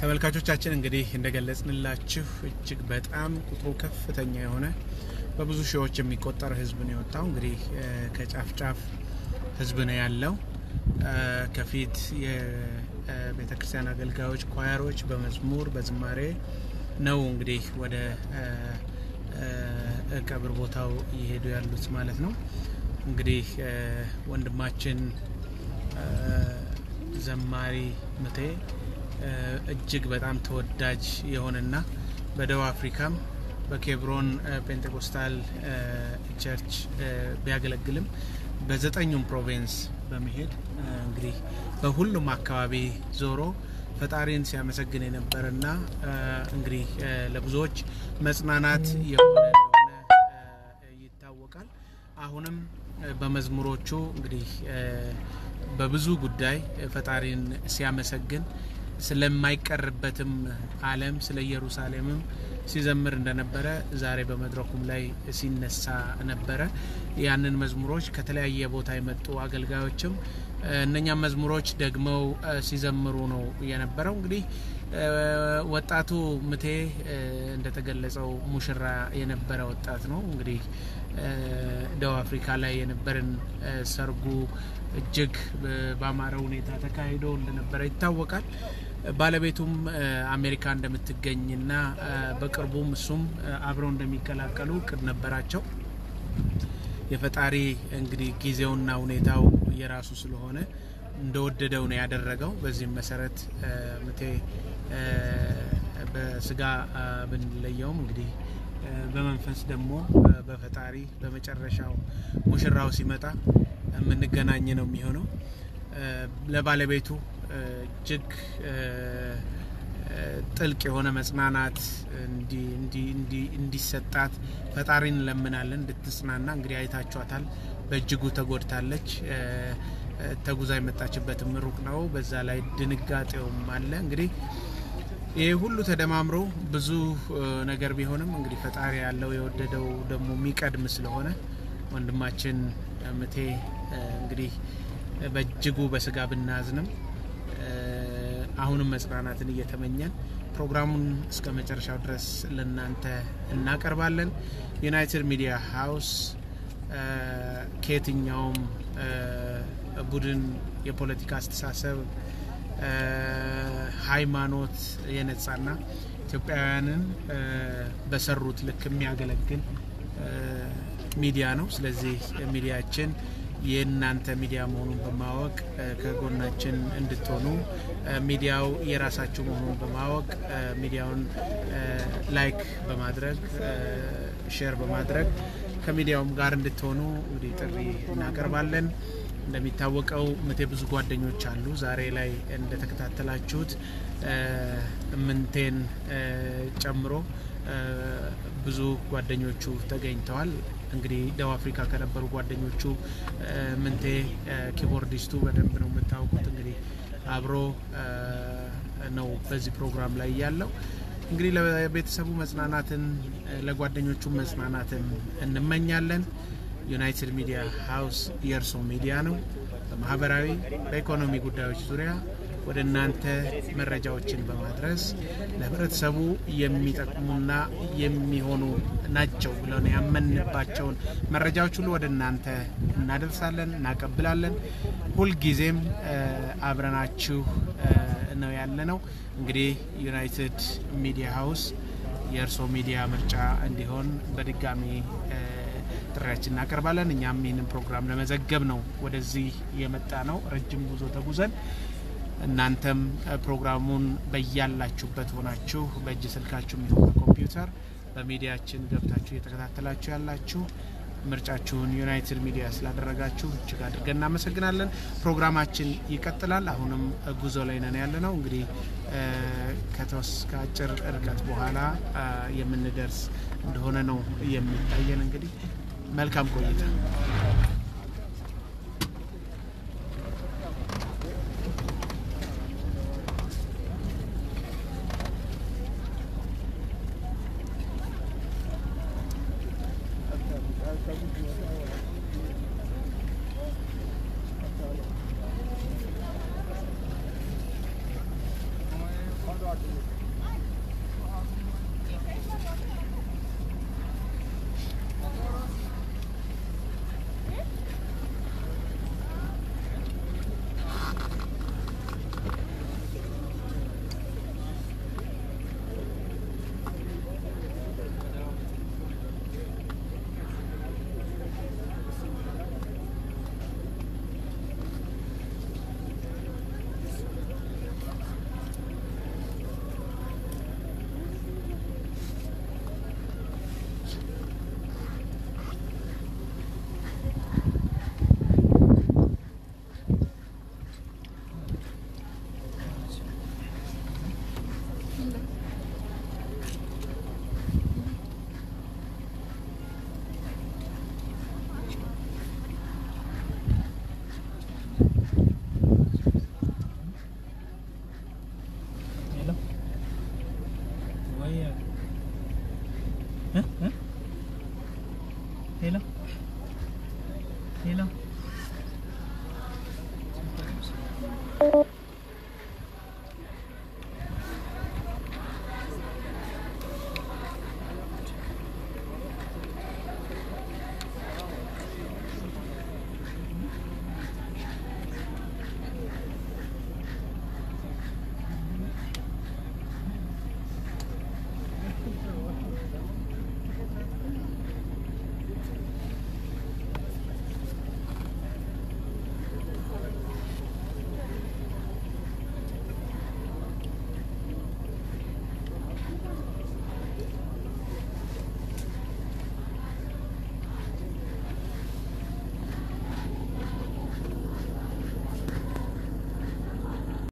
ተመልካቾቻችን እንግዲህ እንደገለጽንላችሁ እጅግ በጣም ቁጥሩ ከፍተኛ የሆነ በብዙ ሺዎች የሚቆጠር ህዝብ ነው የወጣው እንግዲህ ከጫፍጫፍ ህዝብ ነው ያለው ከፊት የቤተክርስቲያን አገልጋዮች ኳየሮች በመዝሙር በዝማሬ ነው እንግዲህ ወደ ቀብር ቦታው ይሄዱ ያሉት ማለት ነው እንግዲህ ወንድማችን ዘማሪ መቴ እጅግ በጣም ተወዳጅ የሆነና በደቡብ አፍሪካም በኬብሮን ፔንቴኮስታል ቸርች በያገለግልም በዘጠኙም ፕሮቪንስ በመሄድ እንግዲህ በሁሉም አካባቢ ዞሮ ፈጣሪን ሲያመሰግን የነበረና እንግዲህ ለብዙዎች መጽናናት የሆነ ይታወቃል አሁንም በመዝሙሮቹ እንግዲህ በብዙ ጉዳይ ፈጣሪን ሲያመሰግን ስለማይቀርበትም ዓለም ስለ ኢየሩሳሌምም ሲዘምር እንደነበረ ዛሬ በመድረኩም ላይ ሲነሳ ነበረ ያንን መዝሙሮች ከተለያየ ቦታ የመጡ አገልጋዮችም እነኛ መዝሙሮች ደግመው ሲዘምሩ ነው የነበረው እንግዲህ ወጣቱ ምቴ እንደተገለጸው ሙሽራ የነበረ ወጣት ነው እንግዲህ ደቡብ አፍሪካ ላይ የነበረን ሰርጉ እጅግ በአማራው ሁኔታ ተካሂዶ እንደነበረ ይታወቃል ባለቤቱም አሜሪካ እንደምትገኝና በቅርቡም እሱም አብረው እንደሚከላከሉ ቅድ ነበራቸው የፈጣሪ እንግዲህ ጊዜውና ሁኔታው የራሱ ስለሆነ እንደወደደው ነው ያደረገው በዚህ መሰረት ምቴ በስጋ ብንለየው እንግዲህ በመንፈስ ደግሞ በፈጣሪ በመጨረሻው ሙሽራው ሲመጣ ምንገናኝ ነው የሚሆነው ለባለቤቱ እጅግ ጥልቅ የሆነ መጽናናት እንዲሰጣት ፈጣሪን ለምናለን እንድትጽናና እንግዲህ አይታችኋታል በእጅጉ ተጎድታለች ተጉዛ የመጣችበት ምሩቅ ነው በዛ ላይ ድንጋጤውም አለ እንግዲህ ይሄ ሁሉ ተደማምሮ ብዙ ነገር ቢሆንም እንግዲህ ፈጣሪ ያለው የወደደው ደግሞ የሚቀድም ስለሆነ ወንድማችን ምቴ እንግዲህ በእጅጉ በስጋ ብናዝንም አሁንም መጽናናትን እየተመኘን ፕሮግራሙን እስከመጨረሻው ድረስ ለናንተ እናቀርባለን ዩናይትድ ሚዲያ ሃውስ ከየትኛውም ቡድን የፖለቲካ አስተሳሰብ ሃይማኖት የነጻና ኢትዮጵያውያንን በሰሩት ልክ የሚያገለግል ሚዲያ ነው ስለዚህ ሚዲያችን የእናንተ ሚዲያ መሆኑን በማወቅ ከጎናችን እንድትሆኑ ሚዲያው የራሳችሁ መሆኑን በማወቅ ሚዲያውን ላይክ በማድረግ ሼር በማድረግ ከሚዲያውም ጋር እንድትሆኑ እንግዲህ ጥሪ እናቀርባለን እንደሚታወቀው መቴ ብዙ ጓደኞች አሉ ዛሬ ላይ እንደተከታተላችሁት ምንቴን ጨምሮ ብዙ ጓደኞቹ ተገኝተዋል እንግዲህ ደቡብ አፍሪካ ከነበሩ ጓደኞቹ ምንቴ ኪቦርዲስቱ በደንብ ነው መታወቁት እንግዲህ አብሮ ነው በዚህ ፕሮግራም ላይ ያለው እንግዲህ ለቤተሰቡ መጽናናትን ለጓደኞቹ መጽናናትን እንመኛለን ዩናይትድ ሚዲያ ሃውስ የርሶ ሚዲያ ነው በማህበራዊ በኢኮኖሚ ጉዳዮች ዙሪያ ወደ እናንተ መረጃዎችን በማድረስ ለህብረተሰቡ የሚጠቅሙና የሚሆኑ ናቸው ብለን ያመንባቸውን መረጃዎች ሁሉ ወደ እናንተ እናደርሳለን እናቀብላለን ሁሉ ጊዜም አብረናችሁ ነው ያለነው እንግዲህ ዩናይትድ ሚዲያ ሃውስ የርሶ ሚዲያ ምርጫ እንዲሆን በድጋሚ ጥራችን እናቀርባለን እኛም ይሄንን ፕሮግራም ለመዘገብ ነው ወደዚህ የመጣ ነው ረጅም ጉዞ ተጉዘን እናንተም ፕሮግራሙን በያላችሁበት ሆናችሁ በእጅ ስልካችሁም ይሁን ኮምፒውተር በሚዲያችን ገብታችሁ እየተከታተላችሁ ያላችሁ ምርጫችሁን ዩናይትድ ሚዲያ ስላደረጋችሁ እጅግ አድርገን እናመሰግናለን ፕሮግራማችን ይቀጥላል አሁንም ጉዞ ላይ ነን ያለነው እንግዲህ ከተወሰነ አጭር ርቀት በኋላ የምንደርስ እንደሆነ ነው የሚታየን እንግዲህ መልካም ቆይታ Hello.